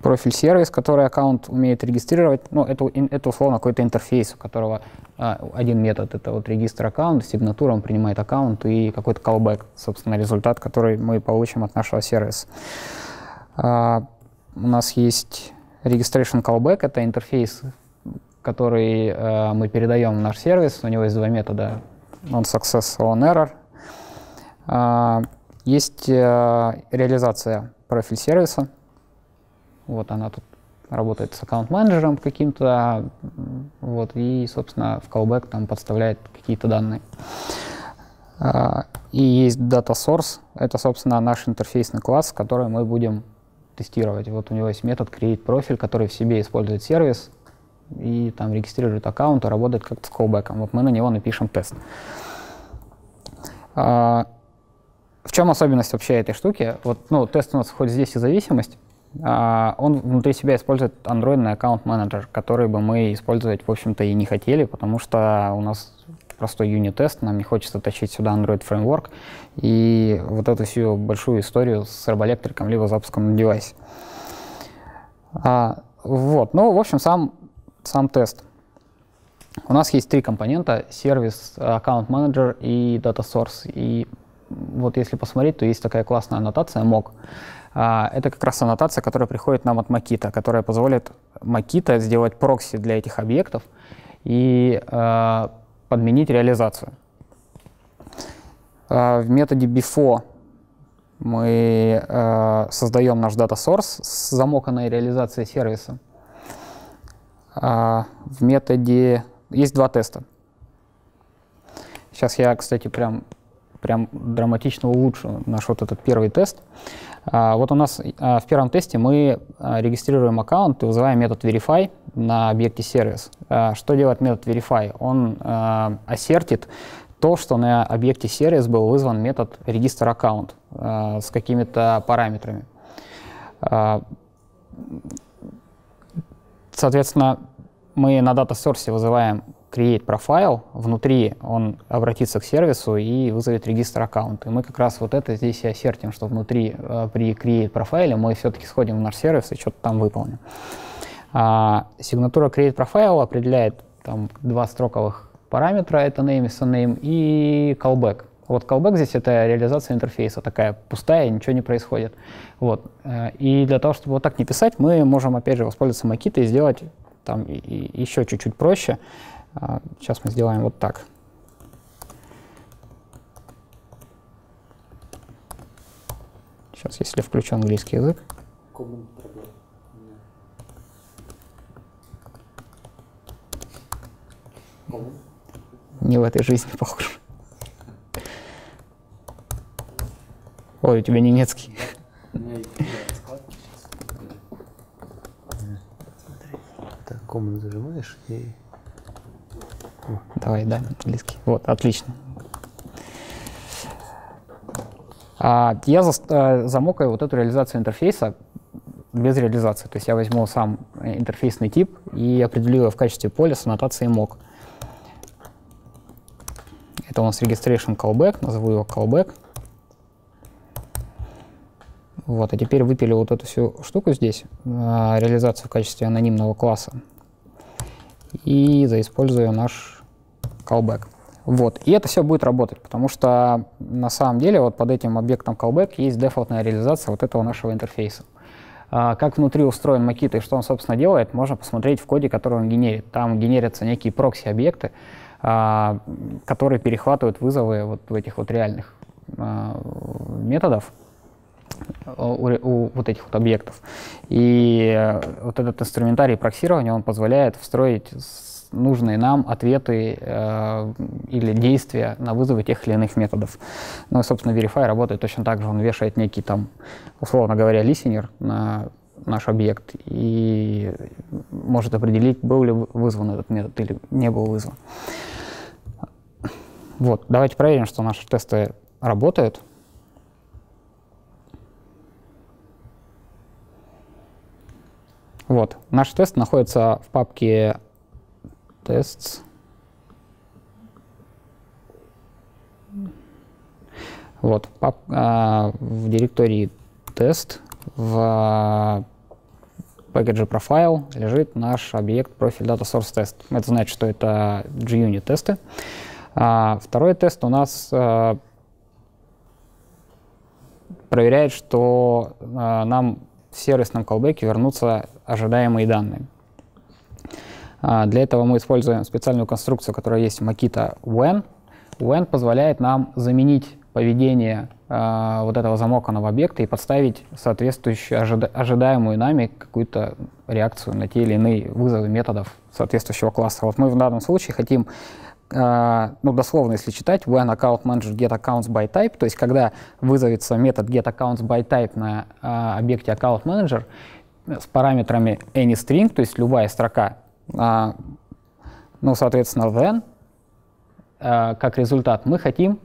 профиль сервис, который аккаунт умеет регистрировать, ну, это, это условно какой-то интерфейс, у которого а, один метод, это вот регистр аккаунта, сигнатура, он принимает аккаунт и какой-то callback, собственно, результат, который мы получим от нашего сервиса. А, у нас есть registration callback, это интерфейс, который э, мы передаем в наш сервис. У него есть два метода: onSuccess, onError. Э, есть э, реализация профиль сервиса. Вот она тут работает с аккаунт-менеджером каким-то. Вот, и, собственно, в callback там подставляет какие-то данные. Э, и есть data source. Это, собственно, наш интерфейсный класс, который мы будем тестировать. Вот у него есть метод createProfile, который в себе использует сервис и там регистрирует аккаунт и работает как-то с callback'ом. Вот мы на него напишем тест. А, в чем особенность вообще этой штуки? Вот, ну, тест у нас хоть здесь и зависимость. А, он внутри себя использует андроидный аккаунт-менеджер, который бы мы использовать, в общем-то, и не хотели, потому что у нас простой юнит-тест, нам не хочется тащить сюда Android Framework и вот эту всю большую историю с Robolectric либо запуском на девайсе. А, вот, ну, в общем, сам Сам тест. У нас есть три компонента: сервис, аккаунт-менеджер и data source. И вот если посмотреть, то есть такая классная аннотация mock. А, это как раз аннотация, которая приходит нам от Mockito, которая позволит Mockito сделать прокси для этих объектов и а, подменить реализацию. А, в методе before мы а, создаем наш data source с замоканной реализацией сервиса. Uh, в методе есть два теста. Сейчас я, кстати, прям, прям драматично улучшу наш вот этот первый тест. Uh, вот у нас uh, в первом тесте мы uh, регистрируем аккаунт и вызываем метод verify на объекте сервис. Uh, что делает метод verify? Он uh, ассертит то, что на объекте сервис был вызван метод registerAccount uh, с какими-то параметрами. Uh, Соответственно, мы на data source вызываем createProfile, внутри он обратится к сервису и вызовет регистр аккаунт. И мы как раз вот это здесь и ассертим, что внутри при createProfile мы все-таки сходим в наш сервис и что-то там выполним. А, сигнатура createProfile определяет там два строковых параметра, это name и surname, и callback. Вот callback здесь — это реализация интерфейса, такая пустая, ничего не происходит. Вот. И для того, чтобы вот так не писать, мы можем, опять же, воспользоваться Mockito и сделать там и, и еще чуть-чуть проще. Сейчас мы сделаем вот так. Сейчас, если включу английский язык. Не в этой жизни, похоже. Ой, у тебя немецкий. Так, комнату зажимаешь и... Давай, да, английский. Вот, отлично. А, я за, а, замокаю вот эту реализацию интерфейса без реализации. То есть я возьму сам интерфейсный тип и определю его в качестве поля с аннотацией mock. Это у нас registration callback, назову его callback. Вот, а теперь выпилю вот эту всю штуку здесь, э, реализацию в качестве анонимного класса, и заиспользую наш callback. Вот, и это все будет работать, потому что на самом деле вот под этим объектом callback есть дефолтная реализация вот этого нашего интерфейса. А, как внутри устроен Mockito и что он, собственно, делает, можно посмотреть в коде, который он генерит. Там генерятся некие прокси-объекты, а, которые перехватывают вызовы вот в этих вот реальных а, методов. У, у вот этих вот объектов. И вот этот инструментарий проксирования, он позволяет встроить нужные нам ответы э, или действия на вызовы тех или иных методов. Ну и, собственно, Verify работает точно так же. Он вешает некий там, условно говоря, listener на наш объект и может определить, был ли вызван этот метод или не был вызван. Вот, давайте проверим, что наши тесты работают. Вот, наш тест находится в папке Tests. Вот, пап, э, в директории Test в package profile лежит наш объект профиль data source test. Это значит, что это JUnit тесты. А, второй тест у нас э, проверяет, что э, нам в сервисном callback'е вернутся ожидаемые данные. Для этого мы используем специальную конструкцию, которая есть в Mockito when. When позволяет нам заменить поведение э, вот этого замоканного объекта и подставить соответствующую ожида ожидаемую нами какую-то реакцию на те или иные вызовы методов соответствующего класса. Вот мы в данном случае хотим, э, ну, дословно, если читать, when account manager get accounts by type, то есть когда вызовется метод get accounts by type на э, объекте account manager с параметрами anyString, то есть любая строка, э, ну, соответственно, then, э, как результат мы хотим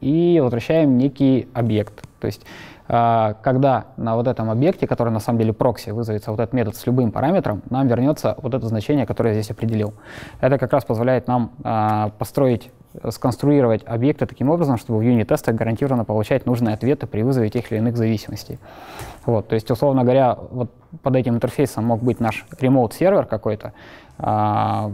и возвращаем некий объект. То есть, э, когда на вот этом объекте, который на самом деле прокси, вызовется вот этот метод с любым параметром, нам вернется вот это значение, которое я здесь определил. Это как раз позволяет нам э, построить, сконструировать объекты таким образом, чтобы в юнит-тестах гарантированно получать нужные ответы при вызове тех или иных зависимостей. Вот, то есть, условно говоря, вот под этим интерфейсом мог быть наш ремоут-сервер какой-то. А,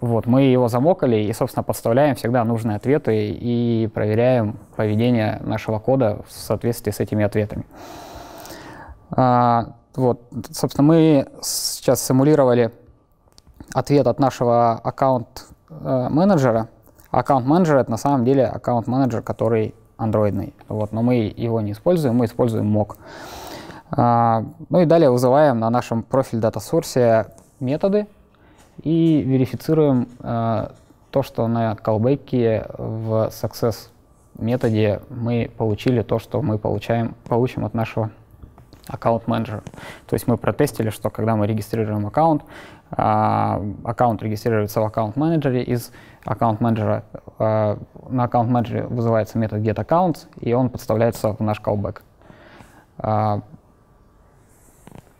вот, мы его замокали и, собственно, подставляем всегда нужные ответы и проверяем поведение нашего кода в соответствии с этими ответами. А, вот, собственно, мы сейчас симулировали ответ от нашего аккаунт-менеджера. Аккаунт-менеджер — это на самом деле аккаунт-менеджер, который андроидный. Вот, но мы его не используем, мы используем mock. А, ну и далее вызываем на нашем профиль дата-сорсе методы и верифицируем э, то, что на колбеке в success методе мы получили то, что мы получаем, получим от нашего аккаунт-менеджера. То есть мы протестили, что когда мы регистрируем аккаунт, э, аккаунт регистрируется в аккаунт-менеджере, из аккаунт-менеджера э, на аккаунт-менеджере вызывается метод getAccounts, и он подставляется в наш callback. Э,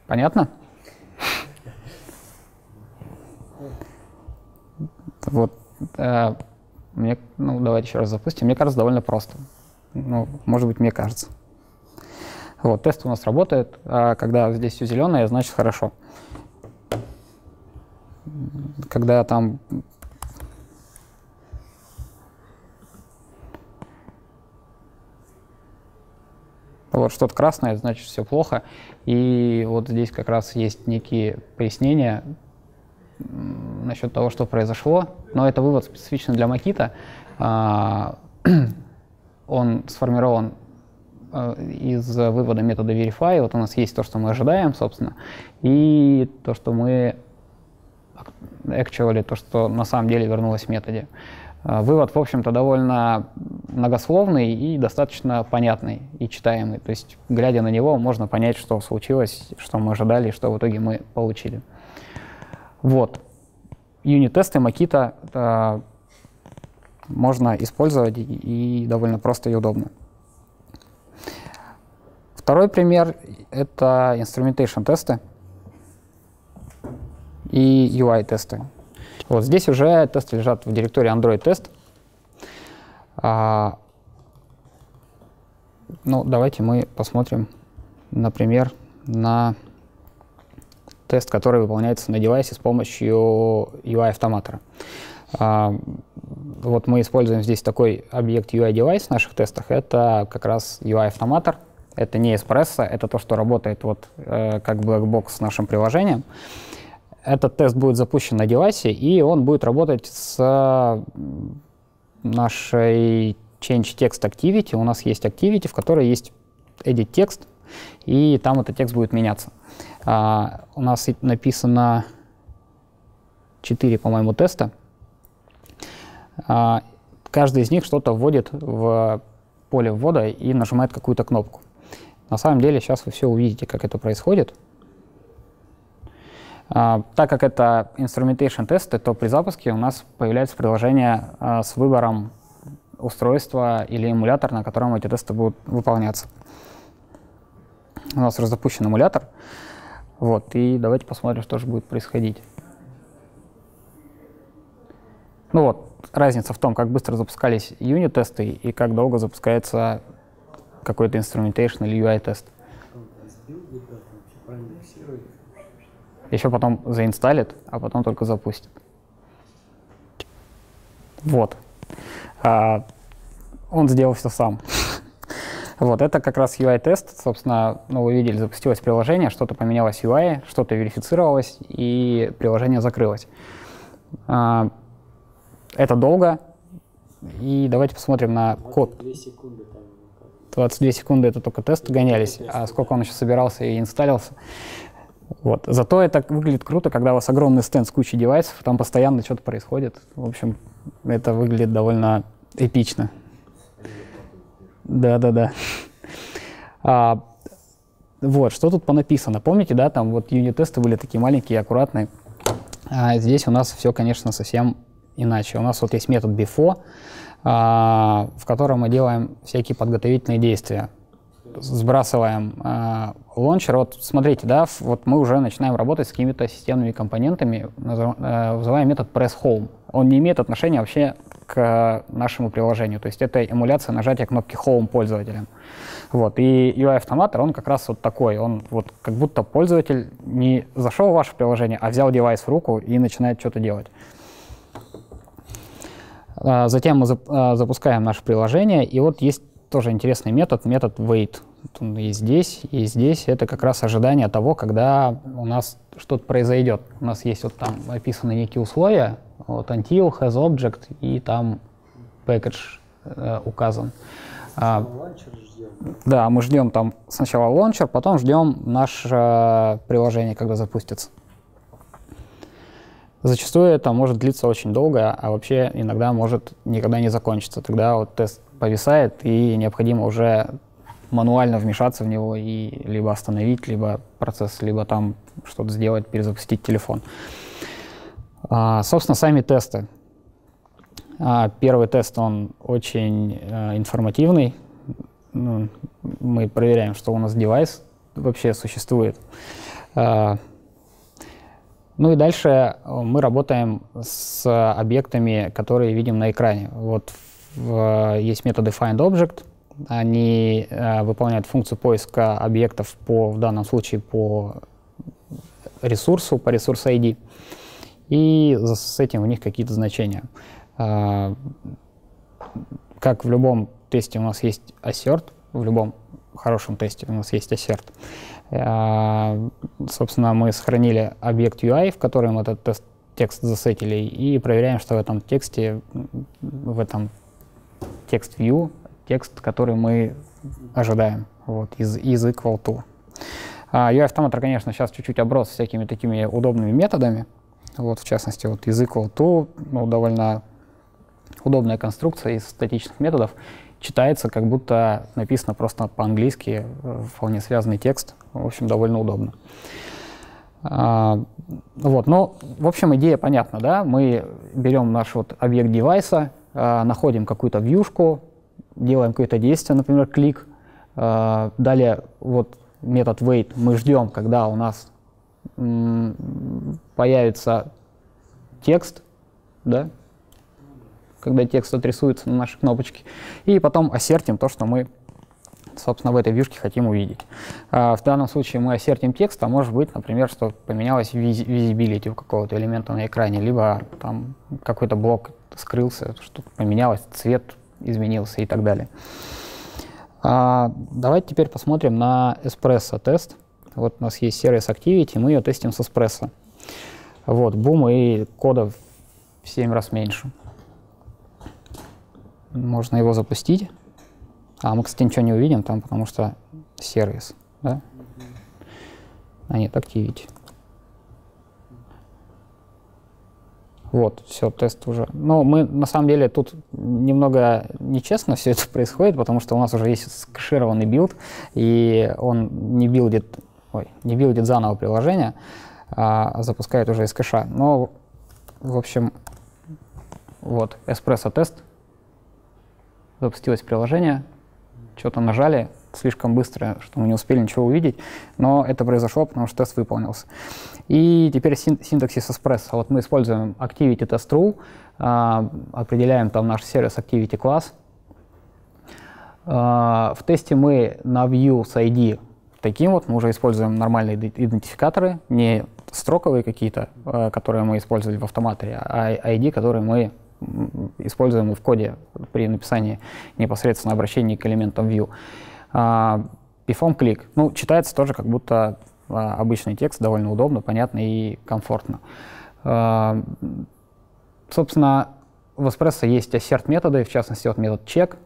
понятно? Вот, э, мне, ну, давайте еще раз запустим. Мне кажется, довольно просто. Ну, может быть, мне кажется. Вот, тест у нас работает. А когда здесь все зеленое, значит хорошо. Когда там... Вот что-то красное, значит все плохо. И вот здесь как раз есть некие пояснения насчет того, что произошло, но это вывод специфично для Mockito. А, он сформирован а, из вывода метода verify. Вот у нас есть то, что мы ожидаем, собственно, и то, что мы actually, то, что на самом деле вернулось в методе. А, вывод, в общем-то, довольно многословный и достаточно понятный и читаемый. То есть, глядя на него, можно понять, что случилось, что мы ожидали, что в итоге мы получили. Вот, юнит-тесты Mockito э, можно использовать и, и довольно просто и удобно. Второй пример — это инструментейшн-тесты и ю ай-тесты. Вот здесь уже тесты лежат в директории Android-тест. А, ну, давайте мы посмотрим, например, на... тест, который выполняется на девайсе с помощью ю ай-автоматора. А, вот мы используем здесь такой объект ю ай-девайс в наших тестах. Это как раз ю ай-автоматор. Это не Espresso, это то, что работает вот, э, как blackbox с нашим приложением. Этот тест будет запущен на девайсе, и он будет работать с нашей change-text-activity. У нас есть activity, в которой есть edit-текст, и там этот текст будет меняться. Uh, у нас написано четыре, по-моему, теста. Uh, каждый из них что-то вводит в поле ввода и нажимает какую-то кнопку. На самом деле сейчас вы все увидите, как это происходит. Uh, так как это инструментейшн-тесты, то при запуске у нас появляется приложение uh, с выбором устройства или эмулятор, на котором эти тесты будут выполняться. У нас уже запущен эмулятор. Вот, и давайте посмотрим, что же будет происходить. Ну вот, разница в том, как быстро запускались юнит-тесты и как долго запускается какой-то инструментейшн или ю ай-тест. Еще потом заинсталит, а потом только запустит. Вот. А, он сделал все сам. Вот, это как раз ю ай-тест. Собственно, ну, вы видели, запустилось приложение, что-то поменялось ю ай, что-то верифицировалось, и приложение закрылось. А, это долго. И давайте посмотрим на код. двадцать две секунды. Там, двадцать две секунды — это только тест гонялись, тесты, а сколько да. он еще собирался и инсталлился. Вот. Зато это выглядит круто, когда у вас огромный стенд с кучей девайсов, там постоянно что-то происходит. В общем, это выглядит довольно эпично. Да-да-да. А, вот, что тут понаписано. Помните, да, там вот юнит-тесты были такие маленькие, аккуратные. А здесь у нас все, конечно, совсем иначе. У нас вот есть метод before, а, в котором мы делаем всякие подготовительные действия. Сбрасываем а, лончер. Вот смотрите, да, вот мы уже начинаем работать с какими-то системными компонентами. Назов, а, вызываем метод pressHome. Он не имеет отношения вообще к нашему приложению. То есть это эмуляция нажатия кнопки Home пользователям. Вот. И ю ай Automator, он как раз вот такой. Он вот как будто пользователь не зашел в ваше приложение, а взял девайс в руку и начинает что-то делать. А, затем мы за, а, запускаем наше приложение. И вот есть тоже интересный метод, метод wait. Он и здесь, и здесь. Это как раз ожидание того, когда у нас что-то произойдет. У нас есть вот там описаны некие условия. Вот, until, has object, и там package э, указан. А, да, мы ждем там сначала лончер, потом ждем наше э, приложение, когда запустится. Зачастую это может длиться очень долго, а вообще иногда может никогда не закончиться. Тогда вот тест повисает, и необходимо уже мануально вмешаться в него и либо остановить, либо процесс, либо там что-то сделать, перезапустить телефон. Uh, собственно, сами тесты. Uh, первый тест, он очень uh, информативный. Ну, мы проверяем, что у нас девайс вообще существует. Uh, ну и дальше мы работаем с объектами, которые видим на экране. Вот в, есть методы findObject. Они uh, выполняют функцию поиска объектов по, в данном случае, по ресурсу, по ресурсу ай ди. И с этим у них какие-то значения. А, как в любом тесте у нас есть assert, в любом хорошем тесте у нас есть assert. А, собственно, мы сохранили объект ю ай, в котором этот тест, текст засетили, и проверяем, что в этом тексте, в этом текст view, текст, который мы ожидаем, вот, из, из equal to. А, ю ай Automator, конечно, сейчас чуть-чуть оброс всякими такими удобными методами. Вот, в частности, вот из equal to, ну, довольно удобная конструкция из статичных методов, читается, как будто написано просто по-английски, вполне связанный текст, в общем, довольно удобно. А, вот, ну, в общем, идея понятна, да, мы берем наш вот объект девайса, а, находим какую-то вьюшку, делаем какое-то действие, например, клик, а, далее вот метод wait, мы ждем, когда у нас появится текст, да, когда текст отрисуется на нашей кнопочке, и потом ассертим то, что мы, собственно, в этой вьюшке хотим увидеть. А, в данном случае мы ассертим текст, а может быть, например, что поменялась visibility у какого-то элемента на экране, либо там какой-то блок скрылся, что-то поменялось, цвет изменился и так далее. А, давайте теперь посмотрим на Espresso тест. Вот у нас есть сервис Activity, мы ее тестим с Espresso. Вот, бум, и кода в семь раз меньше. Можно его запустить. А мы, кстати, ничего не увидим там, потому что сервис, да? А нет, Activity. Вот, все, тест уже. Но мы, на самом деле, тут немного нечестно все это происходит, потому что у нас уже есть скэшированный билд, и он не билдит, ой, не билдит заново приложение, а запускает уже из кэша. Но, в общем, вот, Espresso тест. Запустилось приложение, что-то нажали слишком быстро, что мы не успели ничего увидеть, но это произошло, потому что тест выполнился. И теперь син синтаксис Espresso. Вот мы используем ActivityTestRule, э, определяем там наш сервис Activity класс. Э, в тесте мы на view с ай ди таким вот, мы уже используем нормальные идентификаторы, не строковые какие-то, э, которые мы использовали в автоматоре, а ай ди, которые мы используем в коде при написании непосредственно обращения к элементам view. Perform click. Ну, читается тоже как будто обычный текст, довольно удобно, понятно и комфортно. Собственно, в Espresso есть assert методы, в частности, вот метод check.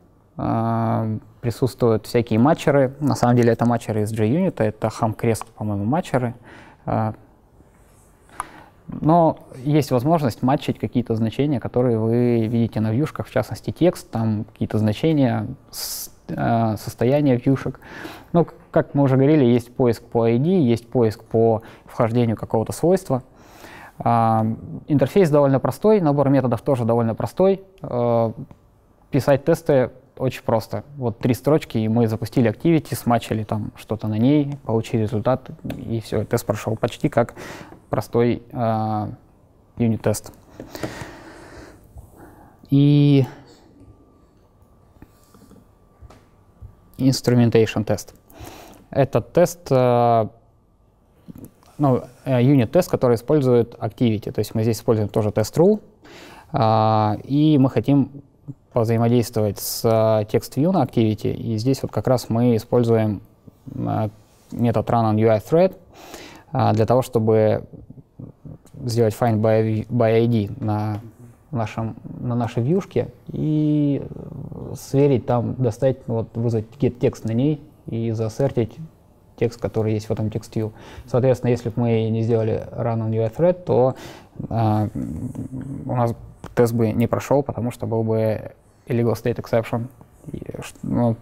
Присутствуют всякие матчеры. На самом деле это матчеры из JUnit, это хамкрест, по-моему, матчеры. Но есть возможность матчить какие-то значения, которые вы видите на вьюшках, в частности, текст, там какие-то значения, состояние вьюшек. Ну, как мы уже говорили, есть поиск по ай ди, есть поиск по вхождению какого-то свойства. Интерфейс довольно простой, набор методов тоже довольно простой. Писать тесты очень просто. Вот три строчки, и мы запустили Activity, смачили там что-то на ней, получили результат, и все, тест прошел почти как простой юнит-тест. И Instrumentation тест. Этот тест, ну, юнит-тест, который использует Activity. То есть мы здесь используем тоже тест-рул, и мы хотим взаимодействовать с текст-view на Activity, и здесь вот как раз мы используем метод runOnUIThread для того, чтобы сделать find by, by ай ди на, нашем, на нашей вьюшке и сверить там, достать, вот, вызвать get-текст на ней и заасертить текст, который есть в этом текст-view. Соответственно, если бы мы не сделали runOnUIThread, то э, у нас тест бы не прошел, потому что был бы illegal state exception, ну,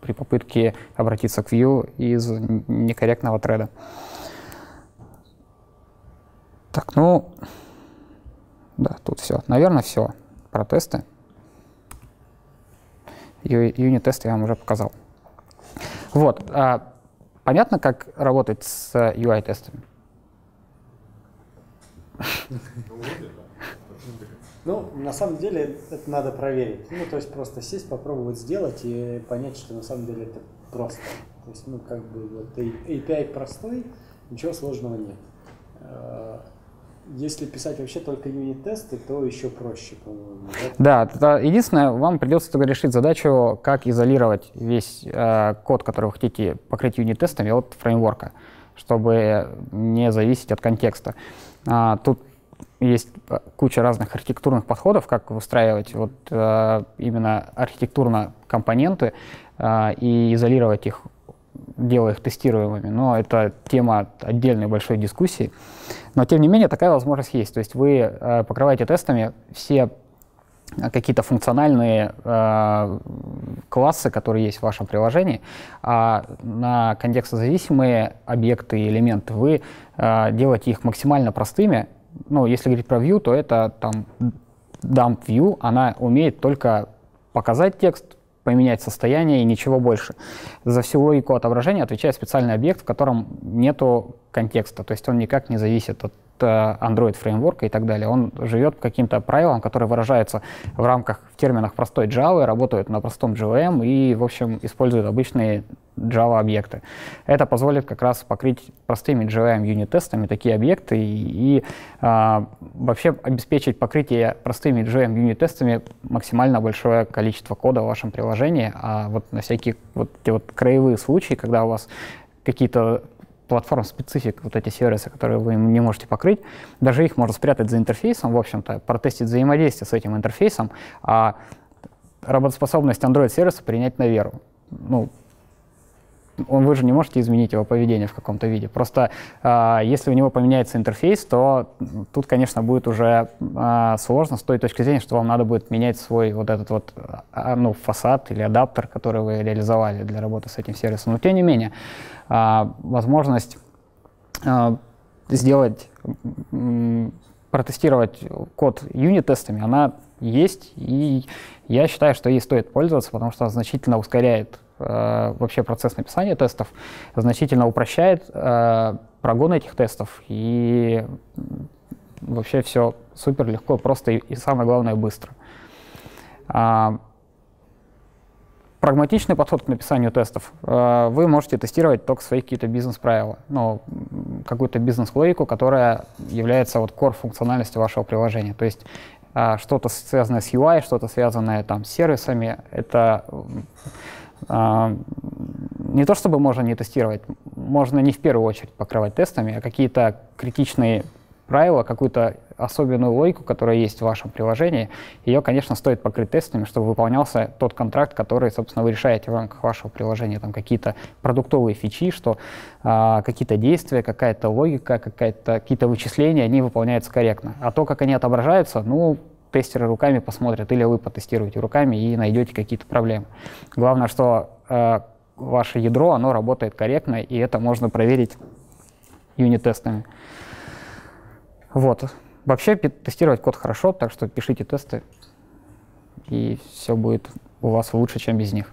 при попытке обратиться к view из некорректного треда. Так, ну, да, тут все. Наверное, все про тесты. Юнит-тест я вам уже показал. Вот. А, понятно, как работать с ю ай-тестами? Ну, на самом деле, это надо проверить. Ну, то есть просто сесть, попробовать сделать и понять, что на самом деле это просто. То есть, ну, как бы, вот эй пи ай простой, ничего сложного нет. Если писать вообще только юнит-тесты, то еще проще, по-моему. Да, да, единственное, вам придется только решить задачу, как изолировать весь э, код, который вы хотите покрыть юнит-тестами, от фреймворка, чтобы не зависеть от контекста. А, тут есть куча разных архитектурных подходов, как выстраивать вот, э, именно архитектурно компоненты э, и изолировать их, делая их тестируемыми. Но это тема отдельной большой дискуссии. Но, тем не менее, такая возможность есть. То есть вы э, покрываете тестами все какие-то функциональные э, классы, которые есть в вашем приложении, а на контекстозависимые объекты и элементы вы э, делаете их максимально простыми. Ну, если говорить про view, то это там dump view, она умеет только показать текст, поменять состояние и ничего больше. За всю логику отображения отвечает специальный объект, в котором нету контекста, то есть он никак не зависит от Android фреймворка и так далее. Он живет по каким-то правилам, которые выражаются в рамках, в терминах простой Java, работают на простом джи ви эм и, в общем, используют обычные Java объекты. Это позволит как раз покрыть простыми джи ви эм юнит-тестами такие объекты и, и а, вообще обеспечить покрытие простыми джи ви эм юнит-тестами максимально большое количество кода в вашем приложении. А вот на всякие вот те вот краевые случаи, когда у вас какие-то платформ-специфик, вот эти сервисы, которые вы не можете покрыть, даже их можно спрятать за интерфейсом, в общем-то, протестить взаимодействие с этим интерфейсом, а работоспособность Android-сервиса принять на веру. Ну, он, вы же не можете изменить его поведение в каком-то виде. Просто э, если у него поменяется интерфейс, то тут, конечно, будет уже э, сложно с той точки зрения, что вам надо будет менять свой вот этот вот э, ну, фасад или адаптер, который вы реализовали для работы с этим сервисом. Но, тем не менее, э, возможность э, сделать, э, протестировать код юнит-тестами, она есть, и я считаю, что ей стоит пользоваться, потому что она значительно ускоряет вообще процесс написания тестов, значительно упрощает э, прогон этих тестов, и вообще все супер легко, просто и, и самое главное быстро. А, прагматичный подход к написанию тестов. А, вы можете тестировать только свои какие-то бизнес-правила, ну, какую-то бизнес-логику, которая является вот core-функциональностью вашего приложения. То есть а, что-то связанное с ю ай, что-то связанное там с сервисами, это Uh, не то чтобы можно не тестировать, можно не в первую очередь покрывать тестами, а какие-то критичные правила, какую-то особенную логику, которая есть в вашем приложении, ее, конечно, стоит покрыть тестами, чтобы выполнялся тот контракт, который, собственно, вы решаете в рамках вашего приложения. Там какие-то продуктовые фичи, что а, какие-то действия, какая-то логика, какие-то вычисления, они выполняются корректно. А то, как они отображаются, ну, тестеры руками посмотрят, или вы потестируете руками и найдете какие-то проблемы. Главное, что а, ваше ядро, оно работает корректно, и это можно проверить юнит-тестами. Вот. Вообще тестировать код хорошо, так что пишите тесты, и все будет у вас лучше, чем без них.